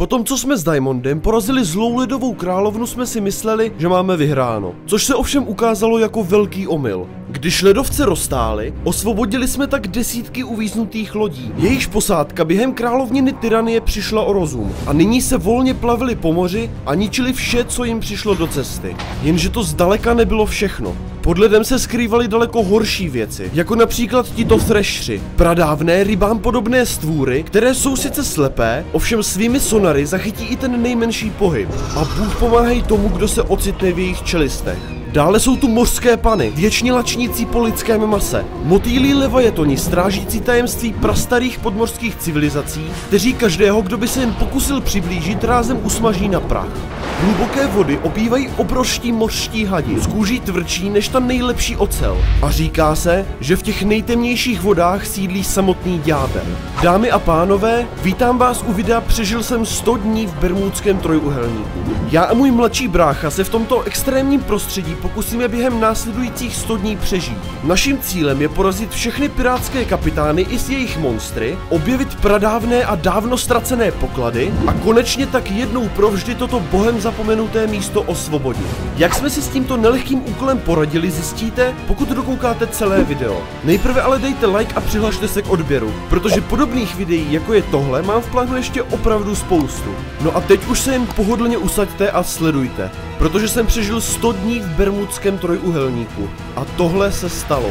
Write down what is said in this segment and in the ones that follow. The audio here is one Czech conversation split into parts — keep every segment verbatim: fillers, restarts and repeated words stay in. Potom, co jsme s Diamondem porazili zlou ledovou královnu, jsme si mysleli, že máme vyhráno, což se ovšem ukázalo jako velký omyl. Když ledovce roztáli, osvobodili jsme tak desítky uvíznutých lodí. Jejichž posádka během královniny tyranie přišla o rozum a nyní se volně plavili po moři a ničili vše, co jim přišlo do cesty. Jenže to zdaleka nebylo všechno. Pod ledem se skrývaly daleko horší věci, jako například tito threšři, pradávné rybám podobné stvůry, které jsou sice slepé, ovšem svými sonary zachytí i ten nejmenší pohyb a Bůh pomáhají tomu, kdo se ocitne v jejich čelistech. Dále jsou tu mořské pany, věčně lačnící po lidském mase, motýlí levajatoni strážící tajemství prastarých podmořských civilizací, kteří každého, kdo by se jim pokusil přiblížit, rázem usmaží na prach. Hluboké vody obývají obrovští mořští hadi, z kůží tvrdší než ta nejlepší ocel. A říká se, že v těch nejtemnějších vodách sídlí samotný ďábel. Dámy a pánové, vítám vás u videa Přežil jsem sto dní v Bermudském trojúhelníku. Já a můj mladší brácha se v tomto extrémním prostředí pokusíme během následujících sto dní přežít. Naším cílem je porazit všechny pirátské kapitány i s jejich monstry, objevit pradávné a dávno ztracené poklady a konečně tak jednou provždy toto bohem zapomenuté místo osvobodit. Jak jsme si s tímto nelehkým úkolem poradili, zjistíte, pokud dokoukáte celé video. Nejprve ale dejte like a přihlašte se k odběru, protože podobných videí jako je tohle mám v plánu ještě opravdu spoustu. No a teď už se jen pohodlně usaďte a sledujte, protože jsem přežil sto dní v Bermudském trojúhelníku a tohle se stalo.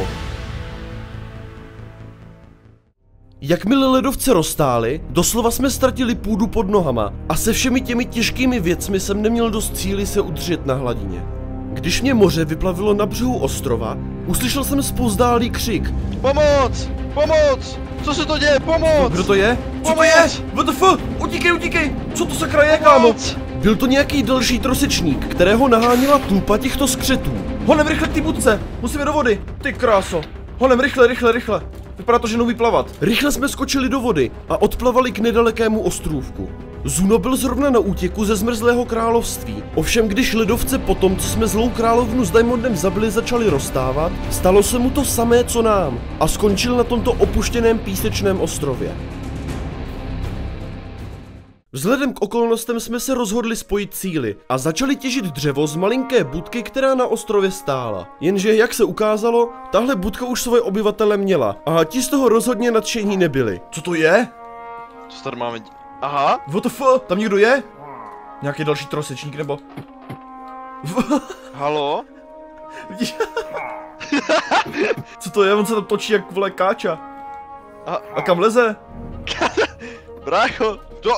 Jakmile ledovce roztáli, doslova jsme ztratili půdu pod nohama a se všemi těmi těžkými věcmi jsem neměl dost síly se udržet na hladině. Když mě moře vyplavilo na břehu ostrova, uslyšel jsem zpozdálý křik. Pomoc! Pomoc! Co se to děje? Pomoc! Kdo to je? Co to je? W T F? Utíkej, utíkej! Co to sakra je, kámo? Byl to nějaký další trosečník, kterého nahánila tlupa těchto skřetů. Honem, rychle k té budce! Musíme do vody! Ty kráso! Honem, rychle, rychle, rychle! Vypadá to, že neumí plavat. Rychle jsme skočili do vody a odplavali k nedalekému ostrůvku. Zuno byl zrovna na útěku ze zmrzlého království. Ovšem, když ledovce potom, co jsme zlou královnu s Diamondem zabili, začali roztávat, stalo se mu to samé, co nám, a skončil na tomto opuštěném písečném ostrově. Vzhledem k okolnostem jsme se rozhodli spojit síly a začali těžit dřevo z malinké budky, která na ostrově stála. Jenže, jak se ukázalo, tahle budka už svoje obyvatele měla a ti z toho rozhodně nadšení nebyli. Co to je? Co tady máme? Aha, W T F, tam někdo je? Nějaký další trosečník nebo? Halo? Co to je? On se tam točí jak vole káča. A kam leze? Brácho, do...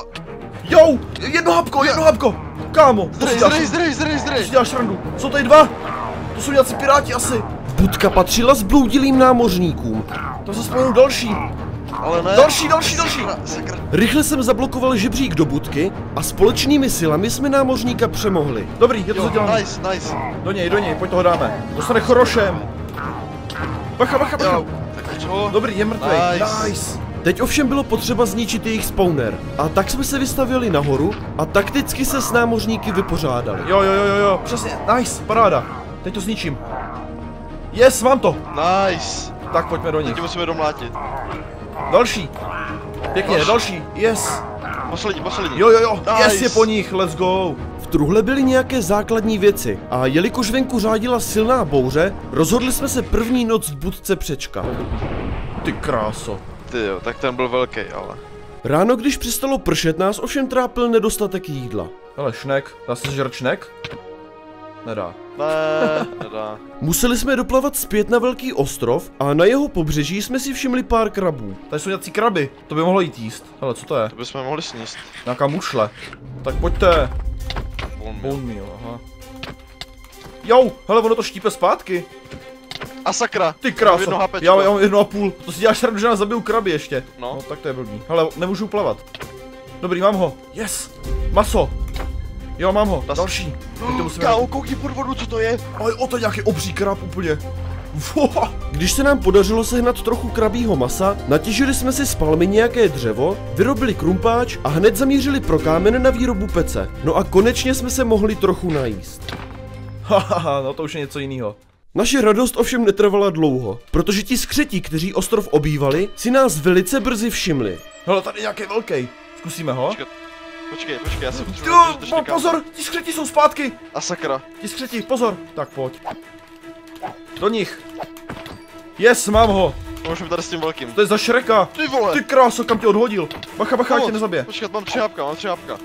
Jo, jedno hapko, jedno hapko! Kámo! Zdrž, zdrž, zdrž, zdrž, zdrž! Děláš randu. Jsou tady dva? To jsou nějací piráti asi. Budka patřila s bloudilým námořníkům. Tam se spojil další. Ale ne. Další, další, další! Sakra. Rychle jsem zablokoval žebřík do budky a společnými silami jsme námořníka přemohli. Dobrý, je to zaděláno. Nice, nice. Do něj, do něj, pojď toho dáme. Dostane chorošem. Bacha, bacha, bacha. Jo, dobrý, je mrtvej. Nice. Nice. Teď ovšem bylo potřeba zničit jejich spawner a tak jsme se vystavili nahoru a takticky se s námořníky vypořádali. Jo, jo, jo, jo, jo, přesně, nice, paráda. Teď to zničím. Yes, mám to. Nice. Tak pojďme do nich. Teď musíme domlátit. Další. Pěkně, další. další, yes. Poslední, poslední. Jo, jo, jo, nice. Yes je po nich, let's go. V truhle byly nějaké základní věci a jelikož venku řádila silná bouře, rozhodli jsme se první noc v budce přečkat. Ty kráso. Jo, tak ten byl velký, ale... Ráno, když přestalo pršet, nás ovšem trápil nedostatek jídla. Hele, šnek. Dá se žrat šnek? Nedá. Ne, nedá. Museli jsme doplavat zpět na velký ostrov a na jeho pobřeží jsme si všimli pár krabů. Tady jsou nějací kraby, to by mohlo jít jíst. Hele, co to je? To bychom mohli sníst. Nějaká mušle. Tak pojďte. Bone meal, aha. Jo, hele, ono to štípe zpátky. A sakra! Ty krása! Já mám jedno a půl. To si děláš rád, že nás zabiju kraby ještě. No. No, tak to je blbý. Hele, nemůžu plavat. Dobrý, mám ho. Yes! Maso! Jo, mám ho. Das. Další. No, kámo, koukni pod vodu, co to je? Ale o to nějaký obří krab úplně. Když se nám podařilo sehnat trochu krabího masa, natěžili jsme si z palmy nějaké dřevo, vyrobili krumpáč a hned zamířili pro kámen na výrobu pece. No a konečně jsme se mohli trochu najíst. Haha, no to už je něco jiného. Naše radost ovšem netrvala dlouho, protože ti skřetí, kteří ostrov obývali, si nás velice brzy všimli. Hele, tady je nějaký velký. Zkusíme ho. Počkej, počkej, já jsem potřeboval. Po, pozor, ti skřeti jsou zpátky. A sakra. Ti skřeti, pozor. Tak pojď. Do nich. Yes, mám ho. Můžeme tady s tím velkým. To je za Šreka. Ty vole. Ty kráso, kam tě odhodil. Bacha, bacha, no, tě nezabije. Počkat, mám tři hápka, mám tři hápka.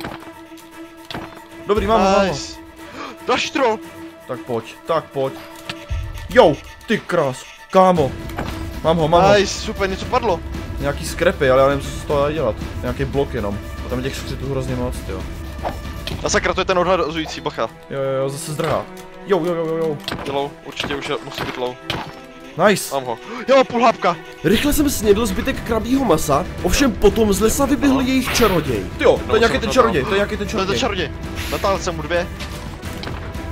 Dobrý, mám ho, mám ho. Daš troll. Tak pojď, tak pojď. Jo, ty krás, kámo. Mám ho, mám nice, ho. Super, něco padlo. Nějaký skrepy, ale já nevím, co z toho dělat. Nějaký blok jenom. A tam je těch skřitů hrozně moc, jo. A sakra, to je ten odhazující, bacha. Jo, jo, jo, zase zdrhá. Jo, jo, jo, jo, jo. Low, určitě už je, musí být low. Nice. Mám ho. Jo, půl hápka. Rychle jsem snědl zbytek krabího masa, ovšem potom z lesa vyběhl jejich čaroděj. Jo, to je nějaký ten čaroděj, to je nějaký ten čaroděj. To je ten čaroděj. Natáhl jsem mu dvě.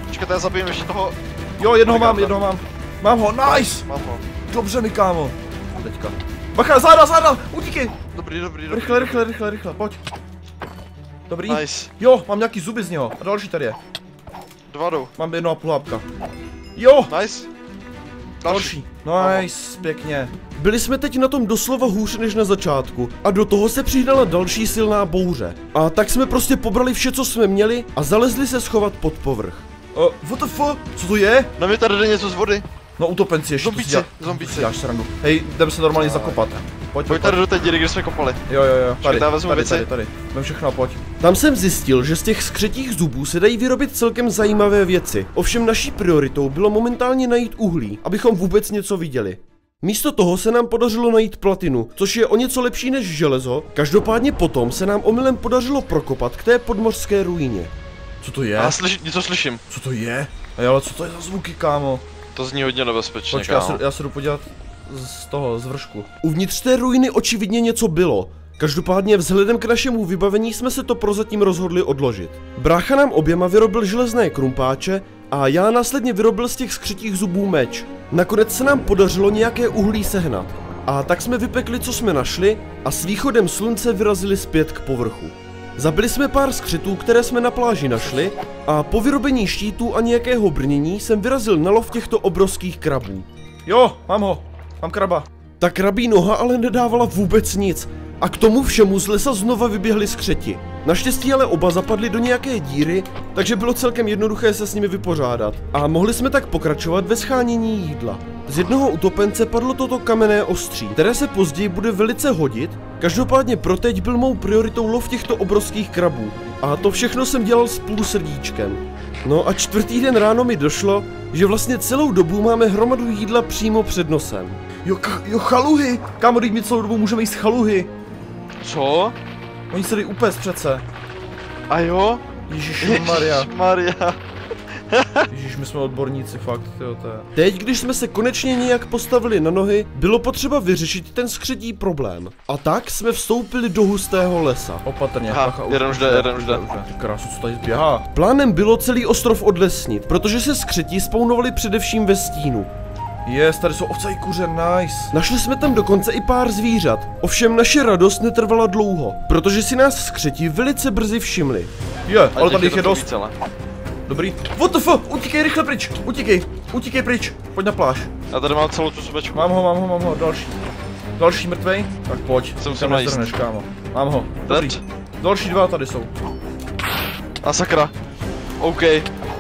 Počkejte, já zabijím ještě toho. Jo, jednoho mám, jednoho mám. Mám ho, nice! Mám ho. Dobře mi, kámo. Teďka. Bacha, záda, záda, utíkej! Dobrý, dobrý, dobrý. Rychle, rychle, rychle, rychle, pojď. Dobrý. Nice. Jo, mám nějaký zuby z něho. A další tady je. Dva jdou. Mám jedno a půl hápka. Jo! Nice. Další. Nice, pěkně. Byli jsme teď na tom doslova hůř než na začátku a do toho se přidala další silná bouře. A tak jsme prostě pobrali vše, co jsme měli a zalezli se schovat pod povrch. Uh, what the fuck? Co to je? Na mě tady jde něco z vody. No utopenci ještě. Zombíci, zombíci. Děláš srandu. Hej, jdem se normálně zakopat. Pojď, pojď tady do té díry, kde jsme kopali. Jo, jo, jo. Tady, tady, tady, tady, tady. Jdem všechno, pojď. Tam jsem zjistil, že z těch skřetích zubů se dají vyrobit celkem zajímavé věci. Ovšem naší prioritou bylo momentálně najít uhlí, abychom vůbec něco viděli. Místo toho se nám podařilo najít platinu, což je o něco lepší než železo. Každopádně potom se nám omylem podařilo prokopat k té podmořské ruině. Co to je? Já slyš, něco slyším. Co to je? Ej, ale co to je za zvuky, kámo? To zní hodně nebezpečně. Počkej, kámo. Já, se, já se jdu podívat z toho, z vršku. Uvnitř té ruiny očividně něco bylo. Každopádně vzhledem k našemu vybavení jsme se to prozatím rozhodli odložit. Brácha nám oběma vyrobil železné krumpáče a já následně vyrobil z těch skřitích zubů meč. Nakonec se nám podařilo nějaké uhlí sehnat. A tak jsme vypekli, co jsme našli a s východem slunce vyrazili zpět k povrchu. Zabili jsme pár skřitů, které jsme na pláži našli a po vyrobení štítů a nějakého brnění jsem vyrazil na lov těchto obrovských krabů. Jo, mám ho, mám kraba. Ta krabí noha ale nedávala vůbec nic a k tomu všemu z lesa znova vyběhly skřeti. Naštěstí ale oba zapadli do nějaké díry, takže bylo celkem jednoduché se s nimi vypořádat a mohli jsme tak pokračovat ve schánění jídla. Z jednoho utopence padlo toto kamenné ostří, které se později bude velice hodit, každopádně proteď byl mou prioritou lov těchto obrovských krabů a to všechno jsem dělal s půl srdíčkem. No a čtvrtý den ráno mi došlo, že vlastně celou dobu máme hromadu jídla přímo před nosem. Jo, jo chaluhy! Kámo, teď my celou dobu můžeme jíst chaluhy. Co? Oni se dají upést přece. A jo? Ježišmarja. Ježišmarja. Ježíš, my jsme odborníci, fakt, tyjo, to je. Teď, když jsme se konečně nějak postavili na nohy, bylo potřeba vyřešit ten skřetí problém. A tak jsme vstoupili do hustého lesa. Opatrně, bacha, jeden už jde, jeden už jde. Krásu, co tady zběhá. Plánem bylo celý ostrov odlesnit, protože se skřetí spawnovali především ve stínu. Yes, tady jsou ovce i kuře, nice. Našli jsme tam dokonce i pár zvířat. Ovšem naše radost netrvala dlouho, protože si nás skřetí velice brzy všimli. Je, yeah, ale tady jich je dost. Dobrý. What the fuck? Utíkej rychle pryč! Utíkej! Utíkej pryč! Pojď na pláž. Já tady mám celou tu sobečku. Mám ho, mám ho, mám ho, další. Další mrtvej? Tak pojď. Jsem se nezdrhneš, kámo. Mám ho. Dobrý. Další dva tady jsou. A sakra. OK.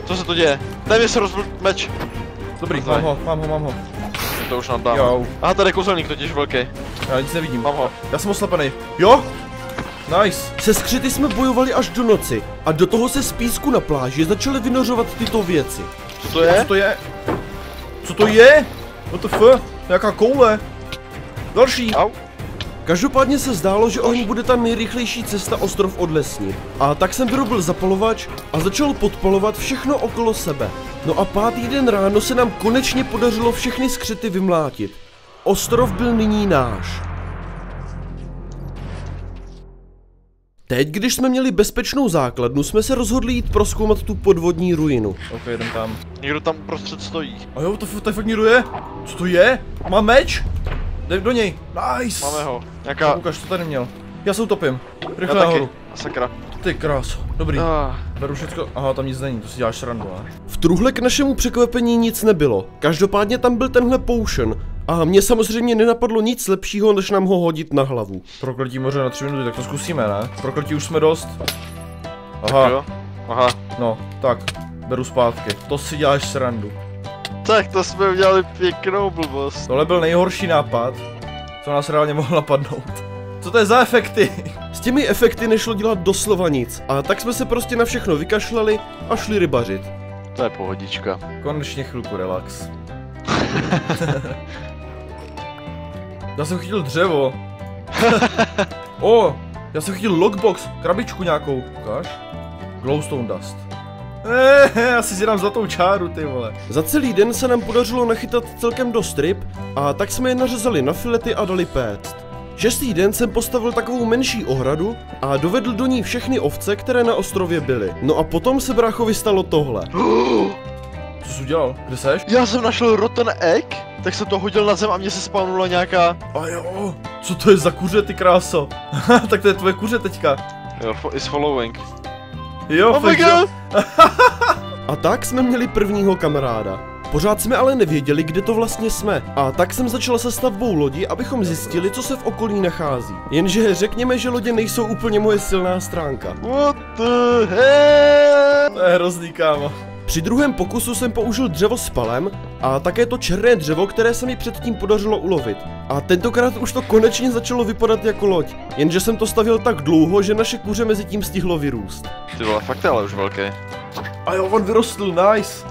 Co se to děje? Tady se rozbil meč. Dobrý, mám ho, mám ho, mám ho. To už nadám. Jo. Aha, tady je kouzelník totiž velký. Já nic nevidím. Mám ho. Já jsem oslepený. Jo? Nice. Se skřety jsme bojovali až do noci a do toho se z písku na pláži začaly vynořovat tyto věci. Co to je? Co to je? Co to je? What the fuck? Jaká koule? Další. Au. Každopádně se zdálo, že ohň bude ta nejrychlejší cesta ostrov odlesnit. A tak jsem vyrobil zapalovač a začal podpalovat všechno okolo sebe. No a pátý den ráno se nám konečně podařilo všechny skřety vymlátit. Ostrov byl nyní náš. Teď, když jsme měli bezpečnou základnu, jsme se rozhodli jít prozkoumat tu podvodní ruinu. Ok, jdem tam. Někdo tam uprostřed stojí. A jo, to tady fakt někdo je? Co to je? Mám meč? Jdem do něj. Nice. Máme ho. Jaká... Ukaž, co tady měl. Já se utopím. Rychle nahoru. Sakra. Ty krás. Dobrý. Ah. Beru všecko. Aha, tam nic není, to si děláš srandu, ne? V truhle k našemu překvapení nic nebylo. Každopádně tam byl tenhle potion. A mě samozřejmě nenapadlo nic lepšího, než nám ho hodit na hlavu. Prokletí moře na tři minuty, tak to zkusíme, ne? Prokletí už jsme dost. Aha. Jo? Aha. No, tak, beru zpátky. To si děláš srandu. Tak, to jsme udělali pěknou blbost. Tohle byl nejhorší nápad, co nás reálně mohlo napadnout. Co to je za efekty? S těmi efekty nešlo dělat doslova nic, a tak jsme se prostě na všechno vykašlali a šli rybařit. To je pohodička. Konečně chvilku relax. Já jsem chytil dřevo. O, já jsem chytil lockbox, krabičku nějakou, ukáž? Glowstone dust. Eee, já si zjedám zlatou čáru, ty vole. Za celý den se nám podařilo nachytat celkem dost ryb, a tak jsme je nařezali na filety a dali péct. Šestý den jsem postavil takovou menší ohradu a dovedl do ní všechny ovce, které na ostrově byly. No a potom se bráchovi stalo tohle. Co jsi udělal? Kde seš? Já jsem našel rotten egg, tak jsem to hodil na zem a mě se spawnula nějaká... A jo, co to je za kuře, ty kráso? Tak to je tvoje kuře teďka. Jo, is following. Jo, oh my God. A tak jsme měli prvního kamaráda. Pořád jsme ale nevěděli, kde to vlastně jsme. A tak jsem začal se stavbou lodi, abychom zjistili, co se v okolí nachází. Jenže řekněme, že lodě nejsou úplně moje silná stránka. What the hell? To je hrozný, kámo. Při druhém pokusu jsem použil dřevo s palem a také to černé dřevo, které se mi předtím podařilo ulovit. A tentokrát už to konečně začalo vypadat jako loď, jenže jsem to stavěl tak dlouho, že naše kuře mezi tím stihlo vyrůst. Ty vole, fakt ale už velké. A jo, on vyrostl, nice.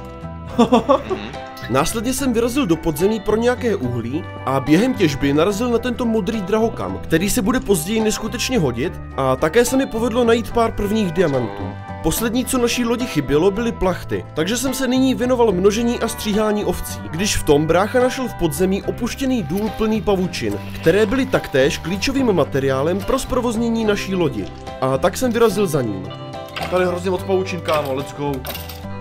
Následně jsem vyrazil do podzemí pro nějaké uhlí a během těžby narazil na tento modrý drahokam, který se bude později neskutečně hodit, a také se mi povedlo najít pár prvních diamantů. Poslední, co naší lodi chybělo, byly plachty, takže jsem se nyní věnoval množení a stříhání ovcí, když v tom brácha našel v podzemí opuštěný důl plný pavučin, které byly taktéž klíčovým materiálem pro zprovoznění naší lodi, a tak jsem vyrazil za ním. Tady hrozně od pavučin, kámo, let's go.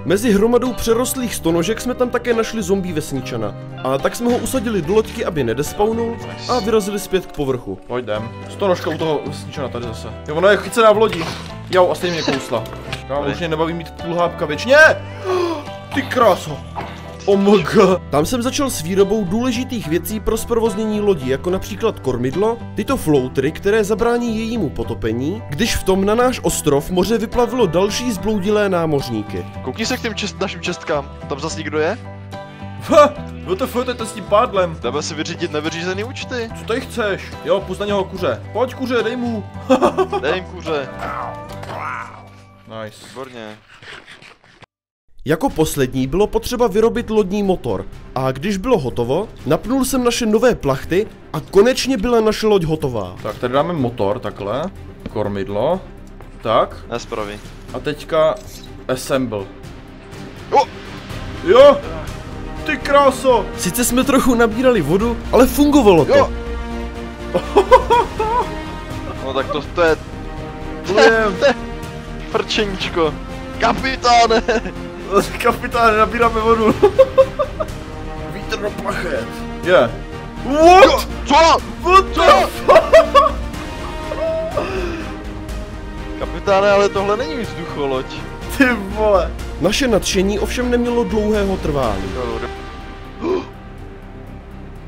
Mezi hromadou přerostlých stonožek jsme tam také našli zombí vesničana, a tak jsme ho usadili do loďky, aby nedespawnul, a vyrazili zpět k povrchu. Pojdem. Stonožka u toho vesničana tady zase. Jo, ona je chycená v lodi. Jo, a stejně mě kousla. Kámo, už mě nebaví mít půl hápka věčně. Ty kráso. Oh my God. Tam jsem začal s výrobou důležitých věcí pro zprovoznění lodí, jako například kormidlo, tyto floutry, které zabrání jejímu potopení, když v tom na náš ostrov moře vyplavilo další zbloudilé námořníky. Koukni se k těm čest, našim čestkám, tam zas nikdo je? Ha, no to fotete to s tím pádlem. Dáme si vyřídit nevyřízený účty. Co tady chceš? Jo, pust na něho kuře. Pojď kuře, dej mu. Dej jim kuře. Nice. Výborně. Jako poslední bylo potřeba vyrobit lodní motor, a když bylo hotovo, napnul jsem naše nové plachty a konečně byla naše loď hotová. Tak tady dáme motor, takhle, kormidlo, tak. Nespraví. A teďka assemble. Jo! Jo! Ty kráso! Sice jsme trochu nabírali vodu, ale fungovalo to. Jo. No tak to, to je... To je... Prčeníčko. Kapitáne! Kapitáne, nabíráme vodu. Vítr do plachet. Je. Yeah. What? Co? What the fuck? Kapitáne, ale tohle není vzducholoď. Ty vole. Naše nadšení ovšem nemělo dlouhého trvání.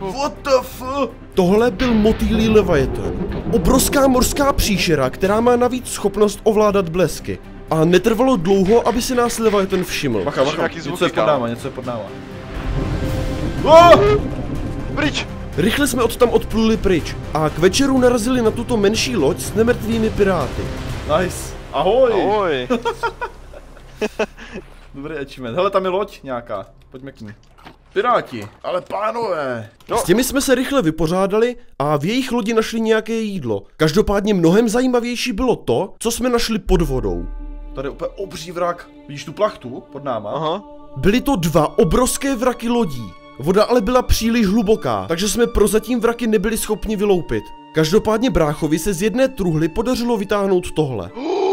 What the fuck? Tohle byl motýlí leviathan. Obrovská morská příšera, která má navíc schopnost ovládat blesky. A netrvalo dlouho, aby si nás leviathan všiml. Bacha, bacha, něco je pod náma, něco je pod náma. Pryč! Rychle jsme od tam odpluli pryč a k večeru narazili na tuto menší loď s nemrtvými piráty. Nice. Ahoj! Ahoj! Dobrý achievement. Hele, tam je loď nějaká. Pojďme k ní. Piráti, ale pánové! No. S těmi jsme se rychle vypořádali a v jejich lodi našli nějaké jídlo. Každopádně mnohem zajímavější bylo to, co jsme našli pod vodou. Tady je úplně obří vrak. Vidíš tu plachtu pod náma? Aha. Byly to dva obrovské vraky lodí. Voda ale byla příliš hluboká, takže jsme prozatím vraky nebyli schopni vyloupit. Každopádně bráchovi se z jedné truhly podařilo vytáhnout tohle.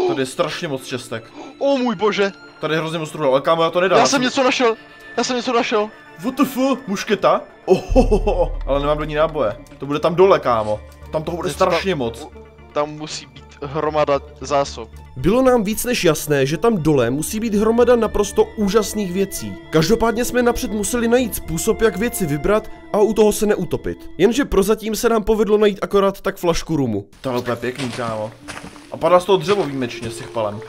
Tady je strašně moc čestek. O můj bože! Tady je hrozně moc truhl, ale kámo, já to nedám. Já jsem něco našel! Já jsem něco našel! W T F? Mušketa? Ohohoho! Ale nemám do ní náboje. To bude tam dole, kámo. Tam toho bude strašně tam, moc. Tam musí být hromada zásob. Bylo nám víc než jasné, že tam dole musí být hromada naprosto úžasných věcí. Každopádně jsme napřed museli najít způsob, jak věci vybrat a u toho se neutopit. Jenže prozatím se nám povedlo najít akorát tak flašku rumu. Tohle je pěkný, kámo. A padá z toho dřevo výjimečně s těch palem.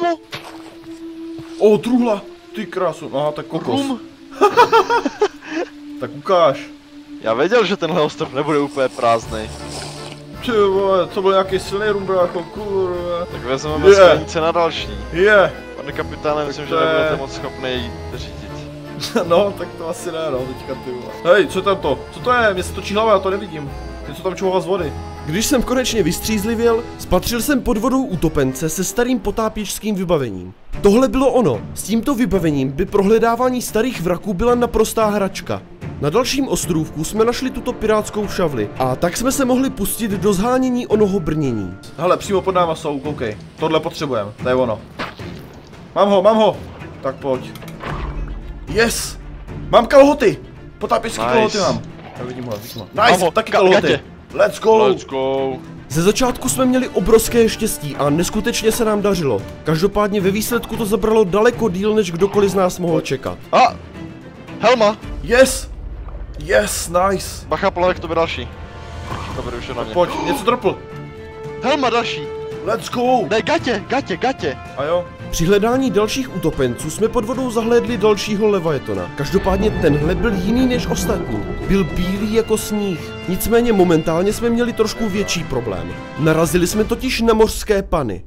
kámo! O, truhla! Ty krásu, aha, tak kokos. Tak ukáž. Já věděl, že tenhle ostrov nebude úplně prázdný. Ty vole, to byl nějaký silný rum, brácho, kurva. Tak vezmeme yeah. sklenice na další. Je. Yeah. Pane kapitáne, myslím, že nebudete moc schopný jít řídit. No, tak to asi ne, no, teďka ty vole. Hej, co je tam to? Co to je? Mně se točí hlava, já to nevidím. Něco tam čuhá z vody. Když jsem konečně vystřízlivěl, spatřil jsem pod vodou utopence se starým potápěčským vybavením. Tohle bylo ono, s tímto vybavením by prohledávání starých vraků byla naprostá hračka. Na dalším ostrůvku jsme našli tuto pirátskou šavli a tak jsme se mohli pustit do zhánění onoho brnění. Hele, přímo pod náma jsou, koukej, tohle potřebujeme, to je ono. Mám ho, mám ho, tak pojď. Yes, mám kalhoty, potápěčský nice. Kalhoty mám. Já vidím ho, vidím ho. Nice, Mamo, taky kalhoty. Let's go. Let's go! Ze začátku jsme měli obrovské štěstí a neskutečně se nám dařilo. Každopádně ve výsledku to zabralo daleko díl, než kdokoliv z nás mohl čekat. A! Helma! Yes! Yes, nice! Bacha, plavek, to by další. Dobrý, už je na mě. Pojď, něco dropl! Helma, další! Let's go! Ne, gatě, gatě, gatě! A jo. Při hledání dalších utopenců jsme pod vodou zahlédli dalšího leviatana. Každopádně tenhle byl jiný než ostatní. Byl bílý jako sníh. Nicméně momentálně jsme měli trošku větší problém. Narazili jsme totiž na mořské pany.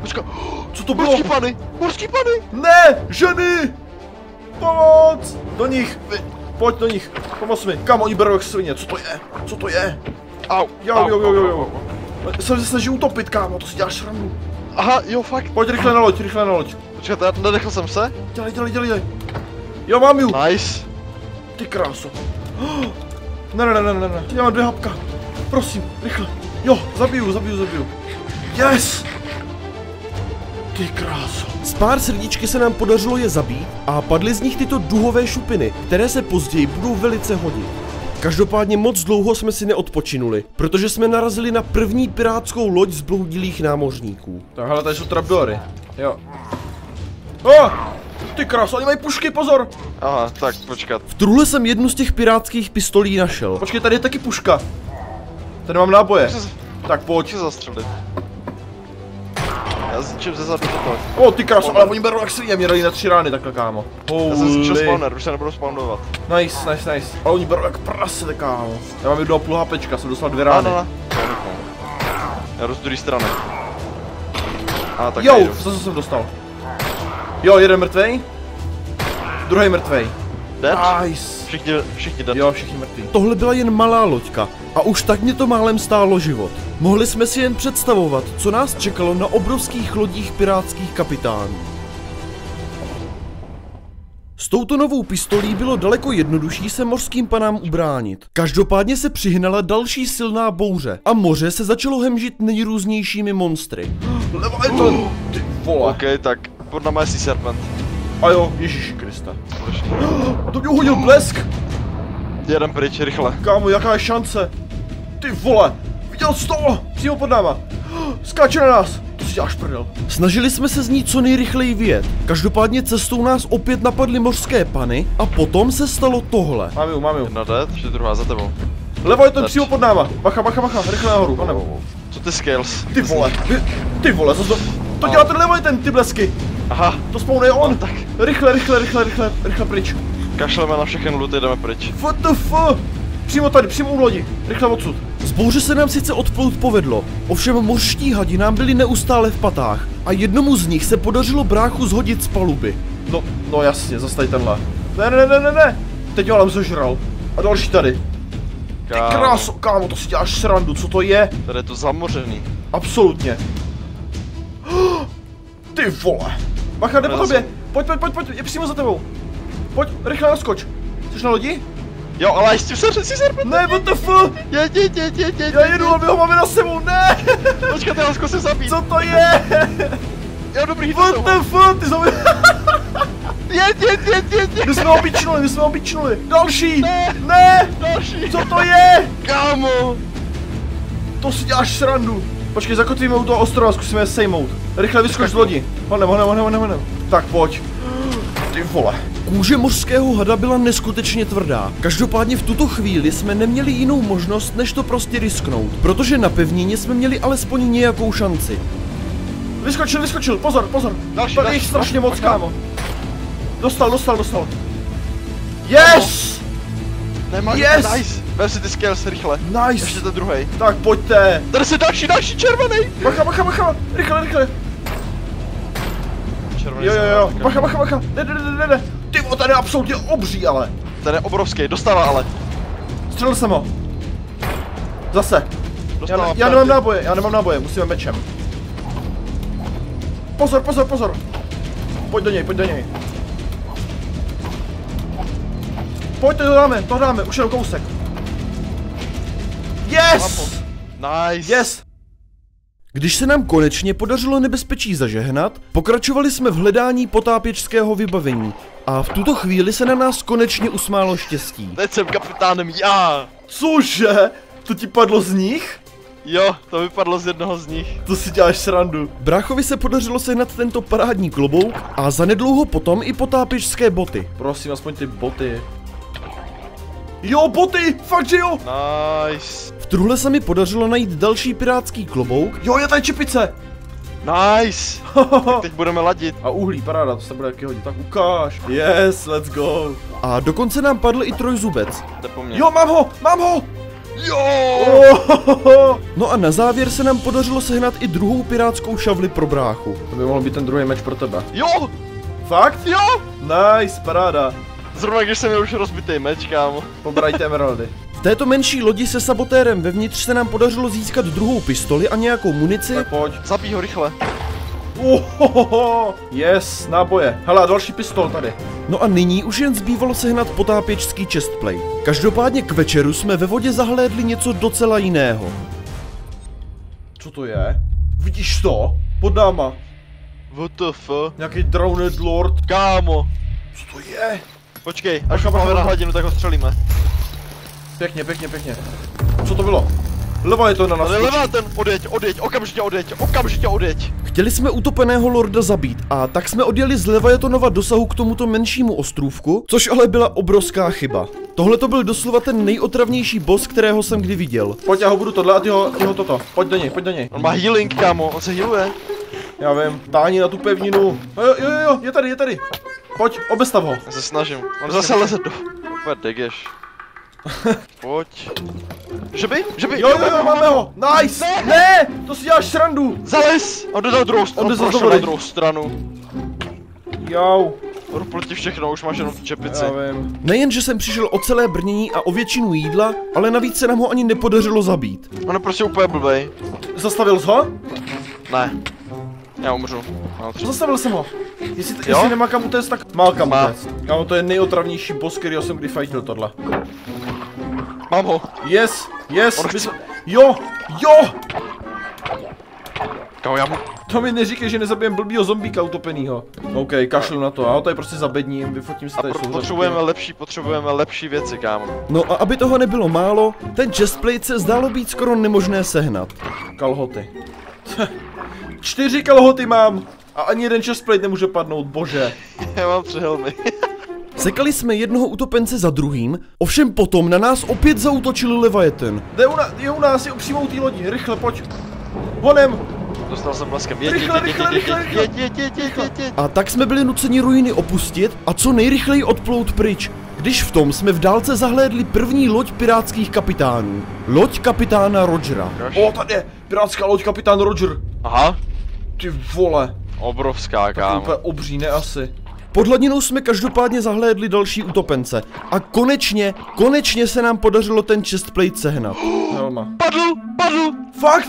Počka, co to bylo? Mořský pany! Mořský pany! Ne! Ženy! Pomoc! Do nich! Pojď do nich! Pomoz mi! Kam oni berou jak svině? Co to je? Co to je? Au! Jo, jo, jo, jo, jo. Jsem se snažil utopit, kámo, to si děláš srandu. Aha, jo, fakt. Pojď rychle na loď, rychle na loď. Počkej, nenechal jsem se? Dělej, dělej, dělej. Jo, mám ju. Nice. Ty kráso. Oh, ne, ne, ne, ne, ne. Já mám dvě hapka. Prosím, rychle. Jo, zabiju, zabiju, zabiju. Yes. Ty kráso. Z pár srdíčky se nám podařilo je zabít a padly z nich tyto duhové šupiny, které se později budou velice hodit. Každopádně moc dlouho jsme si neodpočinuli, protože jsme narazili na první pirátskou loď zbloudilých námořníků. Tak hele, tady jsou trapdory. Jo. Oh, ty krásu, oni mají pušky, pozor! Aha, tak počkat. V truhle jsem jednu z těch pirátských pistolí našel. Počkej, tady je taky puška. Tady mám náboje. Se... Tak pojď. Se zastřelit. Já zničím ze zadu toto. O, ty krásu, ale oni berou jak svině, mě dali na tři rány takhle, kámo. Holy. Já jsem zničil spawner, už se nebudu spawnovat. Nice, nice, nice. Ale oni berou jak prase, kámo. Já mám jednoho půl hapečka, jsem dostal dvě rány. No, no, no. Já jdu z druhé strany. A tak jo, co jsem dostal? Jo, jeden mrtvej. Druhý mrtvej. Dead? Nice. Všichni, všichni dead. Jo, všichni mrtví. Tohle byla jen malá loďka a už tak mě to málem stálo život. Mohli jsme si jen představovat, co nás čekalo na obrovských lodích pirátských kapitánů. S touto novou pistolí bylo daleko jednodušší se mořským panám ubránit. Každopádně se přihnala další silná bouře a moře se začalo hemžit nejrůznějšími monstry. Leviathan! Ty vole. Ok, tak pod náma je serpent. A jo, Ježíši Krista. To mě uhodil blesk! Jeden pryč, rychle. Kámo, jaká je šance? Ty vole! Viděl jsi to? Přímo pod náma. Skáče na nás! To si děláš prdel. Snažili jsme se z ní co nejrychleji vyjet. Každopádně cestou nás opět napadly mořské pany a potom se stalo tohle. Mám ju, mám ju. Jedna dead, ještě druhá za tebou. Levo je ten přímo pod náma. Bacha, bacha, bacha, rychle nahoru, anebo. Co ty skills? Ty vole, ty, ty vole, co to... To dělá ten levo je ten, ty blesky. Aha. To spawne on. Tak. Rychle, rychle, rychle, rychle, rychle pryč. Kašleme na všechen loot, jdeme pryč. What the fuck? Přímo tady, přímo u lodi. Rychle odsud. Z bouře se nám sice odplout povedlo, ovšem mořští hadi nám byli neustále v patách a jednomu z nich se podařilo bráchu zhodit z paluby. No, no jasně, zase tady tenhle. Ne, ne, ne, ne, ne, teď ho zožral. A další tady. Ty kráso, kámo, to si děláš srandu, co to je? Tady je to zamořený. Absolutně. Ty vole. Bacha, jde po tobě. Pojď, pojď, pojď, pojď, je přímo za tebou. Pojď, rychle naskoč. Jsi na lodi? Jo, ale ještě se si serpent. Ne, what the fuck? Je, je, je, je, je, já jedu a my ho máme na sebou, ne! Počkat, já ho zkusím zabít. Co to je? Jo, dobrý, what the fuck, ty zabij... Je, je, je, je, je. My jsme ho bičnuli, my jsme ho bičnuli. Další! Ne! Ne! Další! Co to je? Kámo! To si děláš srandu. Počkej, zakotvíme u toho ostrova, zkusíme je sejmout. Rychle vyskoč z lodi. Honem, honem, honem, honem, honem. Tak pojď. Ty vole. Kůže mořského hada byla neskutečně tvrdá. Každopádně v tuto chvíli jsme neměli jinou možnost, než to prostě risknout, protože na pevnině jsme měli alespoň nějakou šanci. Vyskočil, vyskočil, pozor, pozor. Další, tady je strašně moc, kámo. Dostal, dostal, dostal. Yes! Nemáš, yes! Nice! Vem si ty skills rychle. Nice! Ještě ten druhej. Tak pojďte. Tady si další, další červený! Bacha, bacha, bacha! Rychle, rychle! Červený, jo, jo, jo, bacha, bacha, bacha! Ne, ne, ne, ne, ne! Ty vole, ten je absolutně obří, ale! Ten je obrovský, dostává ale! Střelil jsem ho! Zase! Já, ne, já nemám náboje, já nemám náboje, musíme mečem. Pozor, pozor, pozor! Pojď do něj, pojď do něj. Pojď, to dáme, to dáme, už jenom kousek. Yes! Nice! Yes! Když se nám konečně podařilo nebezpečí zažehnat, pokračovali jsme v hledání potápěčského vybavení. A v tuto chvíli se na nás konečně usmálo štěstí. Teď jsem kapitánem já! Cože? To ti padlo z nich? Jo, to vypadlo z jednoho z nich. To si děláš srandu. Bráchovi se podařilo sehnat tento parádní klobouk a zanedlouho potom i potápěčské boty. Prosím, aspoň ty boty. Jo, boty! Fakt, že jo! Nice. V truhle se mi podařilo najít další pirátský klobouk. Jo, je tady čepice! Nice! Tak teď budeme ladit. A uhlí, paráda, to se bude taky hodit. Tak ukáž. Yes, let's go. A dokonce nám padl i trojzubec. Jo, mám ho, mám ho! Jo! Ohohoho. No a na závěr se nám podařilo sehnat i druhou pirátskou šavli pro bráchu. To by mohl být ten druhý meč pro tebe. Jo! Fakt? Jo! Nice, paráda. Zrovna když jsem měl už rozbitý meč, kámo. Pobrajte emeraldy. V této menší lodi se sabotérem vevnitř se nám podařilo získat druhou pistoli a nějakou munici. Tak pojď, zabij ho rychle. Ohohoho. Yes, náboje. Hele, další pistol tady. No a nyní už jen zbývalo sehnat potápěčský chestplate. Každopádně k večeru jsme ve vodě zahlédli něco docela jiného. Co to je? Vidíš to? Pod náma. W T F? Nějaký drowned lord. Kámo. Co to je? Počkej, až ho máme na hladinu, tak ho střelíme. Pěkně, pěkně, pěkně. Co to bylo? Leva je to na nás. Ale leva ten, odjeď, odjeď, okamžitě odjeď, okamžitě odjeď. Chtěli jsme utopeného lorda zabít a tak jsme odjeli z Levajetonova dosahu k tomuto menšímu ostrůvku, což ale byla obrovská chyba. Tohle to byl doslova ten nejotravnější boss, kterého jsem kdy viděl. Pojď, já ho budu tohle a ty ho, ty ho toto. Pojď do něj, pojď do něj. On má healing, kámo, on se healuje. Já vím, táhni na tu pevninu. Jo, jo, jo, jo, je tady, je tady. Pojď, obestav ho. Já se snažím, on zase leze do... Degeš. Pojď. Že by? Že by? Jo, jo, jo, máme ho! Nice! Ne! ne! To si děláš srandu! Zalez! On jde na druhou stranu, on prošel na druhou stranu. Jau. Proploti všechno, už máš jenom v čepici. Nejen, že jsem přišel o celé brnění a o většinu jídla, ale navíc se nám ho ani nepodařilo zabít. On je prostě úplně blbej. Zastavil jsi ho? Ne. Já umřu. Zastavil jsem ho. Jestli, jestli nemá kam utéct, tak má kam utéct. Ano, to je nejotravnější boss, kterýho jsem kdy fightil tohle. Mám ho. Yes, yes. Chce... Jo, jo. Kámo, já mu... To mi neříkej, že nezabijem blbýho zombíka utopenýho. OK, kašlu na to, já ho tady prostě zabedním, vyfotím se tady souřadky. Potřebujeme lepší, potřebujeme lepší věci, kámo. No a aby toho nebylo málo, ten chestplate se zdálo být skoro nemožné sehnat. Kalhoty. Čtyři kalhoty mám a ani jeden chestplate nemůže padnout, bože. Já mám tři helmy. Sekali jsme jednoho utopence za druhým, ovšem potom na nás opět zaútočil Leviathan. Je u nás, je přímo té lodi, rychle, pojď. Honem! Dostal jsem bleskem. Rychle, rychle, rychle, rychle. A tak jsme byli nuceni ruiny opustit a co nejrychleji odplout pryč, když v tom jsme v dálce zahlédli první loď pirátských kapitánů. Loď kapitána Rogera. O, tady je pirátská loď kapitán Roger. Aha. Ty vole. Obrovská, kámo. To je úplně obří, ne asi. Pod hladinou jsme každopádně zahlédli další utopence a konečně, konečně se nám podařilo ten chestplate sehnat. Helma. Padl, padl! Fakt?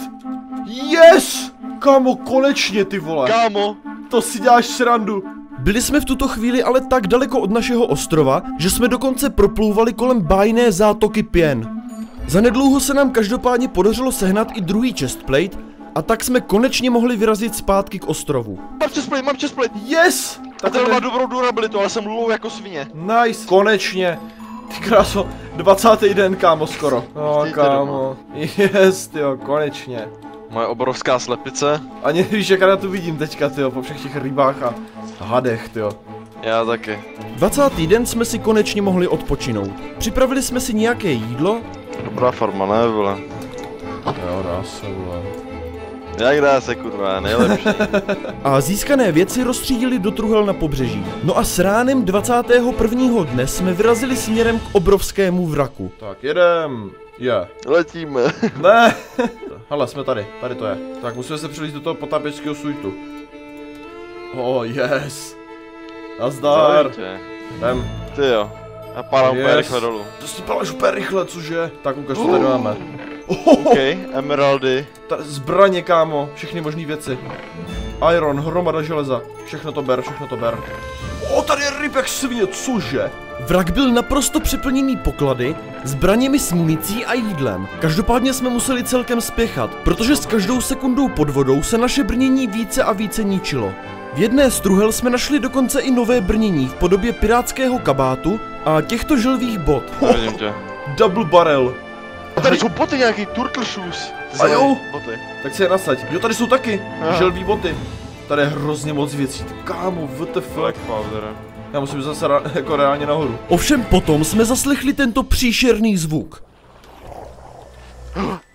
Yes! Kámo, konečně, ty vole. Kámo, to si děláš srandu. Byli jsme v tuto chvíli ale tak daleko od našeho ostrova, že jsme dokonce proplouvali kolem bájné zátoky Pien. Zanedlouho se nám každopádně podařilo sehnat i druhý chestplate a tak jsme konečně mohli vyrazit zpátky k ostrovu. Mám chestplate, mám chestplate, yes! Tak a ten má dobrou durabilitu, ale jsem lulou jako svině. Nice, konečně. Ty kráso, dvacátý den, kámo, skoro. No, kámo. Jest, jo, konečně. Moje obrovská slepice. Ani víš, jak já tu vidím teďka, tyjo, po všech těch rybách a hadech, tyjo. Já taky. dvacátý den jsme si konečně mohli odpočinout. Připravili jsme si nějaké jídlo. Dobrá farma, ne, vole. Jo, dá se, vole. Jak dá se, kurva, nejlepší. A získané věci rozstřídili do truhel na pobřeží. No a s ránem dvacátého prvního dne jsme vyrazili směrem k obrovskému vraku. Tak jedem. Je. Yeah. Letíme. Ne. Hele, jsme tady, tady to je. Tak musíme se přelít do toho potápěčského suitu. Oh, yes. Nazdar. Jdem. Ty jo. Já pálám yes. úplně rychle dolů. To si páláš úplně rychle, cože? Tak ukaž, co tady máme. OK, emeraldy. Ta zbraně, kámo, všechny možné věci. Iron, hromada železa. Všechno to ber, všechno to ber. O, tady je ryb jak svině, cože? Vrak byl naprosto přeplněný poklady, zbraněmi s municí a jídlem. Každopádně jsme museli celkem spěchat, protože s každou sekundou pod vodou se naše brnění více a více ničilo. V jedné z truhel jsme našli dokonce i nové brnění v podobě pirátského kabátu a těchto želvých bot. Tě. Double barrel. A tady jsou boty nějaký, turtle shoes. A jo, boty. Tak se je nasaď. Jo, tady jsou taky želví boty. Tady je hrozně moc věcí, kámo, W T F. Black powder. Já musím zase jako reálně nahoru. Ovšem potom jsme zaslechli tento příšerný zvuk.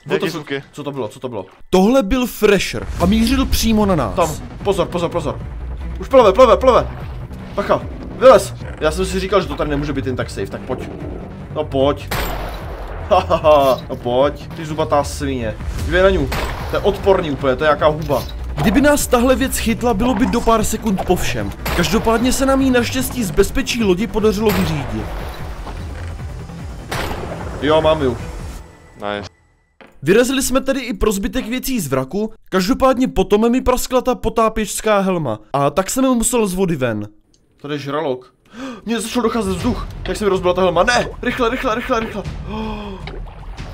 Jaký zvuky? Co to bylo, co to bylo? Tohle byl fresher a mířil přímo na nás. Tam, pozor, pozor, pozor. Už plave, plave, plave. Pacha, vylez. Já jsem si říkal, že to tady nemůže být jen tak safe, tak pojď. No pojď. Hahaha, no pojď. Ty zubatá svině. Dívej na ňu. To je odporný úplně, to je jaká huba. Kdyby nás tahle věc chytla, bylo by do pár sekund po všem. Každopádně se nám jí naštěstí z bezpečí lodi podařilo vyřídit. Jo, mám ju. Nice. Vyrazili jsme tedy i pro zbytek věcí z vraku, každopádně potom mi praskla ta potápěčská helma a tak jsem ji musel z vody ven. Tady je žralok. Mně začal docházet vzduch, jak se mi rozbila ta helma. Ne, rychle, rychle, rychle, rychle.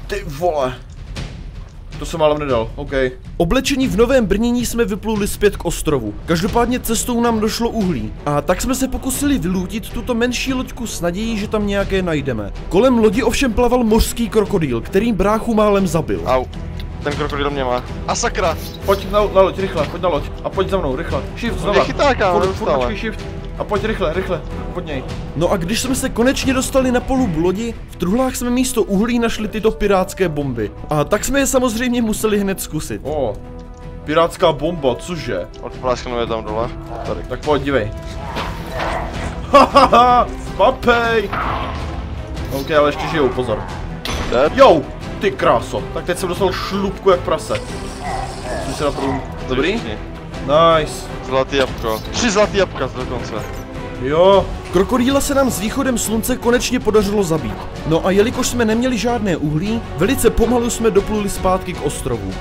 Ty vole. To jsem málem nedal, OK. Oblečení v novém brnění jsme vypluli zpět k ostrovu. Každopádně cestou nám došlo uhlí. A tak jsme se pokusili vylútit tuto menší loďku s nadějí, že tam nějaké najdeme. Kolem lodi ovšem plaval mořský krokodýl, který bráchu málem zabil. Au, ten krokodýl mě má. A sakra! Pojď na, na loď, rychle, pojď na loď. A pojď za mnou, rychle. Shift znova. A pojď rychle, rychle, pod něj. No a když jsme se konečně dostali na polub lodi, v truhlách jsme místo uhlí našli tyto pirátské bomby. A tak jsme je samozřejmě museli hned zkusit. O, pirátská bomba, cože? Odplásknu je tam dole. Tady. Tak pojď, dívej. Hahaha, papej! OK, ale ještě žijou, pozor. Jo, ty kráso, tak teď jsem dostal šlupku jak prase. Což se na tom... Dobrý? Nice. Zlatý jabko. Tři zlatý jabka dokonce. Jo. Krokodýla se nám s východem slunce konečně podařilo zabít. No a jelikož jsme neměli žádné uhlí, velice pomalu jsme dopluli zpátky k ostrovu.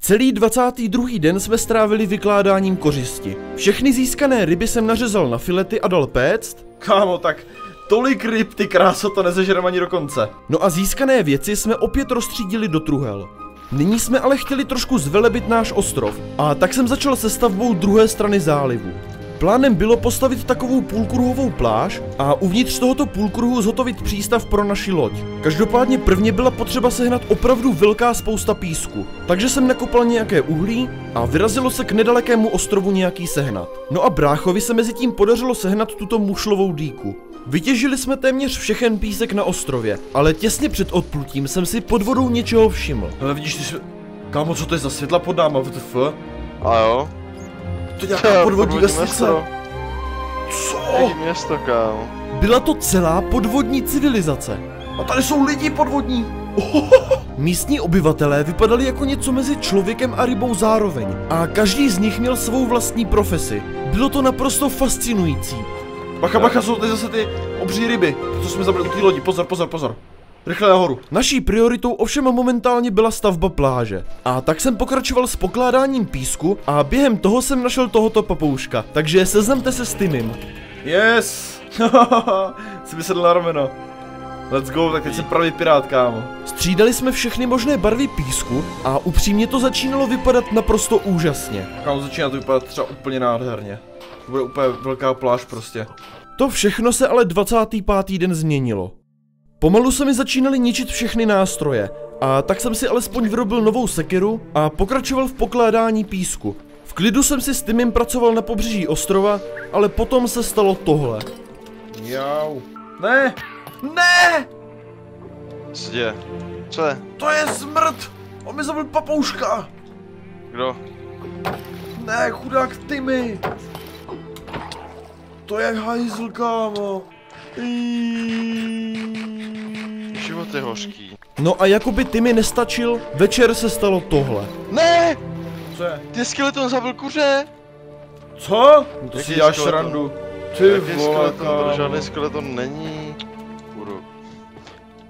Celý dvacátý druhý den jsme strávili vykládáním kořisti. Všechny získané ryby jsem nařezal na filety a dal péct. Kámo, tak... Tolik ryb, ty kráso, to nezežerem ani do konce. No a získané věci jsme opět rozstřídili do truhel. Nyní jsme ale chtěli trošku zvelebit náš ostrov, a tak jsem začal se stavbou druhé strany zálivu. Plánem bylo postavit takovou půlkruhovou pláž a uvnitř tohoto půlkruhu zhotovit přístav pro naši loď. Každopádně prvně byla potřeba sehnat opravdu velká spousta písku, takže jsem nakopal nějaké uhlí a vyrazilo se k nedalekému ostrovu nějaký sehnat. No a bráchovi se mezi tím podařilo sehnat tuto mušlovou dýku. Vytěžili jsme téměř všechen písek na ostrově, ale těsně před odplutím jsem si pod vodou něčeho všiml. Ale vidíš, ty jsi... Kámo, co to je za světla pod náma, W T F? A jo? To je nějaká podvodní vesnice. Co? Jaký město, kámo. Byla to celá podvodní civilizace. A tady jsou lidi podvodní. Ohohoho. Místní obyvatelé vypadali jako něco mezi člověkem a rybou zároveň. A každý z nich měl svou vlastní profesi. Bylo to naprosto fascinující. Bacha, bacha, jsou tady zase ty obří ryby, co jsme zabili u té lodi, pozor, pozor, pozor. Rychle nahoru. Naší prioritou ovšem momentálně byla stavba pláže. A tak jsem pokračoval s pokládáním písku a během toho jsem našel tohoto papouška, takže seznamte se s Timim. Yes! Jsi vysedl na rameno. Let's go, tak teď jsem pravý pirát, kámo. Střídali jsme všechny možné barvy písku a upřímně to začínalo vypadat naprosto úžasně. Kámo, začíná to vypadat třeba úplně nádherně. To bude úplně velká pláž prostě. To všechno se ale dvacátý pátý den změnilo. Pomalu se mi začínaly ničit všechny nástroje, a tak jsem si alespoň vyrobil novou sekeru a pokračoval v pokládání písku. V klidu jsem si s Timem pracoval na pobřeží ostrova, ale potom se stalo tohle. Jau. Ne! Ne! Co děje? Co je? To je smrt! On mi zabil papouška! Kdo? Ne, chudák Timmy! To je hajzl, kámo! Život je hořký. No a jakoby Timmy nestačil, večer se stalo tohle. Ne! Co je? Ty skeleton zabil kuře! Co? No to si děláš srandu. Ty vole, kámo. Žádný skeleton není.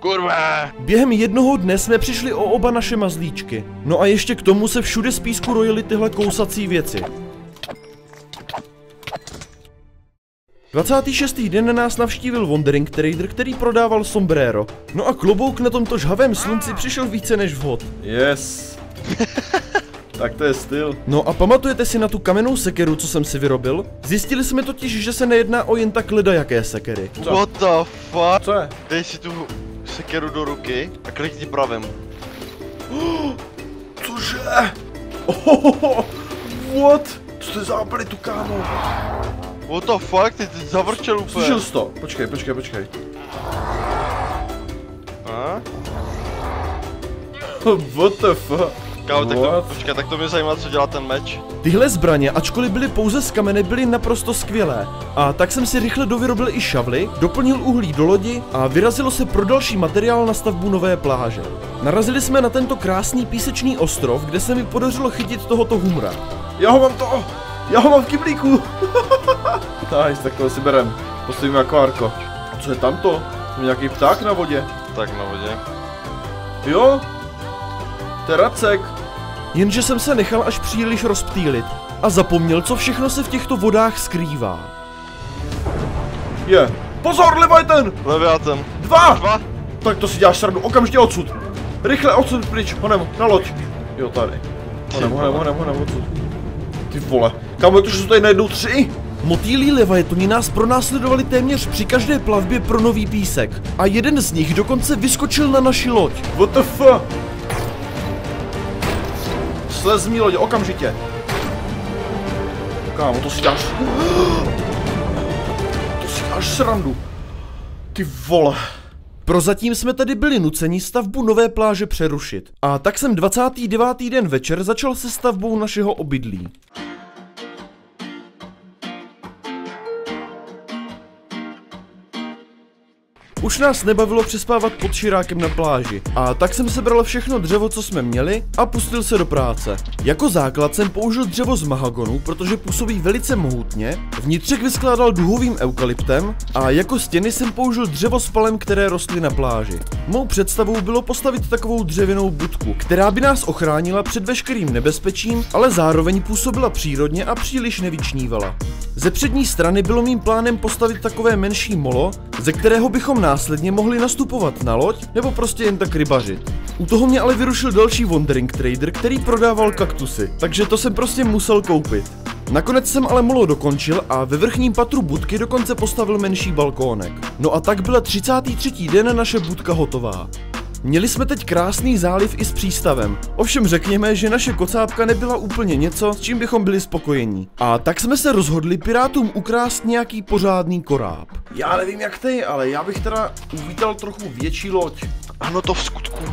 Kurva! Během jednoho dne jsme přišli o oba naše mazlíčky. No a ještě k tomu se všude z písku rojily tyhle kousací věci. dvacátý šestý den nás navštívil Wandering Trader, který prodával sombrero. No a klobouk na tomto žhavém slunci přišel více než vhod. Yes. Tak to je styl. No a pamatujete si na tu kamennou sekeru, co jsem si vyrobil? Zjistili jsme totiž, že se nejedná o jen tak ledajaké sekery. Co? What the fuck? Co je? Dej si tu sekeru do ruky a klikni pravým. Cože? Ohohoho! What? Co jste zábili tu kámo? What the fuck? Ty, ty zavrčel úplně. Slyšel jsi to? Počkej, počkej, počkej. A? What the fuck? Kámo, tak to, počkej, tak to mě zajímá, co dělá ten meč. Tyhle zbraně, ačkoliv byly pouze z kamene, byly naprosto skvělé. A tak jsem si rychle dovyrobil i šavly, doplnil uhlí do lodi a vyrazilo se pro další materiál na stavbu nové pláže. Narazili jsme na tento krásný písečný ostrov, kde se mi podařilo chytit tohoto humra. Já ho mám to! Já ho mám v kyblíku! Nice, tak toho si berem. Postavíme akvárko. A co je tamto? Nějaký pták na vodě? Tak na vodě. Jo? Teracek. Jenže jsem se nechal až příliš rozptýlit a zapomněl, co všechno se v těchto vodách skrývá. Je. Yeah. Pozor, Leviathan! Leviathan. Dva! Dva? Tak to si děláš srandu, okamžitě odsud. Rychle odsud pryč, honem, na loď. Jo, tady. Honem, honem, honem, honem, odsud. Ty vole, kámo, to, že jsou tady najednou tři? Motýlí Leviathani nás pronásledovali téměř při každé plavbě pro nový písek. A jeden z nich dokonce vyskočil na naši loď. What the fuck? Slez z mý lodě, okamžitě. Kámo, to si dáš... To si dáš srandu. Ty vole. Prozatím jsme tedy byli nuceni stavbu nové pláže přerušit. A tak jsem dvacátý devátý den večer začal se stavbou našeho obydlí. Už nás nebavilo přespávat pod širákem na pláži, a tak jsem sebral všechno dřevo, co jsme měli, a pustil se do práce. Jako základ jsem použil dřevo z mahagonu, protože působí velice mohutně, vnitřek vyskládal duhovým eukalyptem a jako stěny jsem použil dřevo s palem, které rostly na pláži. Mou představou bylo postavit takovou dřevěnou budku, která by nás ochránila před veškerým nebezpečím, ale zároveň působila přírodně a příliš nevyčnívala. Ze přední strany bylo mým plánem postavit takové menší molo, ze kterého bychom následně mohli nastupovat na loď nebo prostě jen tak rybařit. U toho mě ale vyrušil další Wandering Trader, který prodával kaktusy, takže to jsem prostě musel koupit. Nakonec jsem ale molo dokončil a ve vrchním patru budky dokonce postavil menší balkónek. No a tak byla třicátý třetí den naše budka hotová. Měli jsme teď krásný záliv i s přístavem, ovšem řekněme, že naše kocápka nebyla úplně něco, s čím bychom byli spokojení. A tak jsme se rozhodli pirátům ukrást nějaký pořádný koráb. Já nevím jak ty, ale já bych teda uvítal trochu větší loď. Ano, to v skutku.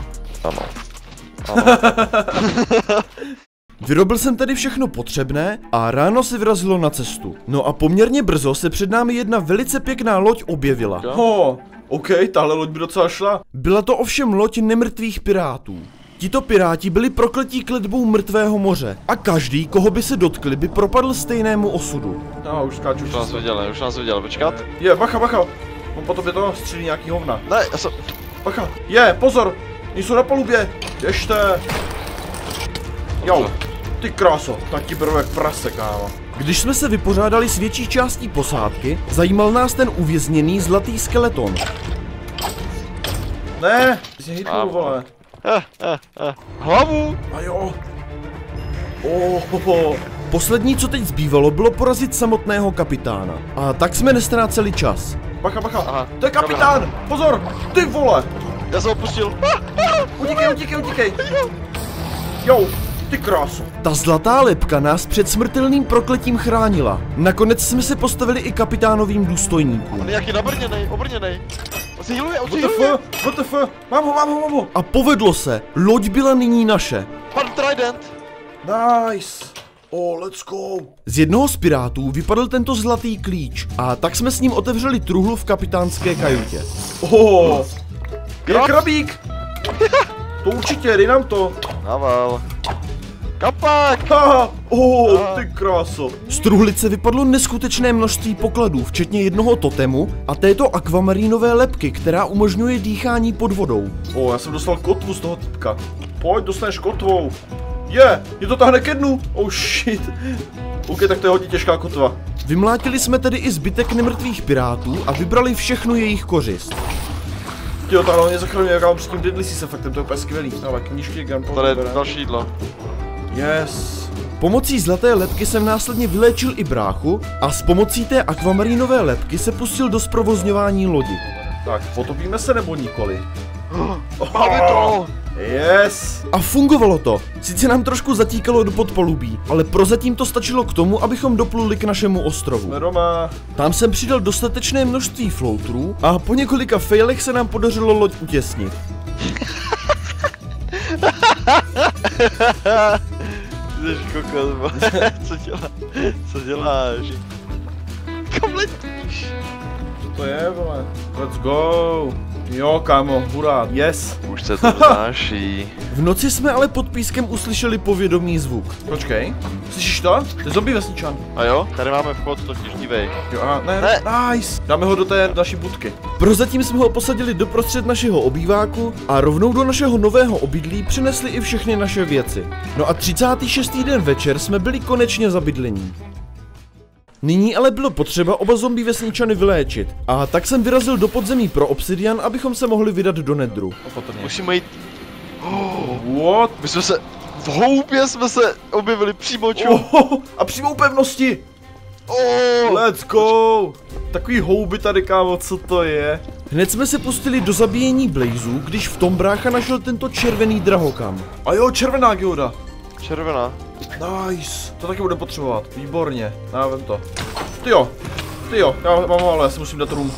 Ano. Ano. Vyrobil jsem tedy všechno potřebné a ráno se vyrazilo na cestu. No a poměrně brzo se před námi jedna velice pěkná loď objevila. Ho. OK, tahle loď by docela šla. Byla to ovšem loď nemrtvých pirátů. Tito piráti byli prokletí kletbou mrtvého moře a každý, koho by se dotkli, by propadl stejnému osudu. No, už skáču. Už nás viděl, už nás viděl, počkat. Je, bacha, bacha. On po tobě to střílí nějaký hovna. Ne, já jsem... Bacha. Je, pozor, nejsou na palubě. Běžte. Jo, ty kráso, tak ti beru jak prase, kámo. Když jsme se vypořádali s větší částí posádky, zajímal nás ten uvězněný zlatý skeleton. Ne, ty jsi hitnul, vole. Eh, eh, eh. Hlavu! A jo. Ohoho. Poslední, co teď zbývalo, bylo porazit samotného kapitána. A tak jsme nestráceli čas. Bacha, bacha, aha, to je kapitán! Dobrá. Pozor, ty vole! Já jsem opustil. Utíkej, utíkej, utíkej. Jo. Ty krásu. Ta zlatá lebka nás před smrtelným prokletím chránila. Nakonec jsme se postavili i kapitánovým důstojníkům. On je jaký nabrněnej, obrněnej. On se hiluje, on se hiluje. W T F, mám ho, mám ho, mám ho. A povedlo se, loď byla nyní naše. Pan Trident. Nice. Oh, let's go. Z jednoho z pirátů vypadl tento zlatý klíč a tak jsme s ním otevřeli truhlu v kapitánské kajutě. Oh, je krabík. To určitě, dej nám to. Naval. Kapák! Aha, oh, ty kráso. Z truhlice vypadlo neskutečné množství pokladů, včetně jednoho totemu a této akvamarínové lebky, která umožňuje dýchání pod vodou. O, oh, já jsem dostal kotvu z toho typka. Pojď, dostaneš kotvou. Je, yeah, je to tahne ke dnu. Oh shit. OK, tak to je hodně těžká kotva. Vymlátili jsme tedy i zbytek nemrtvých pirátů a vybrali všechnu jejich kořist. Jo, tohle mě zachránil, jak mám s tím didlisí s efektem, to je úplně skvělý. Ale knížky, gunpowder. Tady je další jídlo. Yes. Pomocí zlaté lebky jsem následně vyléčil i bráchu a s pomocí té akvamarínové lebky se pustil do zprovozňování lodi. Tak, potopíme se nebo nikoli? Máme to! Yes! A fungovalo to. Sice nám trošku zatíkalo do podpolubí, ale prozatím to stačilo k tomu, abychom dopluli k našemu ostrovu. Jsme doma. Tam jsem přidal dostatečné množství floatrů a po několika failech se nám podařilo loď utěsnit. Co děláš? Co děláš? Kam letíš? Co to je, vole? Let's go! Jo, kámo, hurá, yes! Už se to vznáší. V noci jsme ale pod pískem uslyšeli povědomý zvuk. Počkej, slyšíš to? To je zombie vesničan. A jo, tady máme vchod, to všichni dívej. Jo, aha, ne, ne, nice! Dáme ho do té naší budky. Prozatím jsme ho posadili doprostřed našeho obýváku a rovnou do našeho nového obydlí přinesli i všechny naše věci. No a třicátý šestý den večer jsme byli konečně zabydlení. Nyní ale bylo potřeba oba zombie vesničany vyléčit a tak jsem vyrazil do podzemí pro obsidian, abychom se mohli vydat do nedru. Musíme jít... Oh, what? My jsme se... V houbě jsme se objevili přímo ču. Oh, a přímo u pevnosti! Oh, let's go! Takový houby tady, kámo, co to je? Hned jsme se pustili do zabíjení blazů, když v tom brácha našel tento červený drahokam. A jo, červená geoda! Červená. Nice, to taky bude potřebovat, výborně, já vem to. Tyjo, tyjo, já mám ho, ale já si musím dát rum.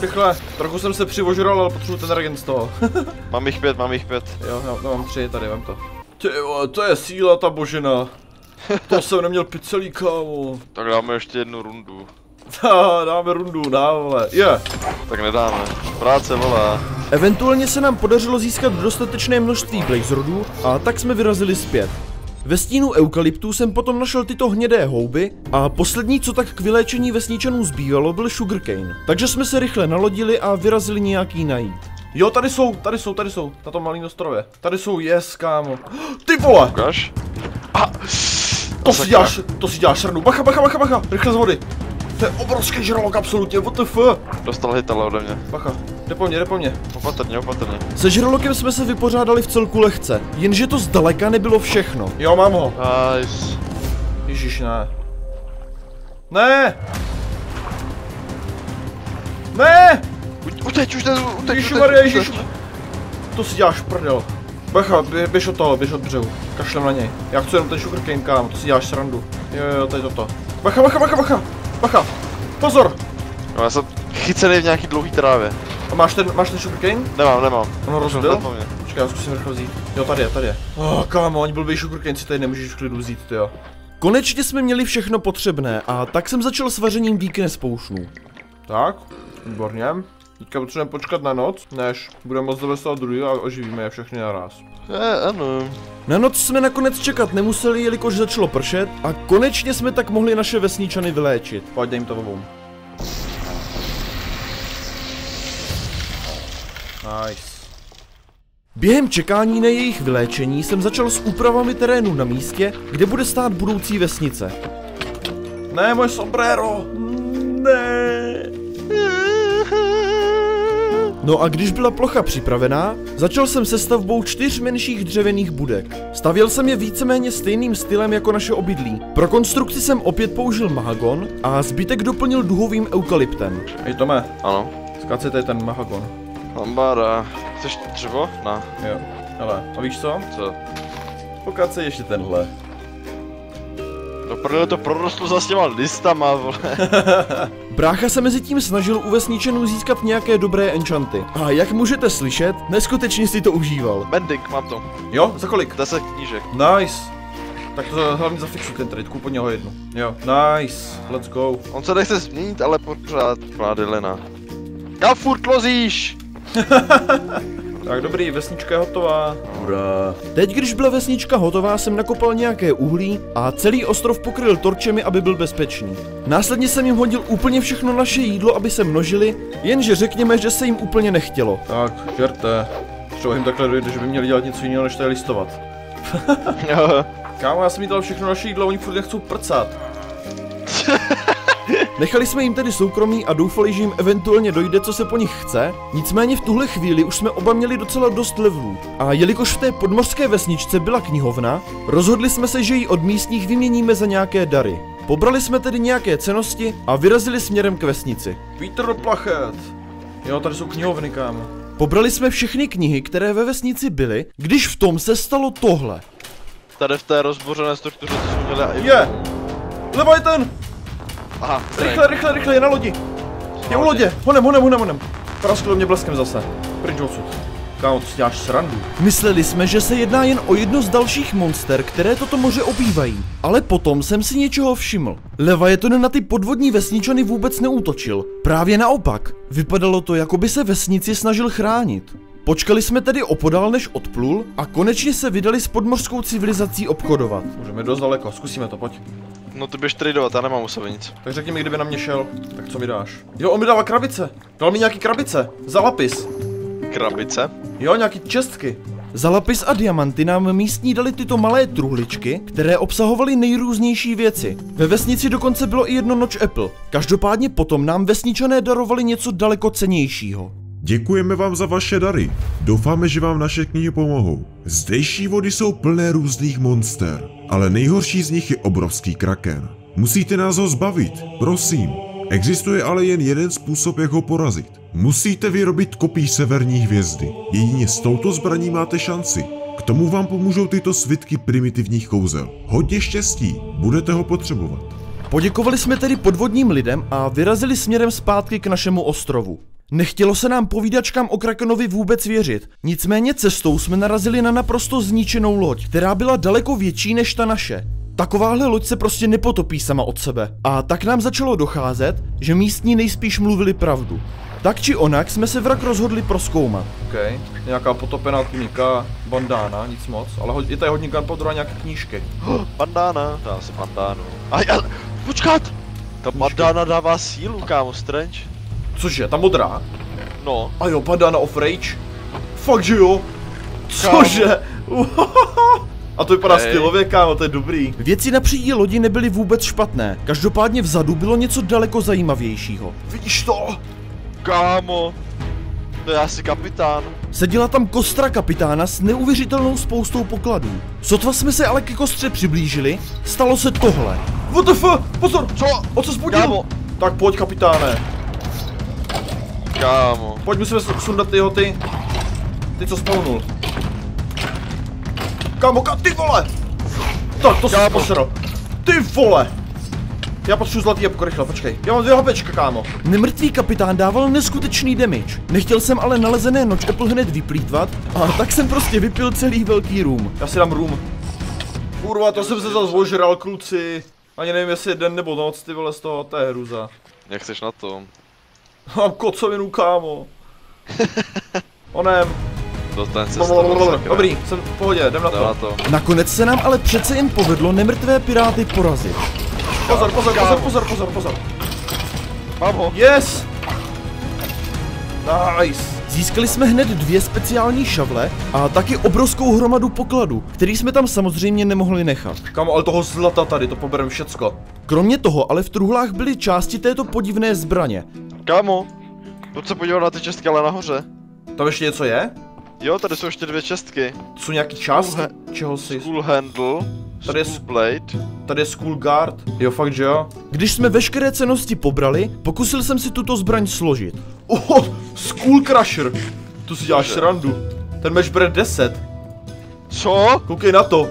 Rychle, trochu jsem se přivožral, ale potřebuji ten regen z toho. Mám jich pět, mám jich pět. Jo, já, já mám tři, tady, vem to. Tyjo, to je síla ta božena. To jsem neměl picelí, kámo. Tak dáme ještě jednu rundu. Dáme rundu, dáme, je. Yeah. Tak nedáme, práce volá. Eventuálně se nám podařilo získat dostatečné množství blazerodů a tak jsme vyrazili zpět. Ve stínu eukalyptů jsem potom našel tyto hnědé houby a poslední, co tak k vyléčení vesničanů zbývalo, byl sugarcane. Takže jsme se rychle nalodili a vyrazili nějaký najít. Jo, tady jsou, tady jsou, tady jsou, na tom malém ostrově. Tady jsou, yes, kámo. Ty vole! Ukaž? A, to si děláš, to si děláš srnu. Bacha, bacha, bacha, bacha, rychle z vody. To je obrovský žralok, absolutně, what the fuck? Dostal hitala ode mě. Bacha, jde po mně, jde po mně. Opatrně, opatrně. Se žralokem jsme se vypořádali v celku lehce, jenže to zdaleka nebylo všechno. Jo, mám ho. Nice. Ježíš, ne. Ne! Ne! Uteč, už ten, uteč, Ježíš, Maria, Ježíš. To si děláš prdel. Bacha, běž od toho, běž od břehu. Kašlem na něj. Já chci jenom ten sugarcane, kámo, to si děláš srandu. Jo, jo, tady toto. Bacha, bacha, bacha, bacha. Bacha, pozor! No, já jsem chycený v nějaký dlouhý trávě. A máš ten, máš ten sugarcane? Nemám, nemám. On ho rozbil? Počkej, já zkusím rychle vzít. Jo, tady je, tady je. Oh, kámo, ani blbý sugarcane si tady nemůžeš v klidu vzít, ty jo. Konečně jsme měli všechno potřebné a tak jsem začal s vařením weakness potionů. Tak, výborně. Teďka potřebujeme počkat na noc, než budeme moc dovesovat druhý a oživíme je všechny naraz. Je, ano. Na noc jsme nakonec čekat nemuseli, jelikož začalo pršet a konečně jsme tak mohli naše vesničany vyléčit. Pojď, dej jim to obou. Nice. Během čekání na jejich vyléčení jsem začal s úpravami terénu na místě, kde bude stát budoucí vesnice. Ne, moje sombrero! Ne. No a když byla plocha připravená, začal jsem se stavbou čtyř menších dřevěných budek. Stavěl jsem je víceméně stejným stylem jako naše obydlí. Pro konstrukci jsem opět použil mahagon a zbytek doplnil duhovým eukalyptem. Hej Tome. Ano. Zkáci tady ten mahagon. Lambáda. Chceš dřevo? No. Jo. Hele, a víš co? Co? Pokacej ještě tenhle. To prdele to prorostlo zase s těma listama, vole. Brácha se mezi tím snažil u vesničanů získat nějaké dobré enchanty. A jak můžete slyšet, neskutečně si to užíval. Bending, mám to. Jo, za kolik? deset knížek. Nice. Tak to hlavně zafixu ten trade, kupuj něho jednu. Jo, nice, let's go. On se nechce změnit, ale pořád kláde lena. Kam furt lozíš? Tak dobrý, vesnička je hotová. Hurá. Teď, když byla vesnička hotová, jsem nakopal nějaké uhlí a celý ostrov pokryl torčemi, aby byl bezpečný. Následně jsem jim hodil úplně všechno naše jídlo, aby se množili, jenže řekněme, že se jim úplně nechtělo. Tak, žerte. Třeba jim takhle dojde, že by měli dělat něco jiného, než tady listovat. Kámo, já jsem jí dal všechno naše jídlo, oni furt nechcou prcat. Nechali jsme jim tedy soukromí a doufali, že jim eventuálně dojde, co se po nich chce, nicméně v tuhle chvíli už jsme oba měli docela dost levelů. A jelikož v té podmořské vesničce byla knihovna, rozhodli jsme se, že ji od místních vyměníme za nějaké dary. Pobrali jsme tedy nějaké cennosti a vyrazili směrem k vesnici. Vítr do plachet! Jo, tady jsou knihovny, kámo. Pobrali jsme všechny knihy, které ve vesnici byly, když v tom se stalo tohle. Tady v té rozbořené struktuře to jsme měli a i... Je! Leviathan! Aha, rychle, rychle, rychle, je na lodi. Je u lodě, honem, honem, honem, honem. Praskl do mě bleskem zase. Pryč odsud. Kámo, ty si děláš srandu. Mysleli jsme, že se jedná jen o jedno z dalších monster, které toto moře obývají. Ale potom jsem si něčeho všiml. Leviathan na ty podvodní vesničany vůbec neútočil. Právě naopak. Vypadalo to, jako by se vesnici snažil chránit. Počkali jsme tedy opodál, než odplul, a konečně se vydali s podmořskou civilizací obchodovat. Můžeme dost daleko, zkusíme to, pojď. No ty běž tradovat, já nemám u sebe nic. Tak řekni mi, kdyby na mě šel, tak co mi dáš? Jo, on mi dala krabice, dal mi nějaký krabice, za lapis. Krabice? Jo, nějaký čestky. Za lapis a diamanty nám místní dali tyto malé truhličky, které obsahovaly nejrůznější věci. Ve vesnici dokonce bylo i jedno notch apple. Každopádně potom nám vesničané darovali něco daleko cennějšího. Děkujeme vám za vaše dary. Doufáme, že vám naše knihy pomohou. Zdejší vody jsou plné různých monster, ale nejhorší z nich je obrovský kraken. Musíte nás ho zbavit, prosím. Existuje ale jen jeden způsob, jak ho porazit. Musíte vyrobit kopii severní hvězdy. Jedině s touto zbraní máte šanci. K tomu vám pomůžou tyto svitky primitivních kouzel. Hodně štěstí, budete ho potřebovat. Poděkovali jsme tedy podvodním lidem a vyrazili směrem zpátky k našemu ostrovu. Nechtělo se nám povídačkám o Krakenovi vůbec věřit, nicméně cestou jsme narazili na naprosto zničenou loď, která byla daleko větší než ta naše. Takováhle loď se prostě nepotopí sama od sebe. A tak nám začalo docházet, že místní nejspíš mluvili pravdu. Tak či onak jsme se vrak rozhodli prozkoumat. Okej, okay. Nějaká potopená tunika, bandána, nic moc, ale je tady hodně kanpodra, nějaké knížky. Oh, bandána, dá se bandánu. Aj, ale, počkat! Ta bandána dává sílu, kámo, strange. Cože, ta modrá? No. A jo, bandána of rage? Fakt, že jo? Cože? A to vypadá stylově, kámo, to je dobrý. Věci na přídi lodi nebyly vůbec špatné. Každopádně vzadu bylo něco daleko zajímavějšího. Vidíš to? Kámo, to je asi kapitán. Seděla tam kostra kapitána s neuvěřitelnou spoustou pokladů. Sotva jsme se ale ke kostře přiblížili, stalo se tohle. W T F, pozor, co? O co zbudil? Tak pojď, kapitáne. Kámo. Pojď, musíme sundat jeho ty, ty co spawnul. Kámo, ka, ty vole! Tak, to se posral. Ty vole! Já potřebuji zlatý jabko, rychle, počkej. Já mám dvě hapečka, kámo. Nemrtvý kapitán dával neskutečný damage. Nechtěl jsem ale nalezené notch apple hned vyplýtvat, a tak jsem prostě vypil celý velký room. Já si dám room. Kurva, to jsem se zase ožral, kluci. Ani nevím, jestli je den nebo noc, ty vole, z toho, to je hruza. Jak seš na tom? Mám kocovinu, kámo. Onem. Dobrý, jsem v pohodě, jdem na to. Nakonec se nám ale přece jen povedlo nemrtvé piráty porazit. Pozor, pozor, pozor, pozor, pozor, pozor. Mám ho. Yes! Nice. Získali jsme hned dvě speciální šavle a taky obrovskou hromadu pokladu, který jsme tam samozřejmě nemohli nechat. Kámo, ale toho zlata tady, to poberem všecko. Kromě toho, ale v truhlách byly části této podivné zbraně. Kámo, pojď se podívat na ty čestky, ale nahoře. Tam ještě něco je? Jo, tady jsou ještě dvě čestky. Jsou nějaký část? Čeho si? School handle, tady school je blade, tady je school guard. Jo, fakt, že jo? Když jsme veškeré cennosti pobrali, pokusil jsem si tuto zbraň složit. Oho, school crusher. Tu si děláš srandu. Ten meč bere deset. Co? Koukej na to.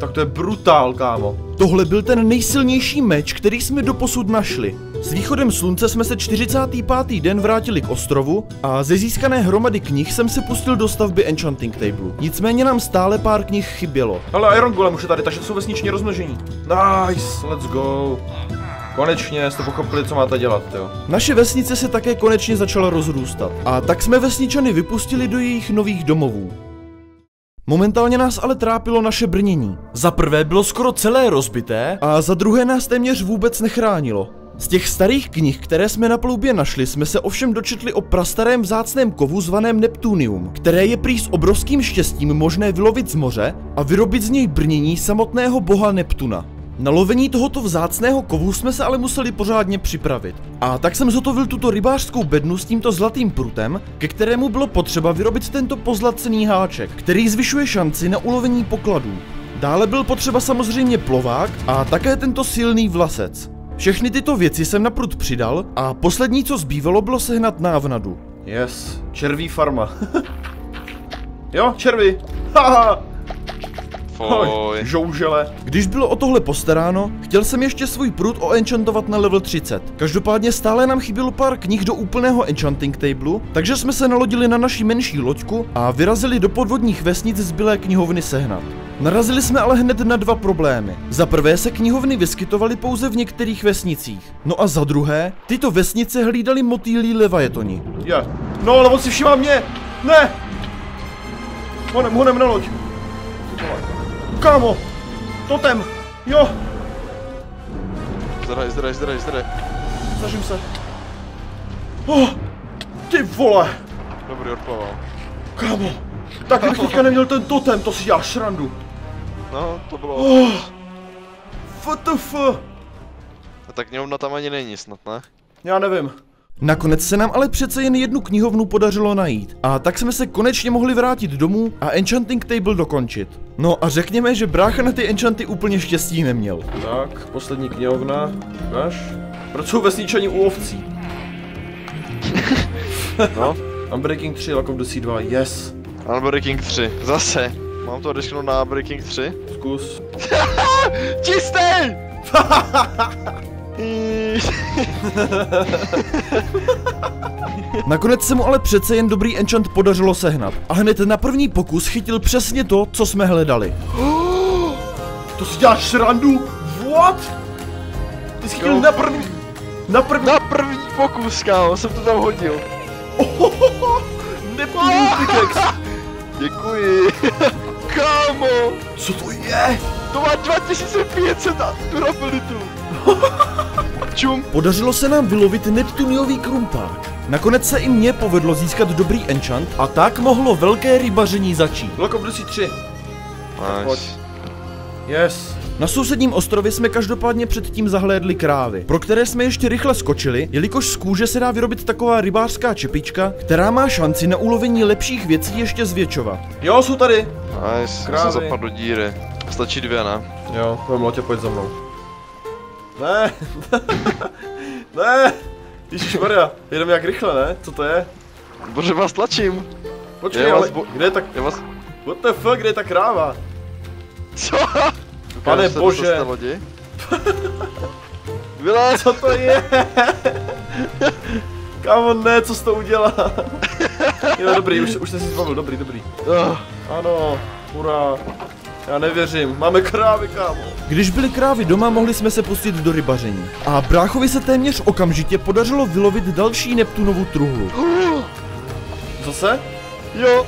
Tak to je brutál, kámo. Tohle byl ten nejsilnější meč, který jsme doposud našli. S východem slunce jsme se čtyřicátý pátý den vrátili k ostrovu a ze získané hromady knih jsem se pustil do stavby Enchanting Table. Nicméně nám stále pár knih chybělo. Hele, Iron Golem už je tady, takže jsou vesniční rozmnožení. Nice, let's go. Konečně jste pochopili, co máte dělat, jo. Naše vesnice se také konečně začala rozrůstat a tak jsme vesničany vypustili do jejich nových domovů. Momentálně nás ale trápilo naše brnění. Za prvé bylo skoro celé rozbité a za druhé nás téměř vůbec nechránilo. Z těch starých knih, které jsme na ploubě našli, jsme se ovšem dočetli o prastarém vzácném kovu zvaném Neptunium, které je prý s obrovským štěstím možné vylovit z moře a vyrobit z něj brnění samotného boha Neptuna. Na lovení tohoto vzácného kovu jsme se ale museli pořádně připravit. A tak jsem zhotovil tuto rybářskou bednu s tímto zlatým prutem, ke kterému bylo potřeba vyrobit tento pozlacený háček, který zvyšuje šanci na ulovení pokladů. Dále byl potřeba samozřejmě plovák a také tento silný vlasec. Všechny tyto věci jsem na prut přidal a poslední, co zbývalo, bylo sehnat návnadu. Yes, červí farma. Jo, červy. Haha. Oj, žoužele. Když bylo o tohle postaráno, chtěl jsem ještě svůj prut oenchantovat na level třicet. Každopádně stále nám chybělo pár knih do úplného enchanting tableu, takže jsme se nalodili na naší menší loďku a vyrazili do podvodních vesnic zbylé knihovny sehnat. Narazili jsme ale hned na dva problémy. Za prvé se knihovny vyskytovaly pouze v některých vesnicích. No a za druhé, tyto vesnice hlídali motýlí levajetoni. Je. Yeah. No, ale on si všimá mě! Ne! Honem, honem na loď! Kámo! Totem! Jo! Zdraj, zdraj, zdraj, zdraj. Snažím se. Oh, ty vole! Dobrý, odplaval. Kámo! Tak kdybych teďka neměl ten totem, to si děláš srandu. No, to bylo... Oh, ef té ef! A ta knihovna tam ani není snad, ne? Já nevím. Nakonec se nám ale přece jen jednu knihovnu podařilo najít a tak jsme se konečně mohli vrátit domů a Enchanting Table dokončit. No a řekněme, že brácha na ty enchanty úplně štěstí neměl. Tak, poslední knihovna, máš? Proč jsou vesničani u ovcí? No, Unbreaking tři, Lock of the Sea dva, yes! Unbreaking tři, zase. Mám to odešknout na Unbreaking tři? Zkus. Čistý! Nakonec se mu ale přece jen dobrý enchant podařilo sehnat a hned na první pokus chytil přesně to, co jsme hledali. To si děláš srandu? What? Ty jsi chytil no. na první... Na první... Na první pokus, kámo, jsem to tam hodil. Ohohoho, nepůjdu. Děkuji. Kámo. Co to je? To má dva tisíce pět set durabilitu. Čum. Podařilo se nám vylovit Neptuniový krumpák. Nakonec se i mně povedlo získat dobrý enchant a tak mohlo velké rybaření začít. Lock of the Sea tři. Yes. Na sousedním ostrově jsme každopádně předtím zahlédli krávy, pro které jsme ještě rychle skočili, jelikož z kůže se dá vyrobit taková rybářská čepička, která má šanci na ulovení lepších věcí ještě zvětšovat. Jo, jsou tady. Nice, krávy. Jsem zapadl do díry. Stačí dvě, ne? Jo, to Lotě, pojď za mnou. Ne, ne, ježišmarja, jedeme jak rychle, ne? Co to je? Bože, vás tlačím. Počkej, ale bo... kde je ta... Je vás... What the fuck, kde je ta kráva? Co? Pane bože. Vylez, co to je? Kámo, ne, co jsi to udělal? Jo, dobrý, už, už jsi si zbavil, dobrý, dobrý. Oh. Ano, hurá. Já nevěřím, máme krávy, kámo. Když byly krávy doma, mohli jsme se pustit do rybaření. A bráchovi se téměř okamžitě podařilo vylovit další Neptunovu truhlu. Zase? Jo.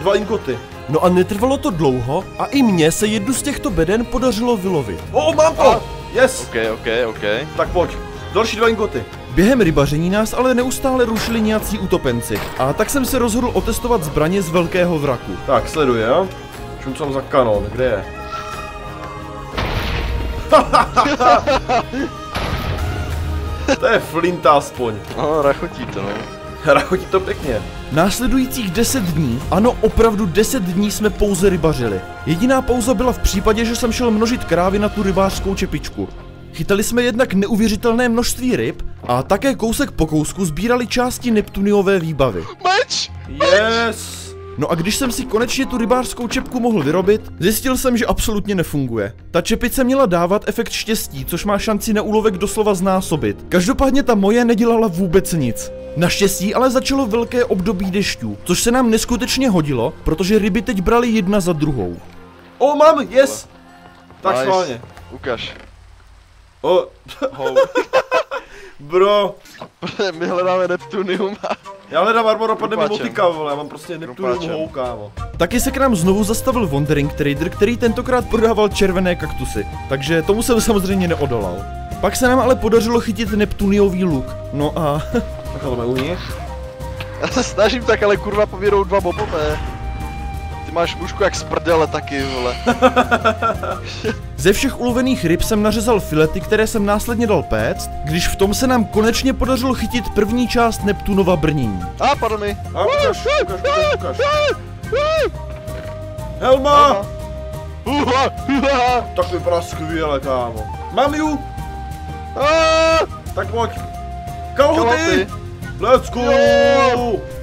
Dva ingoty. No a netrvalo to dlouho a i mně se jednu z těchto beden podařilo vylovit. O, mám to! A, yes! Ok, ok, ok. Tak pojď, další dva ingoty. Během rybaření nás ale neustále rušili nějací utopenci. A tak jsem se rozhodl otestovat zbraně z velkého vraku. Tak, sleduje, jo? Čum jsem za kanon, kde je? To je flinta aspoň. No, rachotí to, no. Rachotí to pěkně. Následujících deset dní, ano, opravdu deset dní jsme pouze rybařili. Jediná pauza byla v případě, že jsem šel množit krávy na tu rybářskou čepičku. Chytali jsme jednak neuvěřitelné množství ryb a také kousek po kousku sbírali části Neptuniové výbavy. Meč! Yes! No a když jsem si konečně tu rybářskou čepku mohl vyrobit, zjistil jsem, že absolutně nefunguje. Ta čepice měla dávat efekt štěstí, což má šanci na úlovek doslova znásobit. Každopádně ta moje nedělala vůbec nic. Naštěstí ale začalo velké období dešťů, což se nám neskutečně hodilo, protože ryby teď brali jedna za druhou. O, mám, yes! Tak schválně. Ukaž. O, bro. My hledáme Neptunium. Já hledám armor a padne mi motika, vole, já mám prostě Neptunium houkávo. Taky se k nám znovu zastavil Wandering Trader, který tentokrát prodával červené kaktusy, takže tomu jsem samozřejmě neodolal. Pak se nám ale podařilo chytit Neptuniový luk, no a... Tak ale umíš? Já se snažím tak, ale kurva povědou dva bobové. Ty máš mušku jak z prdele taky, vole. Ze všech ulovených ryb jsem nařezal filety, které jsem následně dal péct, když v tom se nám konečně podařilo chytit první část Neptunova brnění. A padl mi. A ukaž, ukaž, ukaž, ukaž. Helma! Uha, uha. Tak vypadá skvěle, kámo. Mám ju! Tak pojď. Kalhoty! Let's go!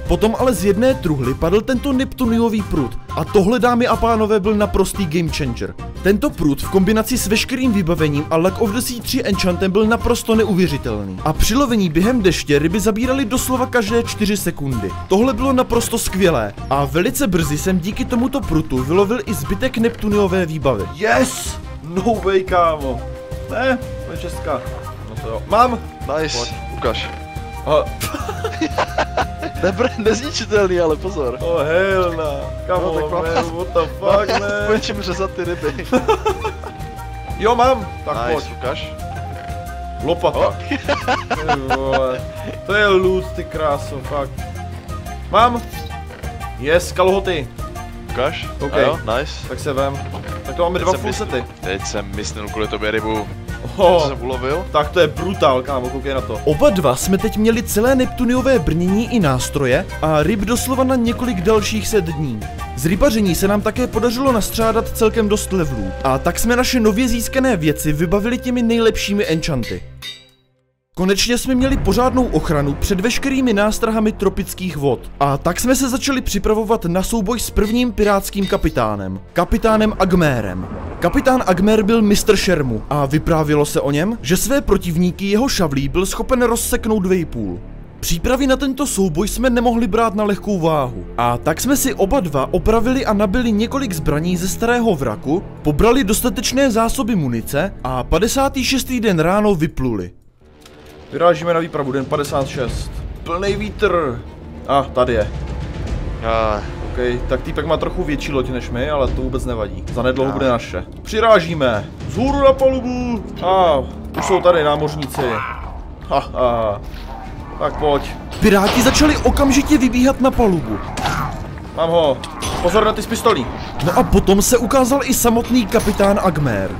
Potom ale z jedné truhly padl tento Neptuniový prut a tohle, dámy a pánové, byl naprostý game changer. Tento prut v kombinaci s veškerým vybavením a Luck of the Sea tři enchantem byl naprosto neuvěřitelný. A při lovení během deště ryby zabírali doslova každé čtyři sekundy. Tohle bylo naprosto skvělé a velice brzy jsem díky tomuto prutu vylovil i zbytek Neptuniové výbavy. Yes! No way, kámo. Ne, to je česká. No to jo. Mám! Nice, pojď, ukaž. Aha. Nebr, nezničitelný, ale pozor. Oh hell na, kámo, no, tak man, what the fuck, man. Pojďme řezat ty ryby. Jo, mám. Tak nice, pojď. Ukaž. Lopata. Oh. Vole, to je lůz, ty kráso, fakt. Mám. Yes, kalhoty. Ukaž. Ok, jo, nice. Tak se vem. Tak to máme teď dva full sety. Teď jsem myslel kvůli tobě rybu. Oh, tak to je brutál, kámo, koukej na to. Oba dva jsme teď měli celé Neptuniové brnění i nástroje a ryb doslova na několik dalších set dní. Z rybaření se nám také podařilo nastřádat celkem dost levelů a tak jsme naše nově získané věci vybavili těmi nejlepšími enchanty. Konečně jsme měli pořádnou ochranu před veškerými nástrahami tropických vod a tak jsme se začali připravovat na souboj s prvním pirátským kapitánem, kapitánem Agmérem. Kapitán Agmer byl mistr šermu a vyprávělo se o něm, že své protivníky jeho šavlí byl schopen rozseknout dvě a půl. Přípravy na tento souboj jsme nemohli brát na lehkou váhu a tak jsme si oba dva opravili a nabili několik zbraní ze starého vraku, pobrali dostatečné zásoby munice a padesátý šestý den ráno vypluli. Vyrážíme na výpravu, den padesát šest. Plný vítr. A, ah, tady je. Ah. OK, tak týpek má trochu větší loď než my, ale to vůbec nevadí. Zanedlouho ah. bude naše. Přirážíme. Vzhůru na palubu. A, ah, už jsou tady námořníci. Ha, ha. Tak pojď. Piráti začali okamžitě vybíhat na palubu. Mám ho. Pozor na ty z pistolí. No a potom se ukázal i samotný kapitán Agmer.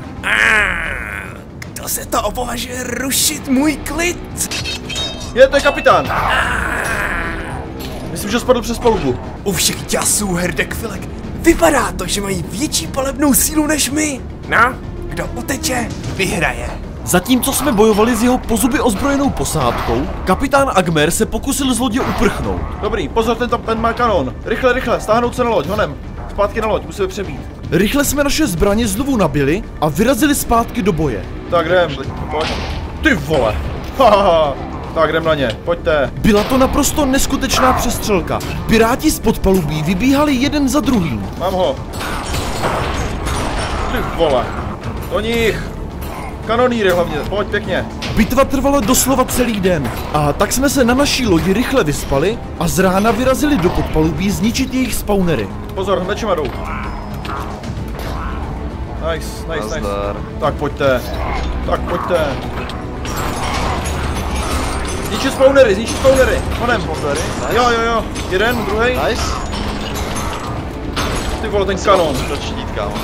Se to opovažuje rušit můj klid! Je, to je kapitán! Myslím, že spadl přes palubu. U všech ťasů, herdek filek, vypadá to, že mají větší palebnou sílu než my. No, kdo uteče, vyhraje. Zatímco jsme bojovali s jeho pozuby ozbrojenou posádkou, kapitán Agmer se pokusil z lodě uprchnout. Dobrý, pozor, ten tam, ten má kanon. Rychle, rychle, stáhnout se na loď, honem. Zpátky na loď, musíme přebít. Rychle jsme naše zbraně znovu nabili a vyrazili zpátky do boje. Tak jdem, pojď. Ty vole, haha, tak jdem na ně, pojďte. Byla to naprosto neskutečná přestřelka. Piráti z podpalubí vybíhali jeden za druhým. Mám ho. Ty vole, do nich. Kanonýry hlavně, pojď pěkně. Bitva trvala doslova celý den a tak jsme se na naší lodi rychle vyspali a z rána vyrazili do podpalubí zničit jejich spawnery. Pozor, hnečema jdou. Nice, nice, nice. Tak pojďte, tak pojďte. Zničit spawnery, zničit spawnery. Honem. Nice. Jo, jo, jo. Jeden, druhý. Nice. Ty vole, ten Jsi kanon. Dočinit, kámo.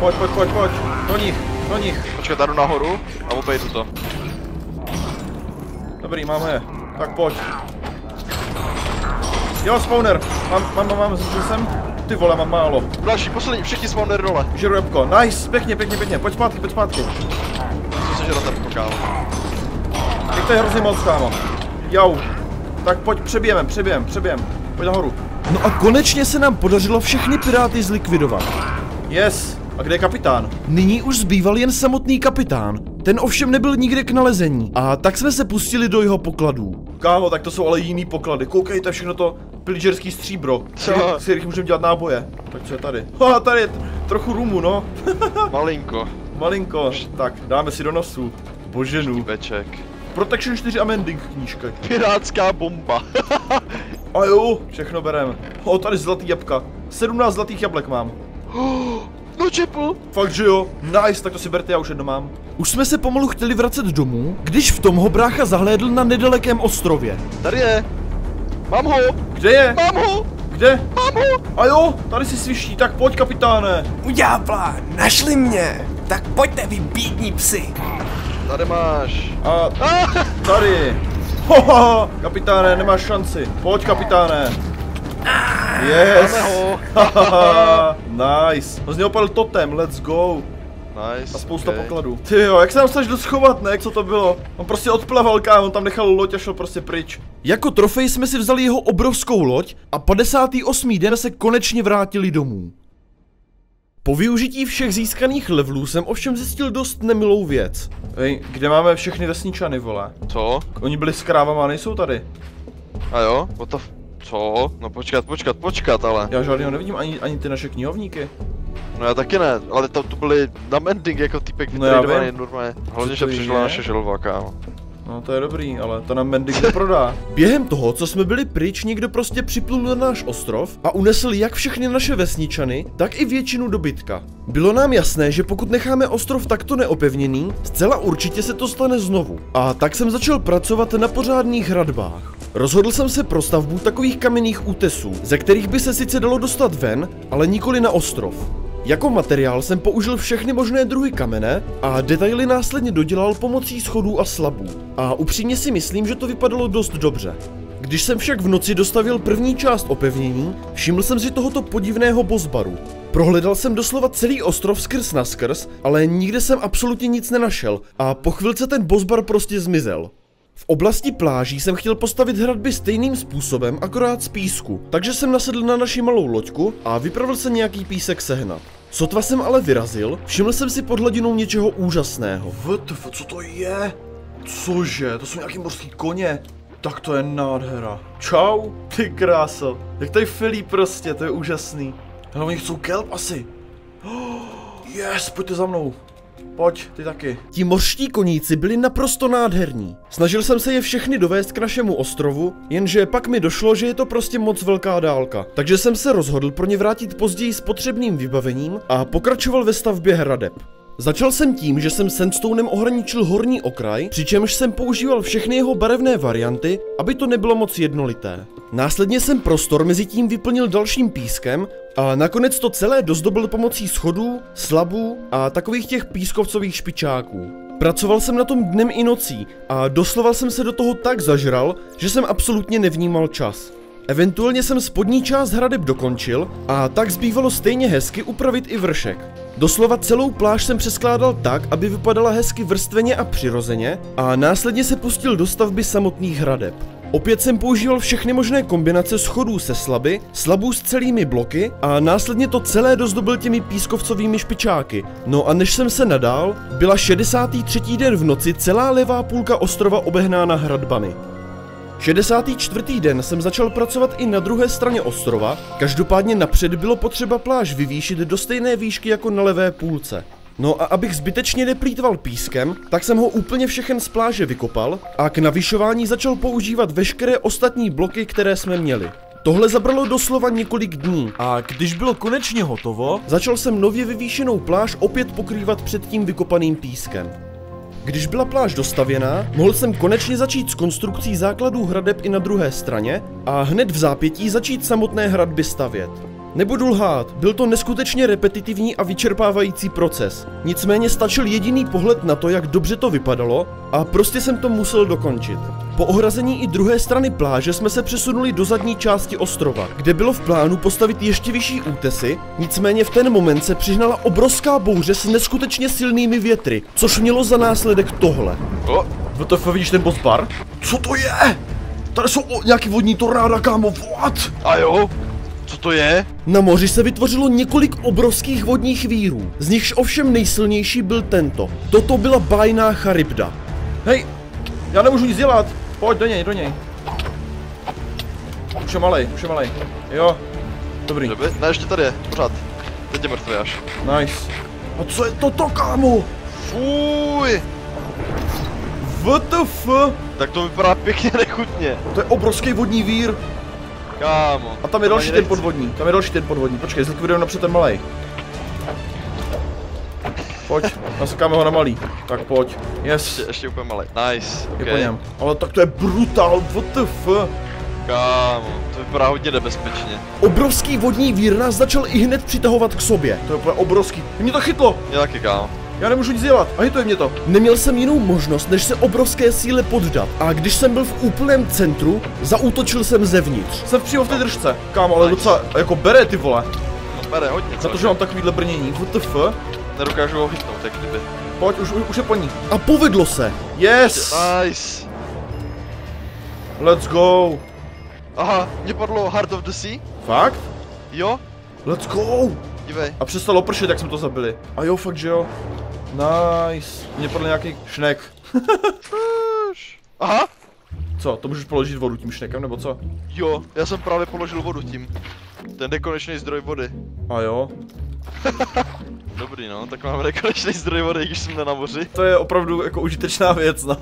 Pojď, pojď, pojď, pojď. Do nich, do nich. Počkej, tady nahoru a obejdu to. Dobrý, máme. Tak pojď. Jo, spawner, mám, mám, mám, mám, jsem, ty vole, mám málo. Další, poslední, všichni spawner dole. Žeru jabko, nice, pěkně, pěkně, pěkně, pojď zpátky, pojď zpátky. Co se žeru jabko, kámo? Tak to je hrozně moc, kámo. Jau. Tak pojď, přebijeme, přebijeme, přebijeme. Pojď nahoru. No a konečně se nám podařilo všechny piráty zlikvidovat. Yes. A kde je kapitán? Nyní už zbýval jen samotný kapitán. Ten ovšem nebyl nikde k nalezení. A tak jsme se pustili do jeho pokladů. Kámo, tak to jsou ale jiný poklady. Koukejte, všechno to pillagerský stříbro. Co? Z kterých můžeme dělat náboje. Tak co je tady? Ha, tady je trochu rumu, no. Malinko. Malinko. Tak, dáme si do nosu. Boženu. Peček. Protection čtyři a mending knížka. Pirátská bomba. A jo, všechno bereme. O, tady zlatý jabka. sedmnáct zlatých jablek mám. No čepl. Fakt, že jo. Nice, tak to si berte, já už jedno mám. Už jsme se pomalu chtěli vracet domů, když v tom ho brácha zahlédl na nedalekém ostrově. Tady je. Mám ho. Kde je? Mám ho. Kde? Mám ho. A jo, tady si sviští, tak pojď, kapitáne. U ďábla, našli mě. Tak pojďte, vy bídní psi. Tady máš. A tady. Hoho, kapitáne, nemáš šanci. Pojď, kapitáne. Yes. Nice. No z něho padl totem, let's go. Nice. A spousta okay. pokladů. Ty jo, jak se nám snažil schovat, ne? Co to bylo? On prostě odplaval, kámo, on tam nechal loď a šel prostě pryč. Jako trofej jsme si vzali jeho obrovskou loď a padesátý osmý den se konečně vrátili domů. Po využití všech získaných levelů jsem ovšem zjistil dost nemilou věc. Ej, kde máme všechny vesničany, vole? Co? Oni byli s krávama a nejsou tady. A jo, what the f... Co? No počkat, počkat, počkat, ale... Já žádného nevidím, ani, ani ty naše knihovníky. No já taky ne, ale tam tu byly na mending jako týpek vytradovaný no normálně. Hlavně, že přišla naše želva, kámo. No to je dobrý, ale to nám mending neprodá. Během toho, co jsme byli pryč, někdo prostě připlul na náš ostrov a unesl jak všechny naše vesničany, tak i většinu dobytka. Bylo nám jasné, že pokud necháme ostrov takto neopevněný, zcela určitě se to stane znovu. A tak jsem začal pracovat na pořádných hradbách. Rozhodl jsem se pro stavbu takových kamenných útesů, ze kterých by se sice dalo dostat ven, ale nikoli na ostrov. Jako materiál jsem použil všechny možné druhy kamene a detaily následně dodělal pomocí schodů a slabů. A upřímně si myslím, že to vypadalo dost dobře. Když jsem však v noci dostavil první část opevnění, všiml jsem si tohoto podivného bozbaru. Prohledal jsem doslova celý ostrov skrz naskrz, ale nikde jsem absolutně nic nenašel a po chvilce ten bozbar prostě zmizel. V oblasti pláží jsem chtěl postavit hradby stejným způsobem, akorát z písku, takže jsem nasedl na naši malou loďku a vypravil se nějaký písek sehnat. Sotva jsem ale vyrazil, všiml jsem si pod hladinou něčeho úžasného. Vtf, co to je? Cože, to jsou nějaký mořský koně? Tak to je nádhera. Čau, ty kráso. Jak tady filí prostě, to je úžasný. Hlavně oni chcou kelp asi. Yes, pojďte za mnou. Pojď, ty taky. Ti mořští koníci byli naprosto nádherní. Snažil jsem se je všechny dovést k našemu ostrovu, jenže pak mi došlo, že je to prostě moc velká dálka. Takže jsem se rozhodl pro ně vrátit později s potřebným vybavením a pokračoval ve stavbě hradeb. Začal jsem tím, že jsem sandstonem ohraničil horní okraj, přičemž jsem používal všechny jeho barevné varianty, aby to nebylo moc jednolité. Následně jsem prostor mezi tím vyplnil dalším pískem a nakonec to celé dozdobil pomocí schodů, slabů a takových těch pískovcových špičáků. Pracoval jsem na tom dnem i nocí a doslova jsem se do toho tak zažral, že jsem absolutně nevnímal čas. Eventuálně jsem spodní část hradeb dokončil a tak zbývalo stejně hezky upravit i vršek. Doslova celou pláž jsem přeskládal tak, aby vypadala hezky vrstveně a přirozeně a následně se pustil do stavby samotných hradeb. Opět jsem používal všechny možné kombinace schodů se slaby, slabů s celými bloky a následně to celé dozdobil těmi pískovcovými špičáky. No a než jsem se nadál, byla šedesátý třetí den v noci celá levá půlka ostrova obehnána hradbami. šedesátý čtvrtý den jsem začal pracovat i na druhé straně ostrova, každopádně napřed bylo potřeba pláž vyvýšit do stejné výšky jako na levé půlce. No a abych zbytečně neplýtval pískem, tak jsem ho úplně všechen z pláže vykopal a k navyšování začal používat veškeré ostatní bloky, které jsme měli. Tohle zabralo doslova několik dní a když bylo konečně hotovo, začal jsem nově vyvýšenou pláž opět pokrývat předtím vykopaným pískem. Když byla pláž dostavěná, mohl jsem konečně začít s konstrukcí základů hradeb i na druhé straně a hned v zápětí začít samotné hradby stavět. Nebudu lhát, byl to neskutečně repetitivní a vyčerpávající proces, nicméně stačil jediný pohled na to, jak dobře to vypadalo a prostě jsem to musel dokončit. Po ohrazení i druhé strany pláže jsme se přesunuli do zadní části ostrova, kde bylo v plánu postavit ještě vyšší útesy, nicméně v ten moment se přihnala obrovská bouře s neskutečně silnými větry, což mělo za následek tohle. O, to vidíš ten bozbar? Co to je? Tady jsou o, nějaký vodní tornáda, kámo, what? A jo? Co to je? Na moři se vytvořilo několik obrovských vodních vírů, z nichž ovšem nejsilnější byl tento. Toto byla bájná Charybda. Hej, já nemůžu nic dělat, pojď do něj, do něj. Už je malej, už je malej, jo, dobrý. Dobrý, ne, ještě tady je, pořád, teď je mrtvý až. Nice. A co je toto, kámo? Fuj. W T F. Tak to vypadá pěkně nechutně. To je obrovský vodní vír. Kámo. A tam je další ten podvodní, tam je další ten podvodní, počkej, zlikvidujeme napřed ten malej. Pojď, nasekáme ho na malý, tak pojď, yes. Ještě, ještě úplně malej, nice, okay. Je po něm. Ale tak to je brutál, W T F. Kámo, to vypadá hodně nebezpečně. Obrovský vodní vír nás začal i hned přitahovat k sobě. To je úplně obrovský, mě to chytlo. Mě taky, kámo. Já nemůžu nic dělat, a hituje mě to. Neměl jsem jinou možnost, než se obrovské síle poddat. A když jsem byl v úplném centru, zaútočil jsem zevnitř. Jsem přímo v té držce, kámo, ale nice. Docela jako bere, ty vole. No bere hodně. Za to, že mám takovýhle brnění, W T F. Nedokážu ho hitnout, tak kdyby. Pojď, už, už je po ní. A povedlo se. Yes. Nice. Let's go. Aha, mě padlo Heart of the Sea. Fakt? Jo. Let's go. Dívej. A přestalo pršet, jak jsme to zabili. A jo, fakt, že jo. Nice. Mně padl nějaký šnek. Aha. Co, to můžeš položit vodu tím šnekem, nebo co? Jo, já jsem právě položil vodu tím. Ten nekonečný zdroj vody. A jo. Dobrý, no, tak máme nekonečný zdroj vody, když jsme na moři. To je opravdu jako užitečná věc, no.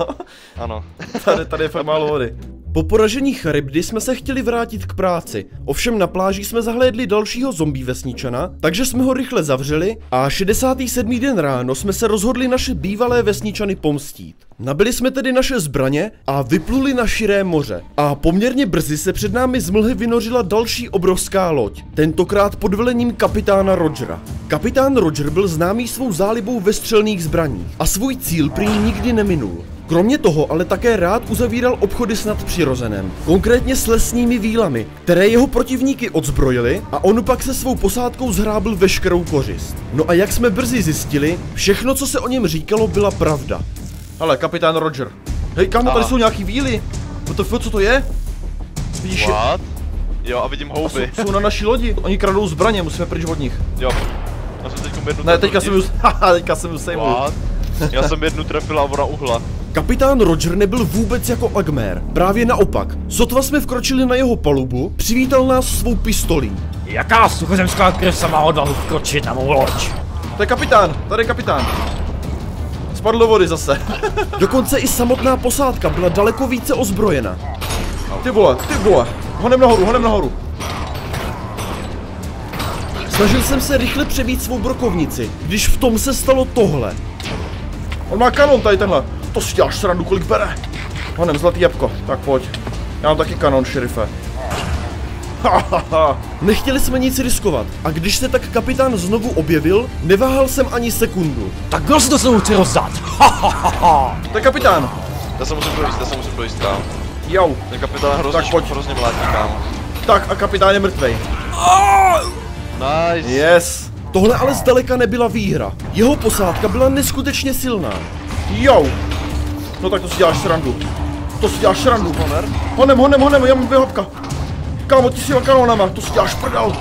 Ano. Tady, tady je fakt málo vody. Po poražení Charybdy jsme se chtěli vrátit k práci, ovšem na pláži jsme zahlédli dalšího zombie vesničana, takže jsme ho rychle zavřeli a šedesátý sedmý den ráno jsme se rozhodli naše bývalé vesničany pomstít. Nabili jsme tedy naše zbraně a vypluli na širé moře. A poměrně brzy se před námi z mlhy vynořila další obrovská loď, tentokrát pod velením kapitána Rogera. Kapitán Roger byl známý svou zálibou ve střelných zbraních a svůj cíl prý nikdy neminul. Kromě toho ale také rád uzavíral obchody s nadpřirozenem, konkrétně s lesními vílami, které jeho protivníky odzbrojili a on pak se svou posádkou zhrábl veškerou kořist. No a jak jsme brzy zjistili, všechno, co se o něm říkalo, byla pravda. Ale kapitán Roger. Hej, kámo, tady jsou nějaký víly. W T F, co to je? Vidíš? What? Jo, a vidím houby. A jsou, jsou na naší lodi. Oni kradou zbraně, musíme pryč od nich. Jo. Já jsem teďka jednu ne, teďka jsem, haha, teďka jsem usejmul. Já jsem jednu trefil a ona uhla. Kapitán Roger nebyl vůbec jako Agmer, právě naopak. Sotva jsme vkročili na jeho palubu, přivítal nás svou pistolí. Jaká suchozemská krev sama odvahu vkročit na mou loď? To je kapitán, tady je kapitán. Spadl do vody zase. Dokonce i samotná posádka byla daleko více ozbrojena. Ty vole, ty vole, honem nahoru, honem nahoru. Snažil jsem se rychle přebít svou brokovnici, když v tom se stalo tohle. On má kanon tady tenhle. To si děláš srandu, kolik bere. Honem, zlatý jabko, tak pojď. Já mám taky kanon, šerife. Nechtěli jsme nic riskovat a když se tak kapitán znovu objevil, neváhal jsem ani sekundu. Tak kdo se to znovu chce rozdat? To je kapitán. Já se musím projít, já se musím projít, kámo. Jau. Ten kapitán hrozně, tak pojď. Hrozně mlátí, kámo. Tak a kapitán je mrtvej. Nice. Yes. Tohle ale zdaleka nebyla výhra. Jeho posádka byla neskutečně silná. Jou. No tak to si děláš srandu. To si děláš srandu, honer. Honem, honem, honem, já mám dvě hopka. Kámo, ty si na kanonama, to si děláš prdel.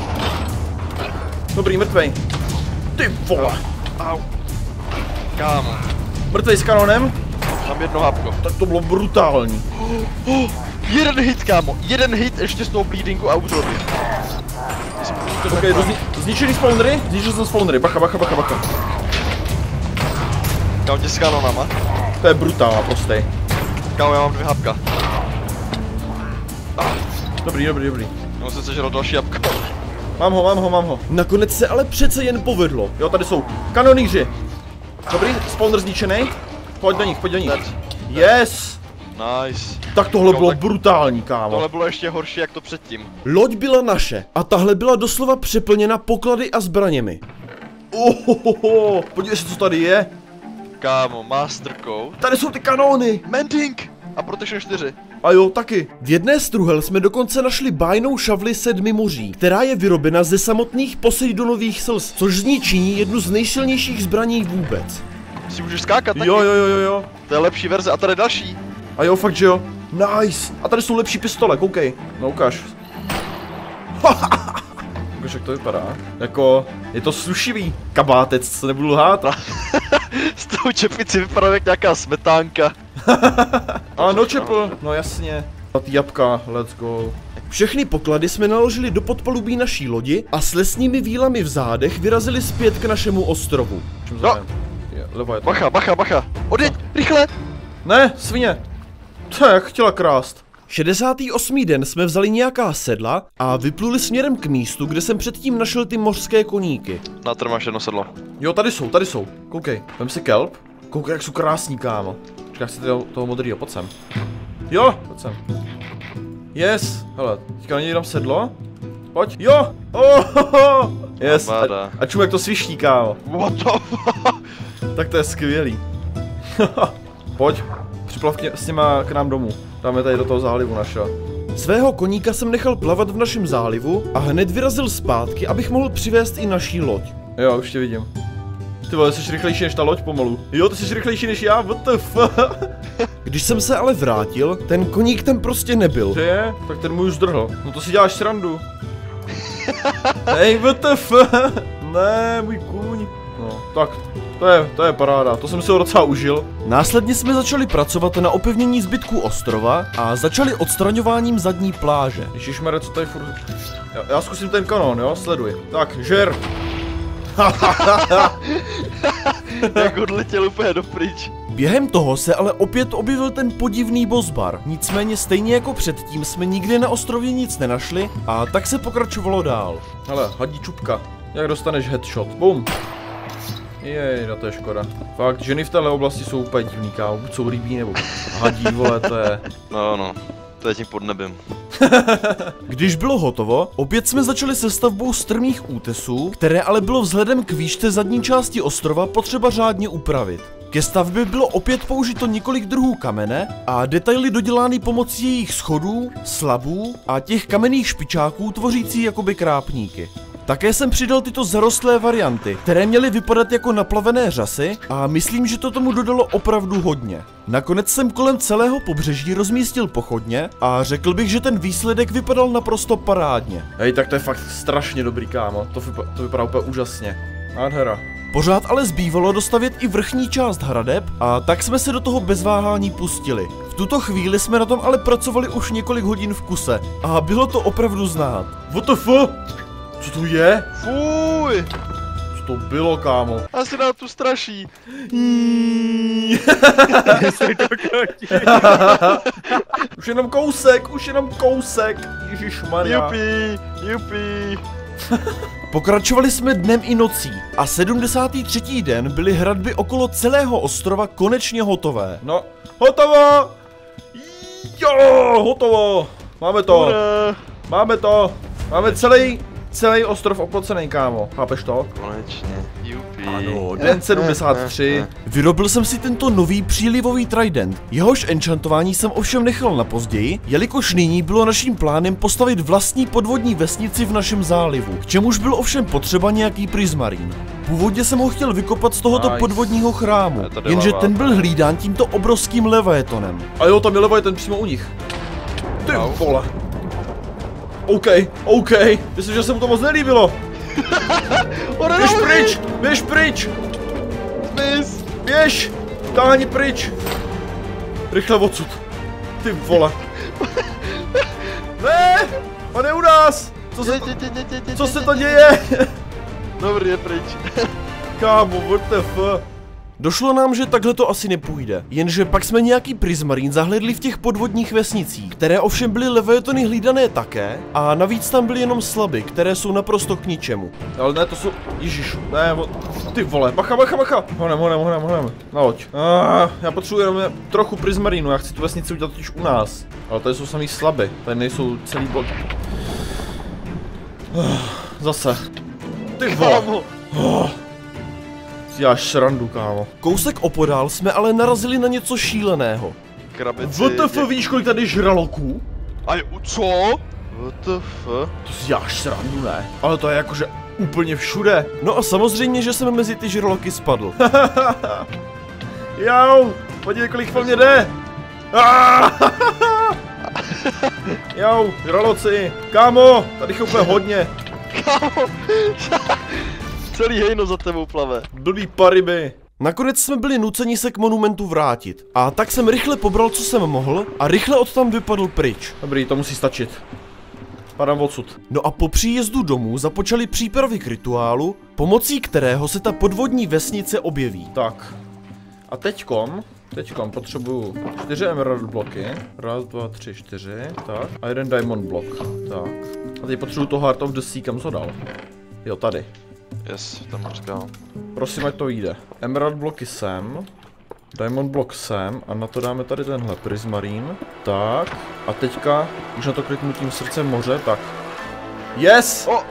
Dobrý, mrtvej. Ty vole. Au. Kámo. Mrtvej s kanonem. Mám jedno hápko. Tak to bylo brutální. Oh, oh, jeden hit, kámo. Jeden hit ještě s tou bleedingu a útrobí. Okay, zni zničený spawnry? Zničil jsem spawnry. Bacha, bacha, bacha, bacha. Kámo, tě s kanonama. To je brutál, prostej. Kámo, já mám dvě hápka. Ah. Dobrý, dobrý, dobrý. Já musím sežrat další jabko. Mám ho, mám ho, mám ho. Nakonec se ale přece jen povedlo. Jo, tady jsou kanonýři. Dobrý, spawner zničený. Pojď do nich, pojď do nich. Yes! Nice. Tak tohle bylo brutální, kámo. Tohle bylo ještě horší, jak to předtím. Loď byla naše a tahle byla doslova přeplněna poklady a zbraněmi. Ohohoho, podívej se, co tady je. Kámo, masterkou. Tady jsou ty kanóny. Mending. A Protection čtyři. A jo, taky. V jedné z truhel jsme dokonce našli bájnou šavli sedmi moří, která je vyrobena ze samotných Poseidonových slz, což z ní činí jednu z nejsilnějších zbraní vůbec. Si můžeš skákat taky. Jo, jo, jo, jo. To je lepší verze a tady další. A jo, fakt, že jo. Nice. A tady jsou lepší pistole, koukej. No ukáž. Ukáž, jak to vypadá. Jako, je to slušivý kabátec, co nebudu lhát. S tou čepici vypadá jak nějaká smetánka. A no čepl, no jasně. Zlatý jabka, let's go. Všechny poklady jsme naložili do podpalubí naší lodi a s lesními vílami v zádech vyrazili zpět k našemu ostrovu. No. Je, bacha, bacha, bacha. Odjeď, no. Rychle. Ne, svině. To jak chtěla krást. šedesátý osmý den jsme vzali nějaká sedla a vypluli směrem k místu, kde jsem předtím našel ty mořské koníky. Na tady máš jedno sedlo. Jo, tady jsou, tady jsou. Koukej, vem si kelp. Koukej, jak jsou krásní, kámo. Čekáš si toho, toho modrýho, pojď sem. Jo, pojď sem. Yes, hele, teďka není tam sedlo. Pojď, jo, ohoho, yes, a, a čum, jak to sviští, kámo. What the fuck? Tak to je skvělý. Pojď, připlav s těma k nám domů, dáme tady do toho zálivu našeho. Svého koníka jsem nechal plavat v našem zálivu a hned vyrazil zpátky, abych mohl přivést i naší loď. Jo, už tě vidím. Ty vole, jsi rychlejší než ta loď pomalu. Jo, ty jsi rychlejší než já, what the fuck? Když jsem se ale vrátil, ten koník tam prostě nebyl. Že je? Tak ten můj už zdrhl. No to si děláš srandu. Hej, what the fuck? Ne, můj kůň. No, tak, to je, to je paráda, to jsem si ho docela užil. Následně jsme začali pracovat na opevnění zbytků ostrova a začali odstraňováním zadní pláže. Ježišmarja, co tady furt... Já, já zkusím ten kanón, jo? Sleduj. Tak, žer. Jak odletěl úplně dopryč. Během toho se ale opět objevil ten podivný bozbar. Nicméně stejně jako předtím jsme nikdy na ostrově nic nenašli a tak se pokračovalo dál. Hele, hadí čupka. Jak dostaneš headshot? Bum. Jej, no to je škoda. Fakt, ženy v téhle oblasti jsou úplně divný, kámo. Buď jsou rybí nebo hadí, vole, to je... No, no. To je tím podnebím. Když bylo hotovo, opět jsme začali se stavbou strmých útesů, které ale bylo vzhledem k výšce zadní části ostrova potřeba řádně upravit. Ke stavbě bylo opět použito několik druhů kamene a detaily dodělány pomocí jejich schodů, slabů a těch kamenných špičáků tvořící jakoby krápníky. Také jsem přidal tyto zarostlé varianty, které měly vypadat jako naplavené řasy a myslím, že to tomu dodalo opravdu hodně. Nakonec jsem kolem celého pobřeží rozmístil pochodně a řekl bych, že ten výsledek vypadal naprosto parádně. Hej, tak to je fakt strašně dobrý, kámo, to, vypa to vypadá úplně úžasně. Nádhera. Pořád ale zbývalo dostavět i vrchní část hradeb a tak jsme se do toho bez váhání pustili. V tuto chvíli jsme na tom ale pracovali už několik hodin v kuse a bylo to opravdu znát. What the fuck? Co to je? Fuj! Co to bylo, kámo? Asi nám tu straší. Už jenom kousek, už jenom kousek. Ježišmarja. Jupi, jupi. Pokračovali jsme dnem i nocí a sedmdesátý třetí den byly hradby okolo celého ostrova konečně hotové. No, hotovo! Jo, hotovo! Máme to! Ura. Máme to! Máme celý... Celý ostrov oplocený, kámo, chápeš to? Konečně, jupi. Ano, den sedmdesát tři. Vyrobil jsem si tento nový přílivový trident. Jehož enchantování jsem ovšem nechal na později, jelikož nyní bylo naším plánem postavit vlastní podvodní vesnici v našem zálivu, k čemuž byl ovšem potřeba nějaký prismarín. Původně jsem ho chtěl vykopat z tohoto nice. podvodního chrámu, jenže levá. ten byl hlídán tímto obrovským levietonem. A jo, tam je levieten přímo u nich. Ty vole. OK, OK, myslím, že se mu to moc nelíbilo. Běž pryč, běž pryč. Běž, táhni pryč. Rychle odsud. Ty vole. Ne, on je u nás. Co se, co se to děje? Dobrý, je pryč. Kámo, what the fuck. Došlo nám, že takhle to asi nepůjde, jenže pak jsme nějaký prismarín zahledli v těch podvodních vesnicích, které ovšem byly leviatony hlídané také a navíc tam byly jenom slaby, které jsou naprosto k ničemu. Ale ne, to jsou... Ježiš, ne, ty vole, bacha, bacha, bacha! Honem, honem, honem, honem, na loď. Ah, já potřebuji jenom trochu prismarínu, já chci tu vesnici udělat totiž u nás, ale tady jsou samý slaby, tady nejsou celý blok. Ah, zase. Ty vole. Ah. Já šrandu, kámo. Kousek opodál jsme ale narazili na něco šíleného. Krabici... W T F, víš, kolik tady žraloků? A je, co? W T F? To si děláš srandu, ne? Ale to je jakože úplně všude. No a samozřejmě, že jsem mezi ty žraloky spadl. Jau, podívej, kolik po mě jde. Jau, žraloci, kámo, tady je úplně hodně. Kámo, celý hejno za tebou plave. Blbý paryby. Nakonec jsme byli nuceni se k monumentu vrátit. A tak jsem rychle pobral, co jsem mohl, a rychle odtamtud vypadl pryč. Dobrý, to musí stačit. Padám odsud. No a po příjezdu domů započaly přípravy k rituálu, pomocí kterého se ta podvodní vesnice objeví. Tak. A teďkom, teďkom potřebuju čtyři emerald bloky. Raz, dva, tři, čtyři. Tak. A jeden diamond blok. Tak. A teď potřebuju to Heart of the Sea, kam co dal. Jo, tady. Yes, tam říkal. Prosím, ať to jde. Emerald bloky sem. Diamond blok sem a na to dáme tady tenhle prismarín. Tak. A teďka už na to kliknu tím srdcem moře, tak. Yes! Oh,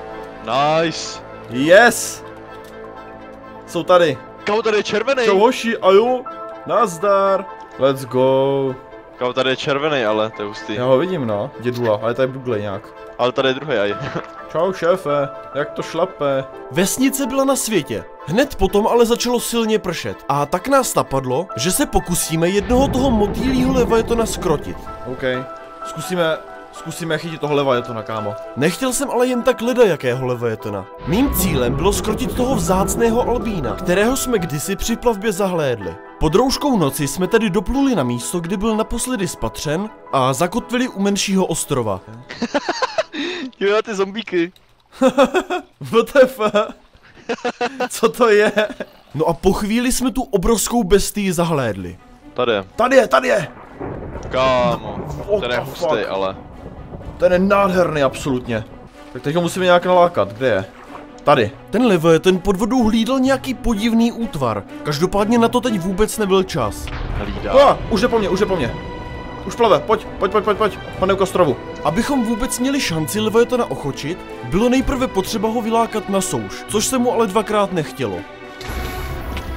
nice! Yes! Jsou tady. Kámo, tady je červený. Čau hoši, a jo. Nazdar. Let's go. Kámo, tady je červený, ale to je hustý. Já ho vidím, no. Dědula, ale tady bugle nějak. Ale tady je druhý aj. Čau šéfe, jak to šlape. Vesnice byla na světě. Hned potom ale začalo silně pršet. A tak nás napadlo, že se pokusíme jednoho toho motýlího levajetona skrotit. OK, zkusíme, zkusíme chytit toho levajetona, kámo. Nechtěl jsem ale jen tak ledajakého levajetona. Mým cílem bylo skrotit toho vzácného albína, kterého jsme kdysi při plavbě zahlédli. Pod rouškou noci jsme tedy dopluli na místo, kde byl naposledy spatřen a zakotvili u menšího ostrova. Jo, ty zombíky. W T F. Co to je? No a po chvíli jsme tu obrovskou bestii zahlédli. Tady je. Tady je, tady je! Kámo, no, ten je hustý, ale. Ten je nádherný, absolutně. Tak teď ho musíme nějak nalákat, kde je? Tady. Ten levé, ten pod vodou hlídal nějaký podivný útvar. Každopádně na to teď vůbec nebyl čas. Hlídá. Ah, už jde po mně, už jde po mně. Už plave, pojď, pojď, pojď, pojď, pojď, pane Kostrovu. Abychom vůbec měli šanci levajetona ochočit, bylo nejprve potřeba ho vylákat na souš, což se mu ale dvakrát nechtělo.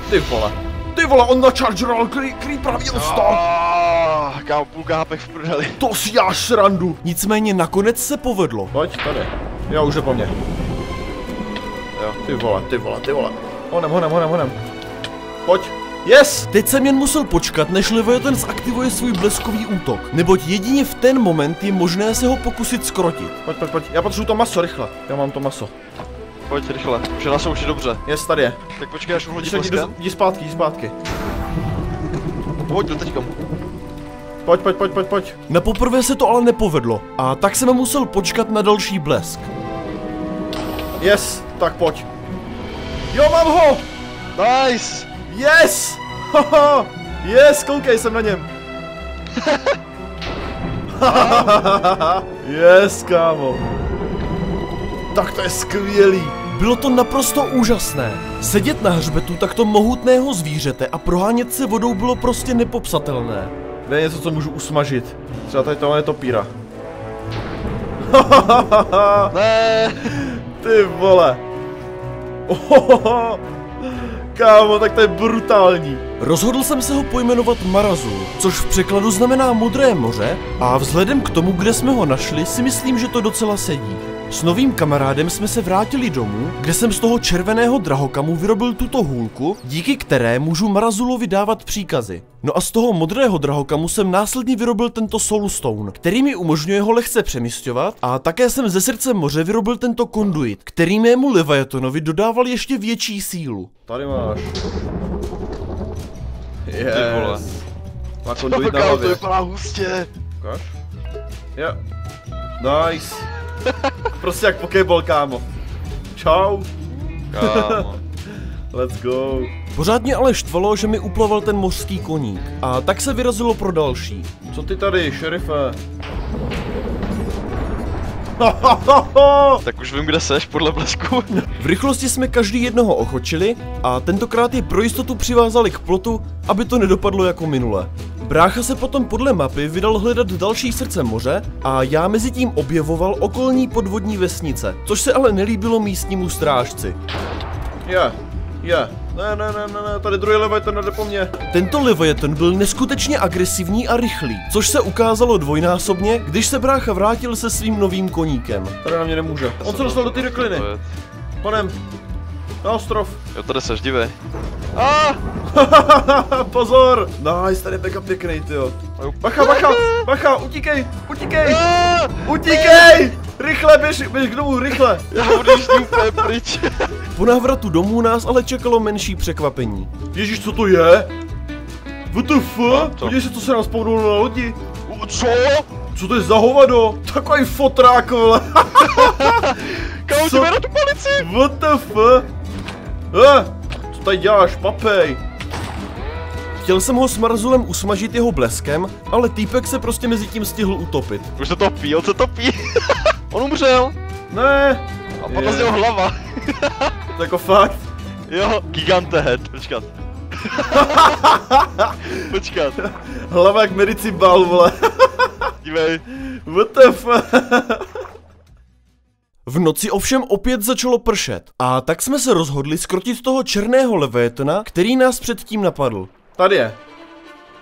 Ty vole, ty vole, on načaržoval creepera vstál. Kámo, půlka hápek v prdeli. To si děláš srandu. Nicméně nakonec se povedlo. Pojď, tady, já už je po mně. Jo, ty vole, ty vole, ty vole. Honem, honem, honem, honem. Pojď. Yes! Teď jsem jen musel počkat, než levajeton zaktivuje svůj bleskový útok, neboť jedině v ten moment je možné se ho pokusit skrotit. Pojď, pojď, pojď, já potřebuji to maso, rychle. Já mám to maso. Pojď rychle, už je na souši, dobře. Jest, tady je. Tak počkej, až uhodí pleskem. Jdi zpátky, jdi zpátky. Pojď do teďka. Pojď, pojď, pojď, pojď, pojď. Na poprvé se to ale nepovedlo, a tak jsem musel počkat na další blesk. Yes, tak pojď. Jo, mám ho! Nice! Yes! Hoho! Yes, koukej, jsem na něm! Yes, kámo! Tak to je skvělý! Bylo to naprosto úžasné! Sedět na hřbetu takto mohutného zvířete a prohánět se vodou bylo prostě nepopsatelné. Dej něco, co můžu usmažit. Třeba tady tohle je topíra. Ne! Ty vole! Ohohoho! Kámo, tak to je brutální. Rozhodl jsem se ho pojmenovat Marazul, což v překladu znamená modré moře, a vzhledem k tomu, kde jsme ho našli, si myslím, že to docela sedí. S novým kamarádem jsme se vrátili domů, kde jsem z toho červeného drahokamu vyrobil tuto hůlku, díky které můžu Marazulovi dávat příkazy. No a z toho modrého drahokamu jsem následně vyrobil tento soulstone, který mi umožňuje ho lehce přemísťovat, a také jsem ze srdce moře vyrobil tento konduit, který mému levajetonovi dodával ještě větší sílu. Tady máš. Yes. Ty vole. Má konduit na hlavě. To vypadá hustě. Ukaž. Yeah. Nice. Prostě jak pokéball, kámo. Čau. Kámo. Let's go. Pořádně ale štvalo, že mi uplaval ten mořský koník. A tak se vyrazilo pro další. Co ty tady, šerife? Tak už vím, kde seš, podle blesku. V rychlosti jsme každý jednoho ochočili a tentokrát je pro jistotu přivázali k plotu, aby to nedopadlo jako minule. Brácha se potom podle mapy vydal hledat další srdce moře a já mezi tím objevoval okolní podvodní vesnice, což se ale nelíbilo místnímu strážci. Je, je, ne, ne, ne, ne, tady druhý levajeton jde po mně. Tento levajeton byl neskutečně agresivní a rychlý, což se ukázalo dvojnásobně, když se brácha vrátil se svým novým koníkem. Tady na mě nemůže. On se dostal do té dekliny. Panem, na ostrov. Jo, tady seš, dívej. Ah! Pozor! Nice, tady je peka pěkný, tyjo. Bacha, bacha, bacha, utíkej, utíkej! Utíkej! Rychle, běž, běž k domu, rychle! Já odjíždím úplně pryč. Po návratu domů nás ale čekalo menší překvapení. Ježíš, co to je? W T F? Podívej se, co se nám spounulo na lodi. Co? Co to je za hovado? Takový fotrák, vole. Kámo, jdeme na tu policii! W T F? Eh, co tady děláš, papej? Chtěl jsem ho s Marzulem usmažit jeho bleskem, ale týpek se prostě mezi tím stihl utopit. Už se to pí, on se to pí. On umřel. Ne. A potom z něho hlava. To jako fakt? Jo, gigante head, počkat. Počkat. Hlava jak medicibal, vole. Dívej. W T F? V noci ovšem opět začalo pršet. A tak jsme se rozhodli skrotit toho černého levétna, který nás předtím napadl. Tady je.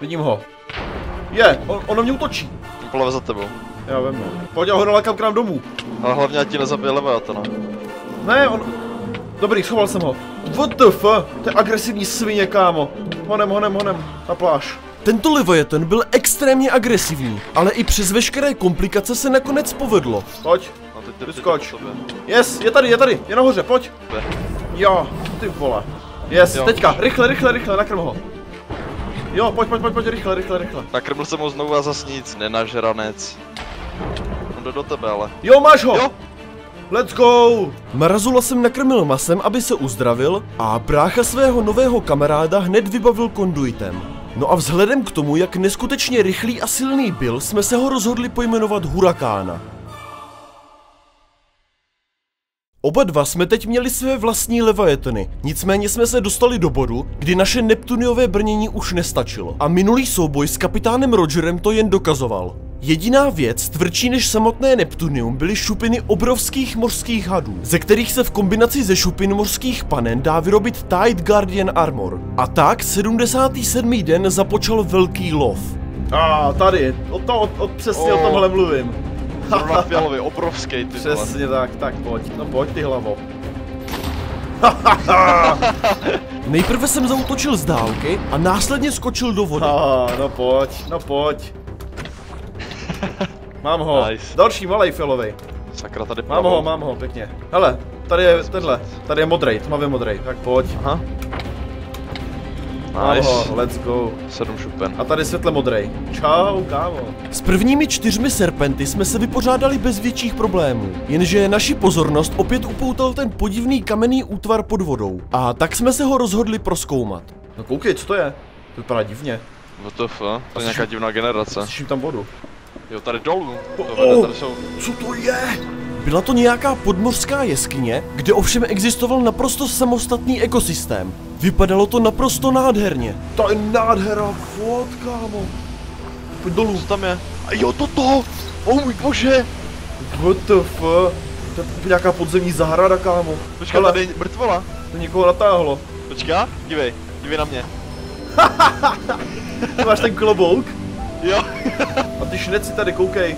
Vidím ho. Je, on, ono mě útočí. Plave za tebou. Já vím, no. Pojď, já ho nalekám k nám domů. Ale hlavně ať ti nezabije levétna. Ne, on... Dobrý, schoval jsem ho. W T F? To je agresivní svině, kámo. Honem, honem, honem. Na pláž. Tento levétn byl extrémně agresivní, ale i přes veškeré komplikace se nakonec povedlo. Pojď. Vyskoč. Yes, je tady, je tady, je nahoře, pojď. Jo, ty vole. Yes, jo, teďka, rychle, rychle, rychle, nakrm ho. Jo, pojď, pojď, pojď, pojď, rychle, rychle, rychle. Nakrml jsem ho znovu a zas nic, nenažranec. On jde do tebe, ale. Jo, máš ho! Jo. Let's go! Marazula jsem nakrmil masem, aby se uzdravil, a brácha svého nového kamaráda hned vybavil konduitem. No a vzhledem k tomu, jak neskutečně rychlý a silný byl, jsme se ho rozhodli pojmenovat Hurakána. Oba dva jsme teď měli své vlastní levajetny, nicméně jsme se dostali do bodu, kdy naše Neptuniové brnění už nestačilo a minulý souboj s kapitánem Rogerem to jen dokazoval. Jediná věc tvrdší než samotné Neptunium byly šupiny obrovských mořských hadů, ze kterých se v kombinaci ze šupin mořských panen dá vyrobit Tide Guardian Armor. A tak sedmdesátý sedmý den započal velký lov. A ah, tady, o to, o, o, přesně oh. o tomhle mluvím. Zrovna fialový, obrovský, ty. Přesně tak, tak pojď, no pojď ty hlavo. Nejprve jsem zaútočil z dálky a následně skočil do vody. Ah, no pojď, no pojď. Mám ho, nice. Další malej fialový. Sakra, tady mám ho, mám ho, pěkně. Hele, tady je tenhle, tady je modrej, tmavě modrej, tak pojď. Aha. Nice. Oho, let's go. Sedm šupen. A tady světle modrej. Čau, kámo. S prvními čtyřmi serpenty jsme se vypořádali bez větších problémů. Jenže naši pozornost opět upoutal ten podivný kamenný útvar pod vodou. A tak jsme se ho rozhodli prozkoumat. No koukej, co to je? To vypadá divně. No to je nějaká divná generace. Slyším tam vodu. Jo, tady dolů. To oh, vede, tady jsou... Co to je? Byla to nějaká podmořská jeskyně, kde ovšem existoval naprosto samostatný ekosystém. Vypadalo to naprosto nádherně. To je nádhera, vod, kámo. Pojď dolů. Co tam je? A jo, toto! O můj bože! W T F? To je nějaká podzemní zahrada, kámo. Počkej, ale tady je mrtvola. To někoho natáhlo. Počká, dívej, dívej na mě. Ty máš ten klobouk? Jo. A ty šneci tady, koukej.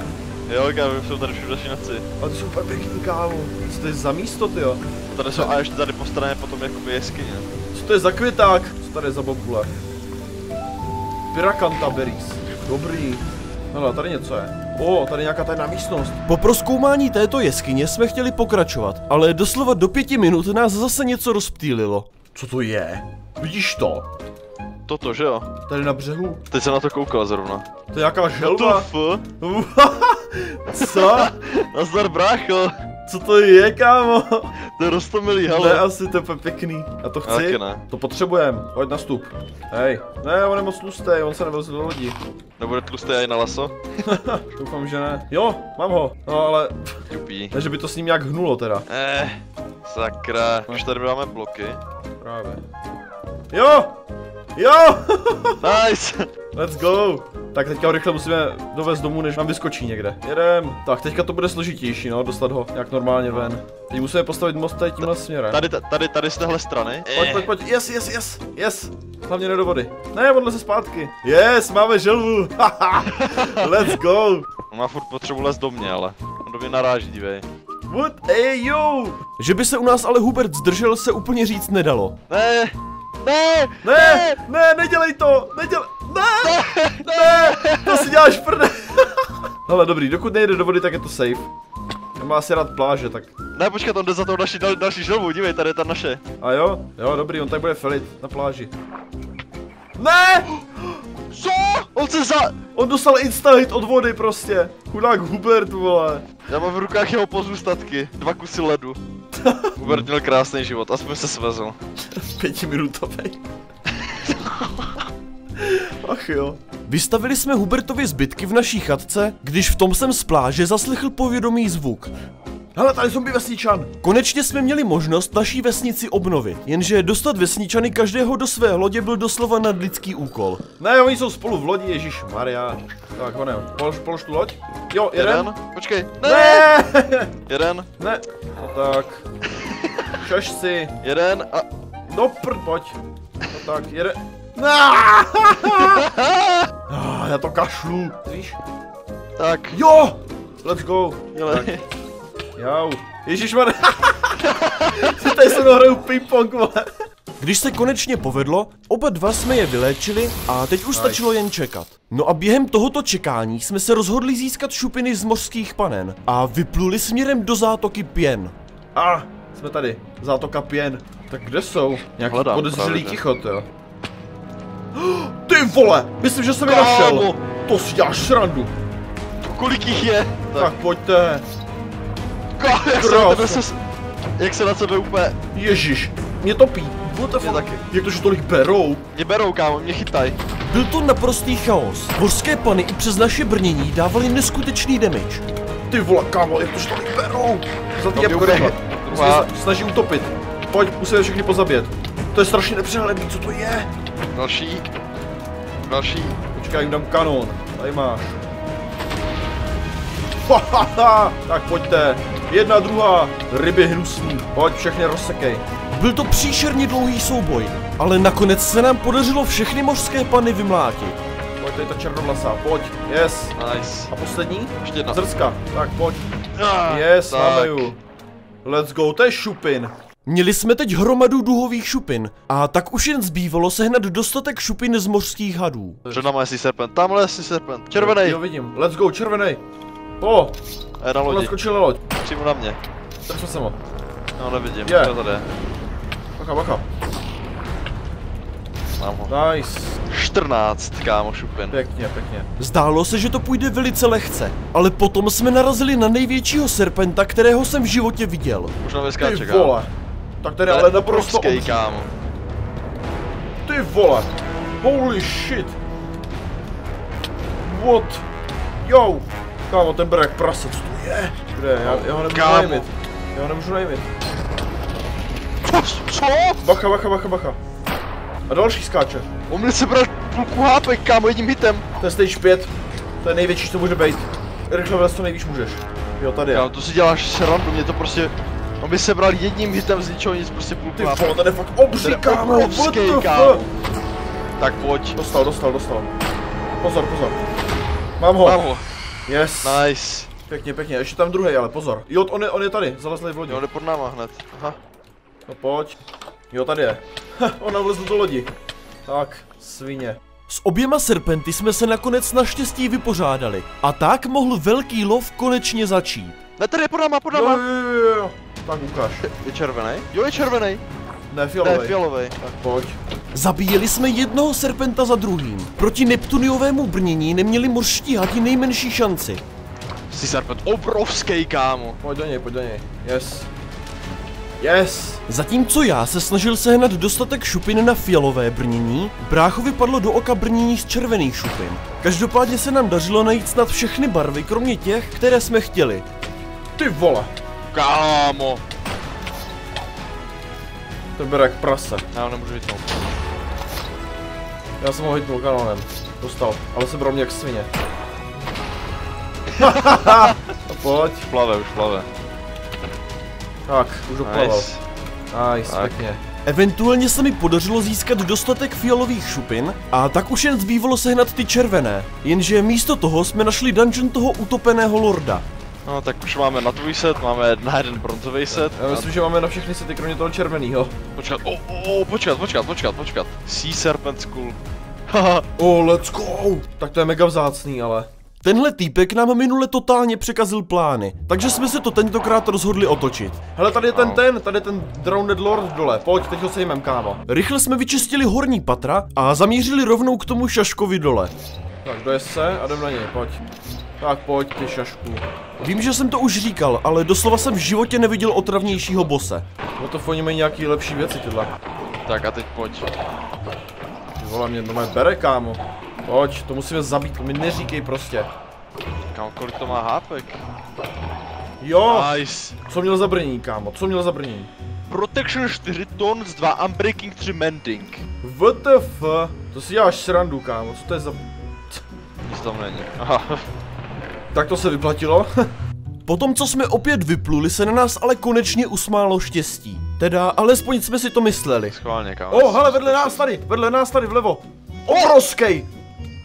Jo, kámo, jsou tady všude šinaci. Ale ty jsou úplně pěkný, kámo. Co to je za místo, tyjo? Tady jsou a ještě tady po straně potom jakoby jeskyně. Co to je za květák? Co tady je za bobule? Pirakanta berries. Dobrý. Hele, tady něco je. O, tady je nějaká tajná místnost. Po prozkoumání této jeskyně jsme chtěli pokračovat, ale doslova do pěti minut nás zase něco rozptýlilo. Co to je? Vidíš to? Toto, že jo? Tady na břehu. Teď jsem na to koukal zrovna. To je nějaká želva. Co? Nazdar, brácho. Co to je, kámo? To je roztomilý, hele. Ne, asi to je pěkný. A to chci? Ne. To potřebujeme. Hoď na stup. Hej. Ne, on je moc tlustý, on se nevezl do lodí. Nebude tlustý i na laso? Doufám, že ne. Jo, mám ho. No ale... Jupí. Ne, že by to s ním nějak hnulo teda. Eh, sakra. Už tady máme bloky. Právě. Jo! Jo! Nice! Let's go! Tak teďka ho rychle musíme dovést domů, než nám vyskočí někde. Jedem. Tak teďka to bude složitější, no, dostat ho nějak normálně ven. Teď musíme postavit most tady tímhle směrem. Tady, tady, tady z téhle strany. Pojď, pojď, pojď, yes, yes, yes, yes. Hlavně ne do vody. Ne, odle se zpátky. Yes, máme želvu. Let's go. On má furt potřebu les do mě, ale on do mě naráží, dívej. What? Ej, jo! Že by se u nás ale Hubert zdržel, se úplně říct nedalo. Ne. Ne, ne, ne, nedělej to, nedělej, ne, ne, ne, to si děláš prde. Hele, dobrý, dokud nejde do vody, tak je to safe. Já mám asi rád pláže, tak. Ne, počkat, on jde za tou naši, dal, další želvu, dívej, tady je ta naše. A jo, jo, dobrý, on tak bude felit na pláži. Ne! Co? On se za... On dostal insta hit od vody prostě. Chudák Hubert, vole. Já mám v rukách jeho pozůstatky. Dva kusy ledu. Hubert měl krásný život, aspoň se svezl. Pětiminutovej. Ach jo. Vystavili jsme Hubertovi zbytky v naší chatce, když v tom jsem z pláže zaslechl povědomý zvuk. Hele, tady zombie vesničan! Konečně jsme měli možnost naší vesnici obnovit, jenže dostat vesničany každého do své lodě byl doslova nadlidský úkol. Ne, oni jsou spolu v lodi, ježišmarja. Tak, honem, polož, polož tu loď. Jo, jeden. jeden. Počkej. Ne! ne! Jeden. Ne. No tak. Šešci. Jeden a... No prd, pojď. No tak, jeden. Ah, já to kašlu. Víš? Tak. Jo! Let's go. Dělej. Jau, ježišmar, si tady se mnou hraju ping-pong, vole. Když se konečně povedlo, oba dva jsme je vyléčili a teď už stačilo jen čekat. No a během tohoto čekání jsme se rozhodli získat šupiny z mořských panen a vypluli směrem do zátoky Pien. A, ah, jsme tady, zátoka Pien. Tak kde jsou? Nějaký podezřelý tichot, jo. Ty vole, myslím, že jsem je našel. To si děláš srandu. Kolik jich je? Tak, tak pojďte. Jak se, tebe se, jak se na sebe úplně... Ježíš, mě topí. Mě taky. Jak to, že tolik berou? Mě berou, kámo, mě chytaj. Byl to naprostý chaos. Mořské pany i přes naše brnění dávaly neskutečný damage. Ty vole, kámo, jak to, že tolik berou? Zabíjeme, snaží utopit. Pojď, musíme všechny pozabít. To je strašně nepřehledný, co to je? Další. Další. Počkej, jim dám kanon. Tady máš. Tak pojďte. Jedna, druhá, ryby hnusný, pojď všechny rozsekej. Byl to příšerně dlouhý souboj, ale nakonec se nám podařilo všechny mořské pany vymlátit. Pojď, tady ta černovlasá, pojď, yes. Nice. A poslední? Ještě jedna. Zrska, tak pojď. Ah, yes, máme ju. Let's go, to je šupin. Měli jsme teď hromadu duhových šupin a tak už jen zbývalo sehnat dostatek šupin z mořských hadů. Před náma je si serpent, tamhle je si serpent, červený. Jo, vidím, let's go, červený. Po! A je na lodi. Skočila loď. Přímo na mě. Trefil jsem ho. No, nevidím, je. To tady je. Bacha, bacha. Mám ho. Nice. čtrnáct, kámo, šupin. Pěkně, pěkně. Zdálo se, že to půjde velice lehce, ale potom jsme narazili na největšího serpenta, kterého jsem v životě viděl. Už nám vyskáče, kámo. Ty vole. Tak tady ale naprosto obří. Kámo. Ty vole. Holy shit. What? Yo. Kámo, ten bere jak prase, co to je? Kde? Já, já ho nemůžu najmit. Já ho nemůžu najmit. Co? Bacha, bacha, bacha, bacha. A další skáče. On mě sebral půlku hápek, kámo, jedním hitem. To je stage pět. To je největší, co může být. Rychle vlez, co nejvíc můžeš. Jo, tady je. Kámo, to si děláš srandu, mě to prostě... On by sebral jedním hitem z ničeho nic, prostě půlku hápek. Ty vole, tady je fakt obří, kámo, obří, kámo. Tak pojď. Dostal, dostal, dostal. Pozor, pozor. Mám ho. Mám ho. Yes. Nice. Pěkně, pěkně, ještě tam druhý, ale pozor. Jo, on je, on je tady, zalezlej v lodi. Jo, on je pod náma hned. Aha. No pojď. Jo, tady je. Ha, ona vlezl do lodi. Tak, svině. S oběma serpenty jsme se nakonec naštěstí vypořádali. A tak mohl velký lov konečně začít. Ne, tady je pod náma, pod náma. Jo, jo, jo, jo. Tak ukáž. Je, je červený? Jo, je červený. Ne, fialovej. Ne, fialovej. Tak pojď. Zabíjeli jsme jednoho serpenta za druhým. Proti Neptuniovému brnění neměli mořští hadi nejmenší šanci. Jsi serpent obrovský, kámo. Pojď do něj, pojď do něj. Yes. Yes. Zatímco já se snažil sehnat dostatek šupin na fialové brnění, bráchovi padlo do oka brnění z červených šupin. Každopádně se nám dařilo najít snad všechny barvy, kromě těch, které jsme chtěli. Ty vole. Kámo. To bere jak prase. Já ho nemůžu hitnout. Já jsem ho hitnul kanonem. Dostal. Ale sebral mě jak svině. No pojď. Plave, už plave. Tak, už doplaval. Nice, nice, pěkně. Eventuálně se mi podařilo získat dostatek fialových šupin a tak už jen zbývalo sehnat ty červené. Jenže místo toho jsme našli dungeon toho utopeného lorda. No tak už máme na tvůj set, máme na jeden bronzový set. Já myslím, a... že máme na všechny sety, kromě toho červenýho. Počkat, oh, oh, počkat, počkat, počkat, počkat. Sea Serpent School. Haha. Oh, let's go! Tak to je mega vzácný, ale. Tenhle týpek nám minule totálně překazil plány, takže jsme se to tentokrát rozhodli otočit. Hele, tady je ten ten, tady je ten Drowned Lord dole, pojď, teď ho sejmem, kámo. Rychle jsme vyčistili horní patra a zamířili rovnou k tomu šaškovi dole. Tak, dojezd se a jdem na něj, pojď. Tak pojď, ty šašku. Vím, že jsem to už říkal, ale doslova jsem v životě neviděl otravnějšího bose. No to oni mají nějaký lepší věci, tyhle. Tak a teď pojď. Ty vole, mě normálně bere, kámo. Pojď, to musíme zabít, mi neříkej prostě. Kámo, kolik to má hápek? Jo! Nice. Co měl za brnění, kámo, co měl za brnění? Protection čtyři tons, dva Unbreaking, tři Mending. W T F, to si děláš srandu, kámo, co to je za... Nic tam není. Tak to se vyplatilo. Potom, co jsme opět vypluli, se na nás ale konečně usmálo štěstí. Teda, alespoň jsme si to mysleli. Schválně, kámo. O, hele, vedle nás tady, vedle nás tady vlevo. Obrovskej!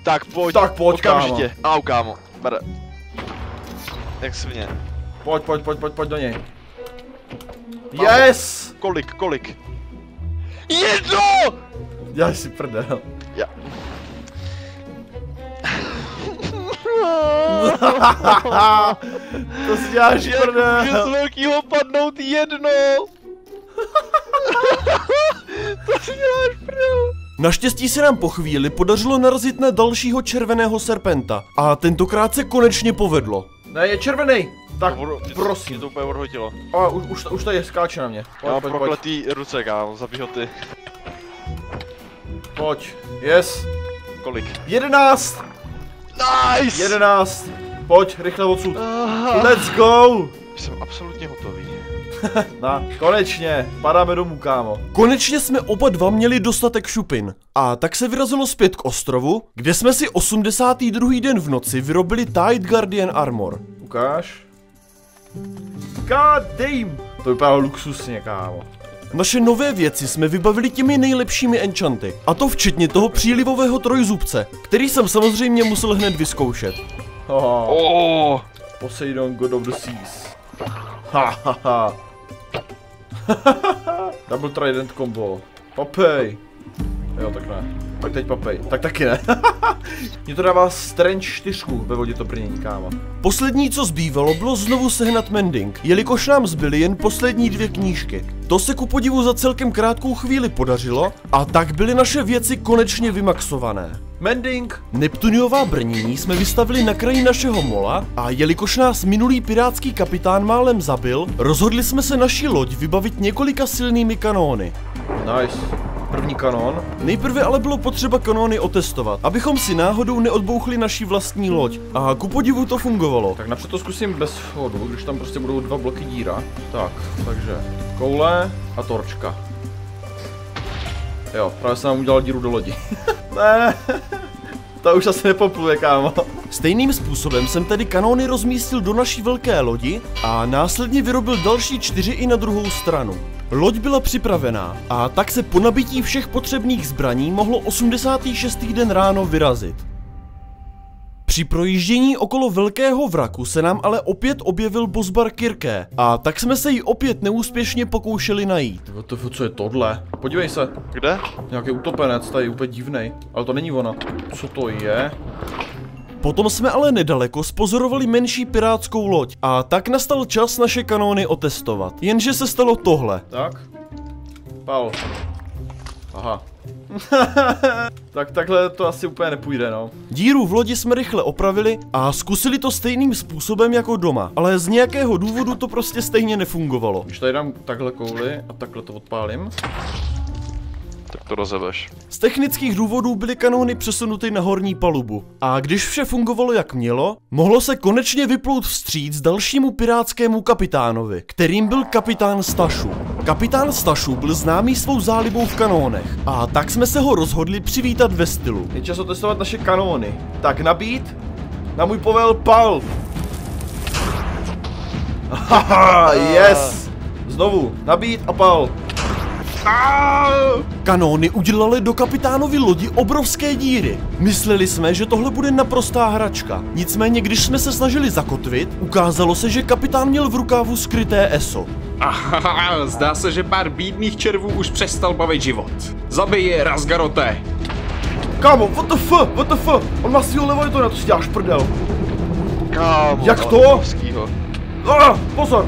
Tak pojď, tak pojď, okamžitě. Kámo. Au, kámo, bere. Jak svině. Pojď, pojď, pojď, pojď, pojď do něj. Máme. Yes! Kolik, kolik? Jedno! Já si prdel. Já. To si děláš prdel. Jak může z velkýho padnout jedno? To si děláš prdel. Naštěstí se nám po chvíli podařilo narazit na dalšího červeného serpenta a tentokrát se konečně povedlo. Ne, je červený! Tak to, prosím. Mě to úplně odhodilo. A už, už, už tady skáče na mě. Pojď, já pojď, prokletý pojď. Ruce, kámo, zabij ho ty. Pojď, yes. Kolik? jedenáct! Nice! jedenáct! Pojď, rychle odsud. Uh. Let's go! Jsem absolutně hotový. Na, konečně, padáme domů, kámo. Konečně jsme oba dva měli dostatek šupin. A tak se vyrazilo zpět k ostrovu, kde jsme si osmdesátý druhý den v noci vyrobili Tide Guardian Armor. Ukáž. God damn. To vypadalo luxusně, kámo. Naše nové věci jsme vybavili těmi nejlepšími enchanty. A to včetně toho přílivového trojzubce, který jsem samozřejmě musel hned vyzkoušet. Oh. Oh. Poseidon, God of the Seas. Ha ha ha. Double trident combo. Papej. Jo, tak ne. Tak teď papej. Tak taky ne. Mně to dává strange čtyři ve vodě to brnění, kámo. Poslední, co zbývalo, bylo znovu sehnat mending, jelikož nám zbyly jen poslední dvě knížky. To se ku podivu za celkem krátkou chvíli podařilo a tak byly naše věci konečně vymaxované. Mending! Neptuniová brnění jsme vystavili na kraji našeho mola a jelikož nás minulý pirátský kapitán málem zabil, rozhodli jsme se naši loď vybavit několika silnými kanóny. Nice. První kanón. Nejprve ale bylo potřeba kanóny otestovat, abychom si náhodou neodbouchli naši vlastní loď. A ku podivu to fungovalo. Tak napřed to zkusím bez vchodu, když tam prostě budou dva bloky díra. Tak, takže koule a torčka. Jo, právě jsem nám udělal díru do lodi. Ne, to už asi nepopluje, kámo. Stejným způsobem jsem tedy kanóny rozmístil do naší velké lodi a následně vyrobil další čtyři i na druhou stranu. Loď byla připravená a tak se po nabití všech potřebných zbraní mohlo osmdesátý šestý den ráno vyrazit. Při projíždění okolo velkého vraku se nám ale opět objevil bosbar Kirké a tak jsme se jí opět neúspěšně pokoušeli najít. Co je tohle? Podívej se. Kde? Nějaký utopenec, tady úplně divnej, ale to není ona. Co to je? Potom jsme ale nedaleko spozorovali menší pirátskou loď a tak nastal čas naše kanóny otestovat. Jenže se stalo tohle. Tak? Paul. Aha. Tak takhle to asi úplně nepůjde, no. Díru v lodi jsme rychle opravili a zkusili to stejným způsobem jako doma, ale z nějakého důvodu to prostě stejně nefungovalo. Když tady dám takhle kouli a takhle to odpálím, tak to rozebeš. Z technických důvodů byly kanóny přesunuty na horní palubu a když vše fungovalo jak mělo, mohlo se konečně vyplout vstříc dalšímu pirátskému kapitánovi, kterým byl kapitán Stachu. Kapitán Stachu byl známý svou zálibou v kanónech a tak jsme se ho rozhodli přivítat ve stylu. Je čas otestovat naše kanóny. Tak nabít, na můj povel pal. Haha, yes! Znovu, nabít a pal. Kanóny udělaly do kapitánovy lodi obrovské díry. Mysleli jsme, že tohle bude naprostá hračka. Nicméně, když jsme se snažili zakotvit, ukázalo se, že kapitán měl v rukávu skryté eso. Aha, zdá se, že pár bídných červů už přestal bavit život. Zabij je, Razgarote! Kámo, what the f, what the f, on má sílu levo, je to na to si děláš prdel. Kámo, jak to? Ah, pozor!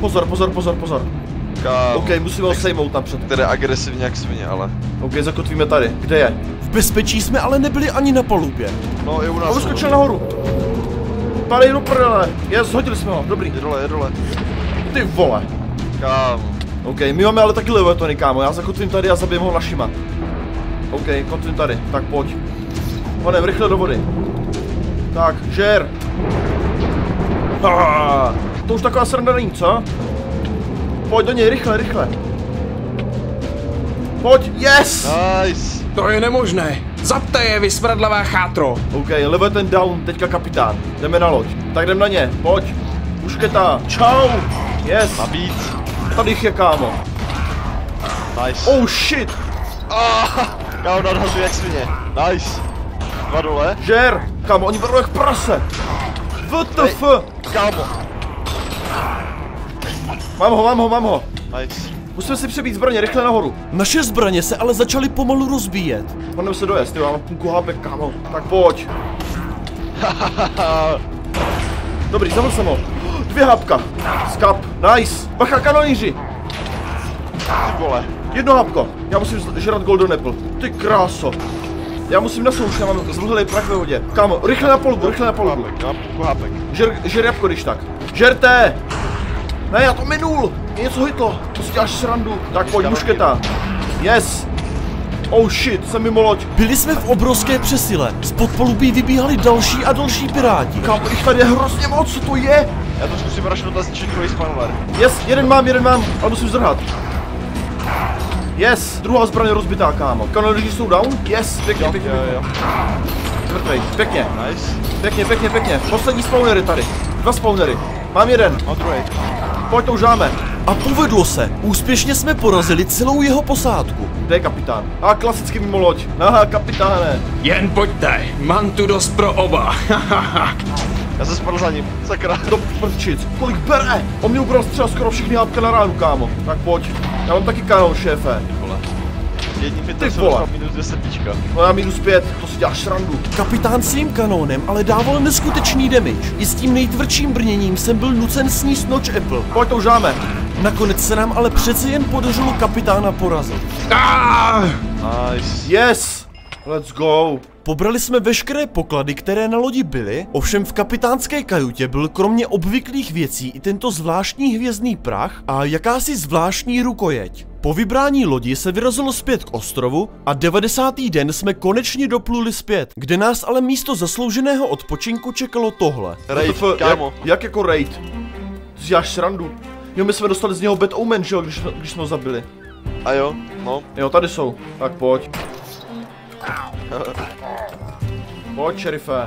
Pozor, pozor, pozor, pozor. Kámo. OK, musíme ho sejmout napřed. Tedy agresivně jak svině, ale. OK, zakotvíme tady. Kde je? V bezpečí jsme ale nebyli ani na palubě. No, je u nás. On skočil nahoru. Padej do prdele. Je, zhodili jsme ho, dobrý. Je dole, je dole. Ty vole. Kámo. OK, my máme ale taky leviatony, kámo. Já zakotvím tady a zabijem ho našima. OK, kotvím tady. Tak pojď. Pane, rychle do vody. Tak, žer. Ah, to už taková sranda není, co? Pojď do něj, rychle, rychle. Pojď, yes! Nice. To je nemožné. Zapte je, vy smradlavá chátro. OK, level ten down, teďka kapitán. Jdeme na loď. Tak jdem na ně, pojď. Mušketa, čau. Yes. Nabít. Tady jich je, kámo. Nice. Oh shit. Ah, já odhazuji jak svině. Nice. Dva dole. Žer, kámo, oni vedou jak prase. W T F! Kámo! Mám ho, mám ho, mám ho! Nice. Musíme si přebít zbraně, rychle nahoru. Naše zbraně se ale začaly pomalu rozbíjet. Ponem se dojezd, jo, mám půlku hápek, kámo. Tak pojď. Dobrý, zavrl jsem ho. Dvě hápka. Skap, nice. Bacha, kanoníři. Ty vole. Jedno hápko. Já musím žrat golden apple. Ty kráso. Já musím na souš, já mám zlhlej prach ve vodě. Kámo, rychle na polbu, rychle na polbu. Žer, žer jabko, když tak. Žerte! Ne, já to minul! Mě něco hitlo, to si děláš srandu. Tak pojď, mušketa. Yes! Oh shit, jsem mimo loď. Byli jsme v obrovské přesile. Spod polubí vybíhali další a další piráti. Kámo, jich tady je hrozně moc, co to je? Já to zkusím rašnout a zničit druhý spanler. Yes, jeden mám, jeden mám, ale musím zrhat. Yes, druhá zbraně rozbitá, kámo. Kanonýři jsou down? Yes, pěkně, pěkně, pěkně. Pěkně, nice. Pěkně, pěkně, pěkně. Poslední spawnery tady. Dva spawnery. Mám jeden. Mám druhý. Pojď to už dáme. A povedlo se. Úspěšně jsme porazili celou jeho posádku. Kde je kapitán? A klasicky mimo loď. Aha, kapitáne. Jen pojďte, mám tu dost pro oba. Já se spadl za ním. Sakra. Do prčic. Kolik bere? On mě ubral střel skoro všechny hápky na ránu, kámo. Tak pojď. Já mám taky kanon, šéfe. Ty vole. No já minus pět, to si děláš srandu. Kapitán s tím kanónem ale dával neskutečný damage. I s tím nejtvrdším brněním jsem byl nucen sníst noč apple. Pojď to už dáme. Nakonec se nám ale přece jen podařilo kapitána porazit. Ah! Nice. Yes! Let's go. Pobrali jsme veškeré poklady, které na lodi byly, ovšem v kapitánské kajutě byl kromě obvyklých věcí i tento zvláštní hvězdný prach a jakási zvláštní rukojeť. Po vybrání lodi se vyrazilo zpět k ostrovu a devadesátý den jsme konečně dopluli zpět, kde nás ale místo zaslouženého odpočinku čekalo tohle. Raid, kámo. Jak, jak jako raid? Ty děláš srandu. Jo, my jsme dostali z něho bad omen, že jo, když, když jsme ho zabili. A jo, no. Jo, tady jsou. Tak pojď. Pojď, šerife.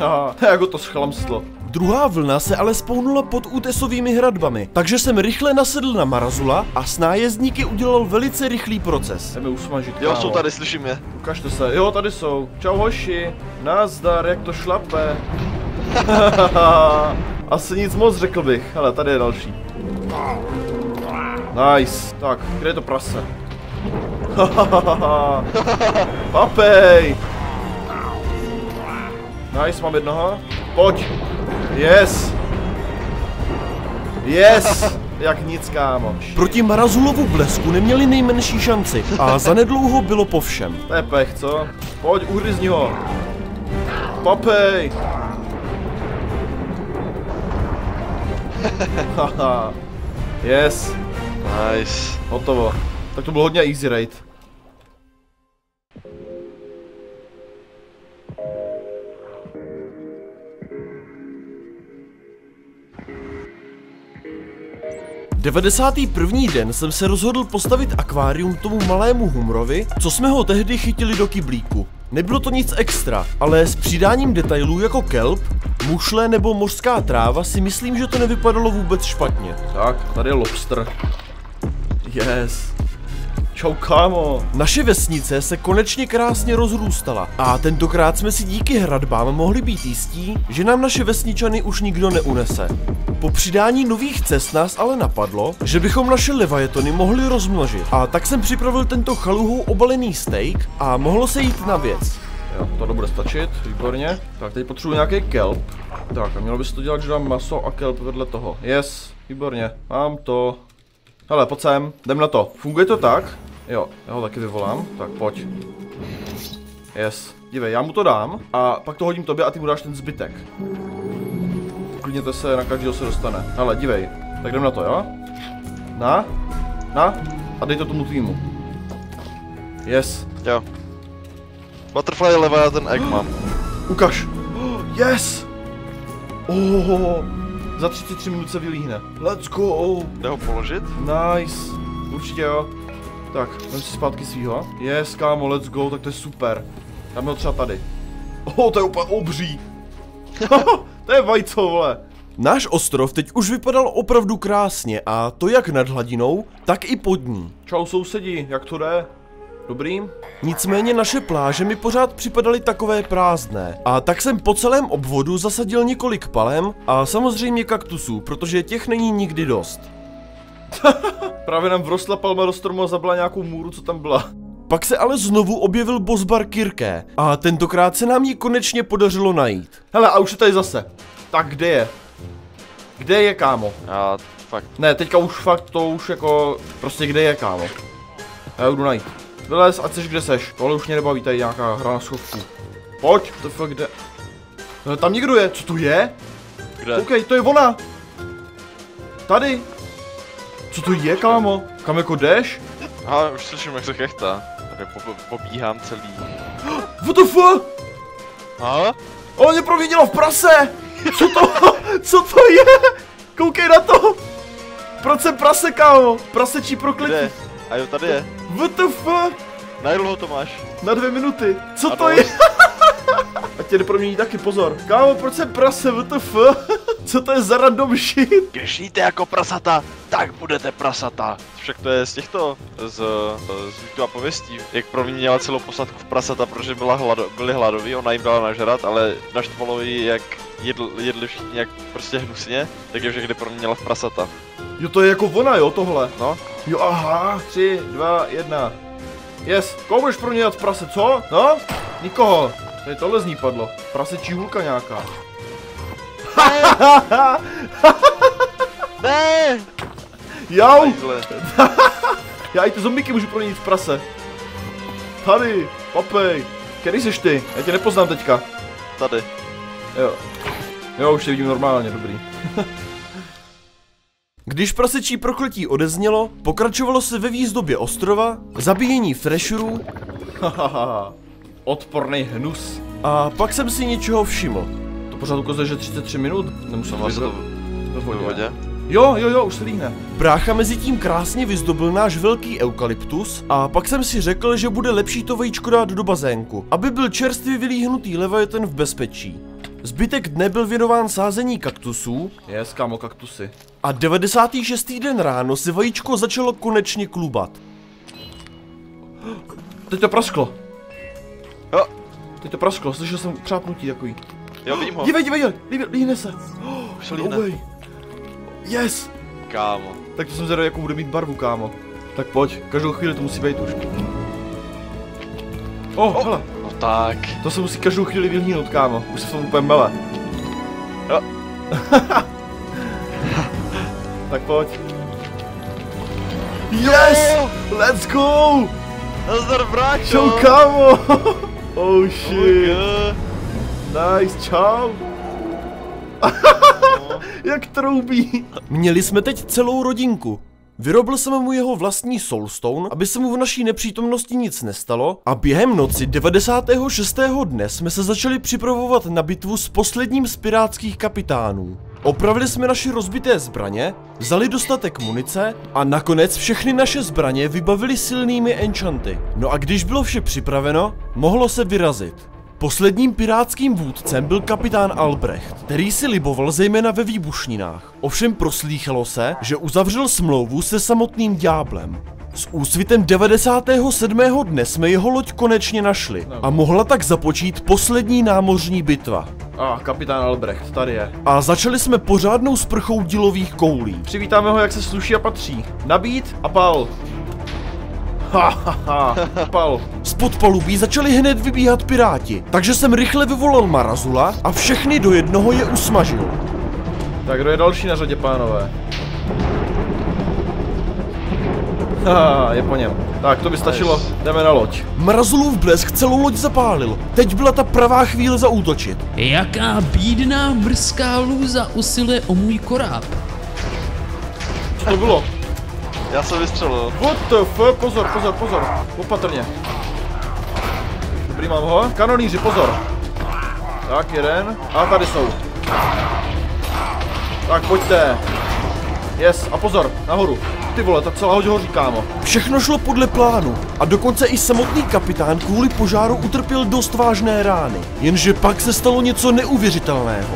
Aha, jako to schlamstlo. Druhá vlna se ale spounula pod útesovými hradbami, takže jsem rychle nasedl na Marazula a s nájezdníky udělal velice rychlý proces. Jdeme usmažit, kámo. Jo, jsou tady, slyším je. Ukažte se, jo, tady jsou. Čau hoši, nazdar, jak to šlape. Asi nic moc, řekl bych. Hele, tady je další. Nice, tak, kde je to prase? Papej! Nice, mám jednoho. Pojď! Yes! Yes! Jak nic, kámo. Proti Marazulovu blesku neměli nejmenší šanci a zanedlouho bylo po všem. To je pech, co? Pojď, uhryzni ho! Papej! Yes! Nice. Hotovo. Tak to bylo hodně easy raid. devadesátý první den jsem se rozhodl postavit akvárium tomu malému humrovi, co jsme ho tehdy chytili do kyblíku. Nebylo to nic extra, ale s přidáním detailů jako kelp, mušle nebo mořská tráva si myslím, že to nevypadalo vůbec špatně. Tak, tady je lobster. Yes. Čau kámo. Naše vesnice se konečně krásně rozrůstala a tentokrát jsme si díky hradbám mohli být jistí, že nám naše vesničany už nikdo neunese. Po přidání nových cest nás ale napadlo, že bychom naše leviatony mohli rozmnožit. A tak jsem připravil tento chaluhou obalený steak a mohlo se jít na věc. Jo, to bude stačit, výborně. Tak teď potřebuji nějaký kelp. Tak a mělo by se to dělat, že dám maso a kelp vedle toho. Yes, výborně, mám to. Hele, pojď sem, jdem na to. Funguje to tak? Jo, já ho taky vyvolám, tak pojď. Yes, dívej, já mu to dám a pak to hodím tobě a ty mu dáš ten zbytek. Klidněte se, na každého se dostane. Hele, dívej, tak jdem na to, jo? Na, na a dej to tomu týmu. Yes. Jo. Butterfly leva, já ten egg mám. Ukaž. Yes! Ohoho. Za třicet tři minut se vylíhne. Let's go! Jde ho položit? Nice. Určitě jo. Tak, jdem si zpátky svýho. Yes, kámo, let's go, tak to je super. Dáme ho třeba tady. Oh, to je úplně obří. To je vajco, vole. Náš ostrov teď už vypadal opravdu krásně a to jak nad hladinou, tak i pod ní. Čau sousedí, jak to jde? Dobrý. Nicméně naše pláže mi pořád připadaly takové prázdné. A tak jsem po celém obvodu zasadil několik palem a samozřejmě kaktusů, protože těch není nikdy dost. Právě nám vrostla palma do stromu a zabila nějakou můru, co tam byla. Pak se ale znovu objevil bosbar Kirké a tentokrát se nám ji konečně podařilo najít. Hele, a už je tady zase. Tak kde je? Kde je, kámo? Já fakt. Ne, teďka už fakt to už jako... Prostě kde je, kámo? Já jdu najít. Vylez, ať seš kde seš, tohle už mě nebaví, tady nějaká hra na schovku. Pojď, to fakt kde? No, tam někdo je, co tu je? Kde? OK, to je ona. Tady. Co tu je, kámo? Kam jako jdeš? Ale už slyším, jak se chechtá. Tady pobíhám celý. What the fuck? Ha? Ona mě proměnila v prase! Co to, co to je? Koukej na to! Proce prase, kámo, prasečí prokletí. A jo, tady je. W T F? Najdl ho, Tomáš. Na dvě minuty. Co a to dost. Je? A tě nepromění taky, pozor. Kámo, proč jsem prase, W T F? Co to je za random shit? Když jíte jako prasata, tak budete prasata. Však to je z těchto, z, z mýtů a pověstí, jak proměnila celou posadku v prasata, protože byla hlado, byli hladoví, ona jim dala nažrat, ale naštvalový ji, jak jedl, jedli všichni jak prostě hnusně, tak je všechny proměnila v prasata. Jo, to je jako ona, jo, tohle. No. Jo, aha, tři, dva, jedna. Yes, koho budeš proměňovat v prase, co? No? Nikoho. Tady tohle z ní padlo. Prasečí hůlka nějaká. Ne! Jau! Já i ty zombiky můžu proměnit v prase. Tady, papej. Který seš ty? Já tě nepoznám teďka. Tady. Jo. Jo, už tě vidím normálně, dobrý. Když prasečí prokletí odeznělo, pokračovalo se ve výzdobě ostrova, zabíjení frešerů, odporný hnus. A pak jsem si něčeho všiml. To pořád ukazuje, že třicet tři minut? Nemusím vás to vodě. Jo, jo, jo, už se líhne. Brácha mezi tím krásně vyzdobil náš velký eukalyptus a pak jsem si řekl, že bude lepší to vajíčko dát do bazénku, aby byl čerstvě vylíhnutý leviatan v bezpečí. Zbytek dne byl věnován sázení kaktusů. Yes, kámo, kaktusy. A devadesátý šestý den ráno si vajíčko začalo konečně klubat. Teď to prasklo. Jo. Teď to prasklo, slyšel jsem třápnutí takový. Jo, vidím ho. Dívej, dívej, dívej, líhne se. Už se líhne. Yes. Kámo. Tak to jsem zvědavý, jakou bude mít barvu, kámo. Tak pojď, každou chvíli to musí být už. Oh, oh, hele. No tak. To se musí každou chvíli vyhnout, kámo. Už se v tom úplně mele. Jo. Tak pojď. Yes! Let's go! Nazdar, bráčo! Čau, kámo! Oh shit! Oh, nice, čau! Jak troubí! Měli jsme teď celou rodinku. Vyrobil jsem mu jeho vlastní soulstone, aby se mu v naší nepřítomnosti nic nestalo a během noci devadesátého šestého dne jsme se začali připravovat na bitvu s posledním z pirátských kapitánů. Opravili jsme naše rozbité zbraně, vzali dostatek munice a nakonec všechny naše zbraně vybavili silnými enchanty. No a když bylo vše připraveno, mohlo se vyrazit. Posledním pirátským vůdcem byl kapitán Albrecht, který si liboval zejména ve výbušninách. Ovšem proslýchalo se, že uzavřel smlouvu se samotným ďáblem. S úsvitem devadesátého sedmého dne jsme jeho loď konečně našli a mohla tak započít poslední námořní bitva. A kapitán Albrecht, tady je. A začali jsme pořádnou sprchou dílových koulí. Přivítáme ho, jak se sluší a patří. Nabít a pál. Ha, ha, ha. Pal. Spod palubí začali hned vybíhat piráti, takže jsem rychle vyvolal Marazula a všechny do jednoho je usmažil. Tak kdo je další na řadě, pánové? Ah, je po něm. Tak, to by stačilo, jdeme na loď. Marazulův blesk celou loď zapálil. Teď byla ta pravá chvíle zaútočit. Jaká bídná mrzká lůza usiluje o můj koráb. Co to bylo? Já jsem vystřelil. What the fuck? Pozor, pozor, pozor. Opatrně. Dobrý, mám ho. Kanoníři, pozor. Tak, jeden. A tady jsou. Tak, pojďte. Yes, a pozor, nahoru. Ty vole, ta celá hoď hoří, kámo. Všechno šlo podle plánu a dokonce i samotný kapitán kvůli požáru utrpěl dost vážné rány. Jenže pak se stalo něco neuvěřitelného.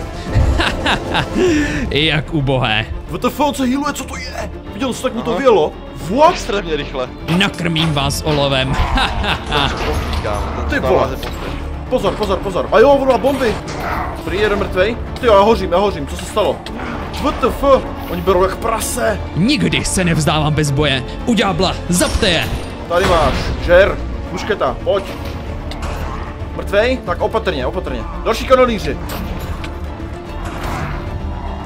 Jak ubohé. W T F, co healuje, co to je? Viděl jsi, tak mu to vělo? What? Extrémně rychle. Nakrmím vás olovem. Ty vole. Pozor, pozor, pozor. A jo, ono bomby. Prý jeden mrtvej. Ty jo, já hořím, já hořím, co se stalo? W T F, oni berou jak prase. Nikdy se nevzdávám bez boje. U ďábla, zapte je. Tady máš, žer, mušketa, pojď. Mrtvej, tak opatrně, opatrně. Další kanolíři.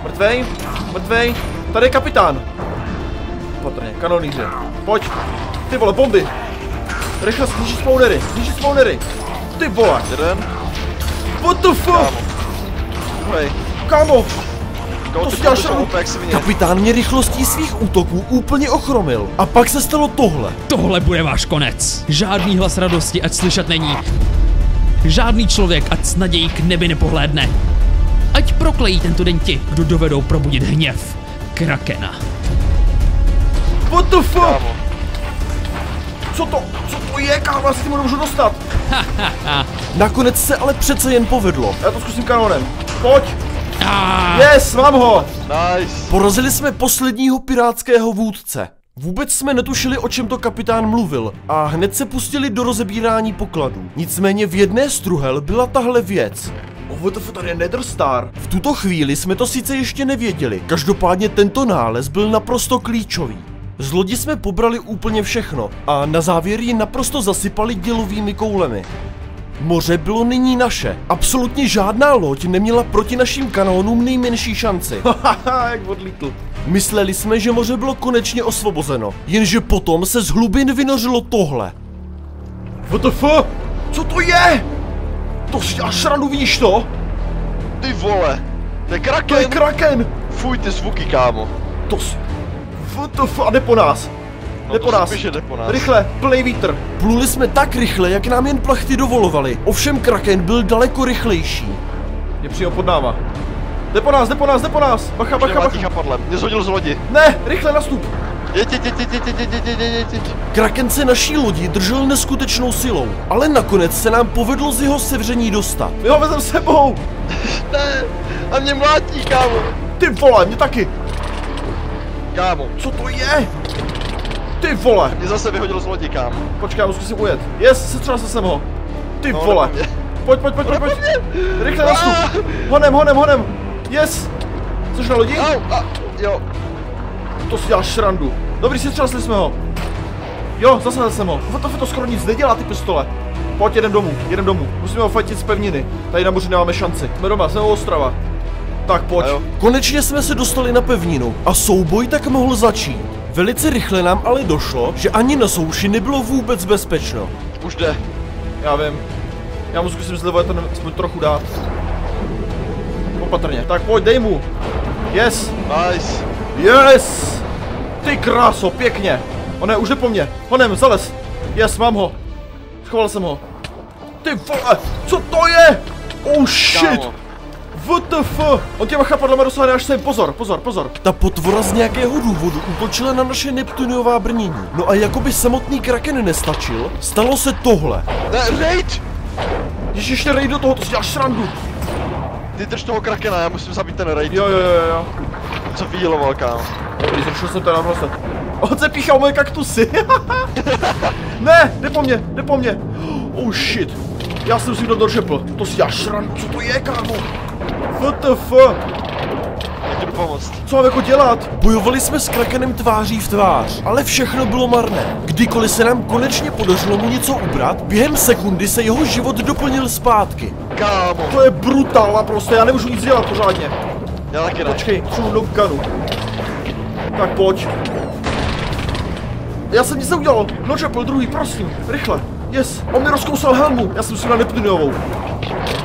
Mrtvej, mrtvej, tady je kapitán. Opatrně, kanolíři, pojď. Ty vole, bomby. Rychle snížit spawnery, snížit spawnery. Ty vole. Jeden. W T F. Kámo. To si děláš rovnou. Kapitán mě rychlostí svých útoků úplně ochromil. A pak se stalo tohle. Tohle bude váš konec. Žádný hlas radosti, ať slyšet není. Žádný člověk, ať s nadějí k nebi nepohlédne. Ať proklejí tento den ti, kdo dovedou probudit hněv Krakena. W T F? Co to? Co to je, kámo? Já si tím nemůžu dostat. Nakonec se ale přece jen povedlo. Já to zkusím kanonem. Pojď. Yes, mám ho! Nice. Porazili jsme posledního pirátského vůdce. Vůbec jsme netušili, o čem to kapitán mluvil, a hned se pustili do rozebírání pokladů. Nicméně v jedné z truhel byla tahle věc. W T F, tady je Netherstar. V tuto chvíli jsme to sice ještě nevěděli, každopádně tento nález byl naprosto klíčový. Z lodi jsme pobrali úplně všechno a na závěr ji naprosto zasypali dělovými koulemi. Moře bylo nyní naše. Absolutně žádná loď neměla proti našim kanónům nejmenší šanci. Haha, jak odlítl. Mysleli jsme, že moře bylo konečně osvobozeno, jenže potom se z hlubin vynořilo tohle. W T F? Co to je? To si až radu, vidíš to? Ty vole, to je kraken. To je kraken. Fuj, ty zvuky, kámo. To si... W T F, a jde po nás. Jde po nás. Píše, jde po nás. Rychle, plej vítr. Pluli jsme tak rychle, jak nám jen plachty dovolovaly. Ovšem kraken byl daleko rychlejší. Je přijel pod náma. Jde po nás, jde po nás, jde po nás. Bacha, bacha, bacha. Mě zhodil z lodi. Ne, rychle nastup. Kraken se naší lodi držel neskutečnou silou, ale nakonec se nám povedlo z jeho sevření dostat. My ho vezem s sebou. Ne, a mě mlátí, kámo. Ty vole, mě taky. Kámo, co to je? Ty vole! Mě zase vyhodil z lodi, kámo. Počkej, musím si ujet. Yes, setřel se sem ho. Ty no, vole! Pojď, pojď, pojď, pojď, pojď! Rychle nastup! Honem, honem, honem! Yes! Což na lodi? Au, a, jo. To si děláš srandu. Dobrý, setřásli jsme ho. Jo, zase sem ho. W T F, to skoro nic nedělá, ty pistole. Pojď, jedem domů, jedem domů. Musíme ho fajtit z pevniny. Tady na moři nemáme šanci. Jsme doma, jsme u ostrova. Tak pojď. Konečně jsme se dostali na pevninu a souboj tak mohl začít. Velice rychle nám ale došlo, že ani na souši nebylo vůbec bezpečno. Už jde. Já vím. Já mu zkusím zleva ten aspoň trochu dát. Opatrně. Tak pojď, dej mu. Yes. Nice. Yes. Ty kráso, pěkně. On je, už jde po mně. Honem, zales. Yes, mám ho. Schoval jsem ho. Ty vole, co to je? Oh shit. Kámo. W T F? On těma chapadlama dosáhne až sem, pozor, pozor, pozor. Ta potvora z nějakého důvodu útočila na naše Neptuniová brnění. No a jakoby samotný kraken nestačil, stalo se tohle. Ne, raid! Ježiš, ten raid do toho, to si děláš srandu. Ty drž toho Krakena, já musím zabít ten raid. Jo, jo, jo, jo. Co vyděloval, kámo. Dobrý, zrušil jsem teda vlastně. On se píchal moje kaktusy. Ne, jde po mně, jde po mně. Oh shit. Já jsem si to dořepl. To si děláš srandu, co to je, kámo? W T F. Pomoct. Co mám jako dělat? Bojovali jsme s Krakenem tváří v tvář, ale všechno bylo marné. Kdykoliv se nám konečně podařilo mu něco ubrat, během sekundy se jeho život doplnil zpátky. Kámo. To je brutál prostě, já nemůžu nic dělat pořádně. Já taky ne. Počkej, třu do kanu. Tak pojď. Já jsem nic neudělal. Nočepl druhý, prosím, rychle. Yes, on mi rozkousal helmu, já jsem si na Neptuniovou.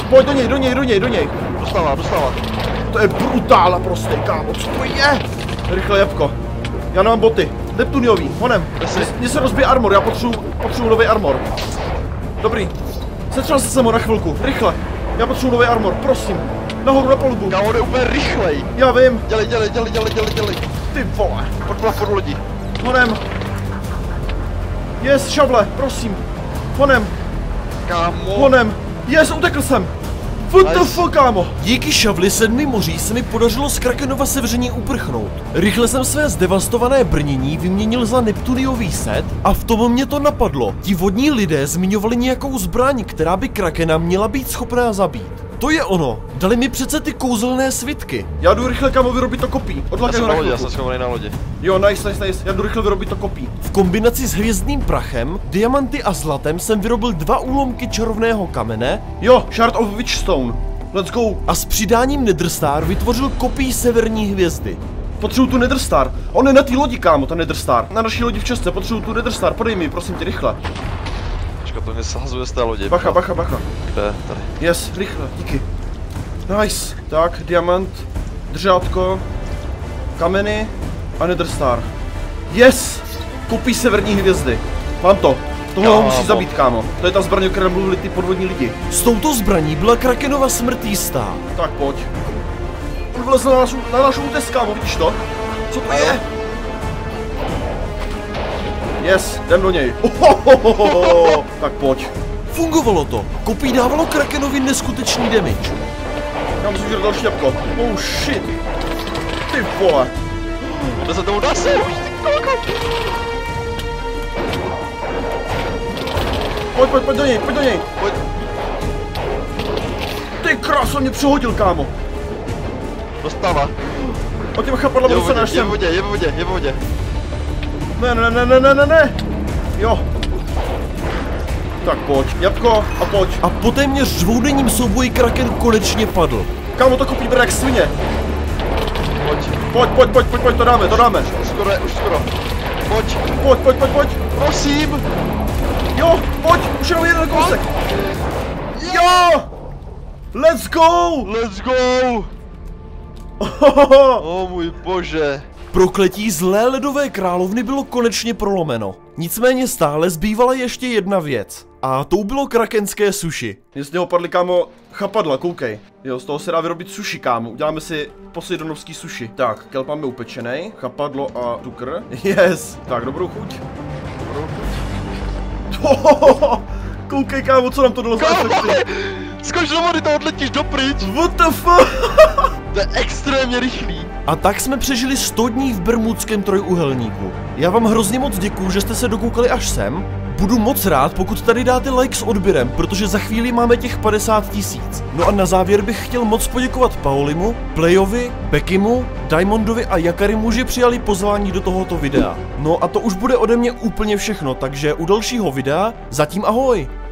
Pojď do něj, do něj, do něj, do něj. Dostává, dostává. To je brutála prostě, kámo, co to je? Rychle jabko. Já nemám boty. Neptuniový, honem. Mně se rozbije armor, já potřebuji, potřebuji nový armor. Dobrý. Setřel se sem ho na chvilku, rychle. Já potřebuji nový armor, prosím. Nahoru na palubu. Kámo, jde úplně rychlej. Já vím. Dělej, dělej, dělej, dělej, dělej, dělej. Ty vole. Pod plafon lodí. Honem. Yes, šable, prosím. Honem. Kámo. Honem. Yes, utekl jsem. W T F, kámo! Díky šavli sedmi moří se mi podařilo z Krakenova sevření uprchnout. Rychle jsem své zdevastované brnění vyměnil za Neptuniový set a v tom mě to napadlo. Ti vodní lidé zmiňovali nějakou zbraň, která by Krakena měla být schopná zabít. To je ono, dali mi přece ty kouzelné svitky. Já jdu rychle, kámo, vyrobit to kopí. Odlaďte na lodi, já jsem schovaný na lodi. Jo, nice, nice, nice, já jdu rychle vyrobit to kopí. V kombinaci s hvězdným prachem, diamanty a zlatem jsem vyrobil dva úlomky čarovného kamene. Jo, Shard of Witchstone, let's go. A s přidáním Netherstar vytvořil kopí severní hvězdy. Potřebuji tu Netherstar, on je na té lodi, kámo, ta Netherstar. Na naší lodi v Česku potřebuji tu Netherstar, podej mi, prosím tě, rychle. To mě sahazuje z té lodi. Bacha, bacha, bacha. Kde? Tady. Yes, rychle, díky. Nice. Tak, diamant, držátko, kameny a Netherstar. Yes! Kopí severní hvězdy. Mám to. Tohle musí zabít, kámo. To je ta zbraň, o které mluvili ty podvodní lidi. S touto zbraní byla Krakenova smrt jistá. Tak pojď. On vlezl na našu, na našu útes, kámo, vidíš to? Co to je? Yes, jdem do něj. Ohohohoho. Tak pojď. Fungovalo to. Kopí dávalo Krakenovi neskutečný damage. Já musím dělat další jabko. Oh shit. Ty vole. To se tomu dá se. Pojď, pojď, pojď do něj, pojď do něj. Pojď. Ty kráso, mě přehodil, kámo. Dostává. O těm chapadla budu se naštěm. Je v vodě, je v vodě, je v vodě. Ne, ne, ne, ne, ne, ne, ne, jo. Tak pojď, jabko a pojď. A po téměř dvoudenním souboji Kraken konečně padl. Kámo, to kopí bere jak svině. Pojď. Pojď, pojď, pojď, pojď, pojď, to dáme, to dáme. Už skoro je, už skoro. Pojď. Pojď, pojď, pojď, pojď, prosím. Jo, pojď, už jenom jeden kousek. Jo. Let's go. Let's go. O můj bože. Prokletí zlé ledové královny bylo konečně prolomeno. Nicméně stále zbývala ještě jedna věc. A tou bylo krakenské sushi. Mě z něho padly, kámo, chapadla, koukej. Jo, z toho se dá vyrobit sushi, kámo. Uděláme si poseidonovský sushi. Tak, kelp máme upečenej, chapadlo a cukr. Yes. Tak, dobrou chuť. Dobrou chuť. Koukej, kámo, co nám to dalo za efekty. Skoč do vody, to odletíš dopryč. What the fuck? To je extrémně rychlý. A tak jsme přežili sto dní v Bermudském trojúhelníku. Já vám hrozně moc děkuju, že jste se dokoukali až sem. Budu moc rád, pokud tady dáte like s odběrem, protože za chvíli máme těch padesát tisíc. No a na závěr bych chtěl moc poděkovat PaoliMu, Plejovi, Bekimu, Diamondovi a Jakarimu, že přijali pozvání do tohoto videa. No a to už bude ode mě úplně všechno, takže u dalšího videa zatím ahoj!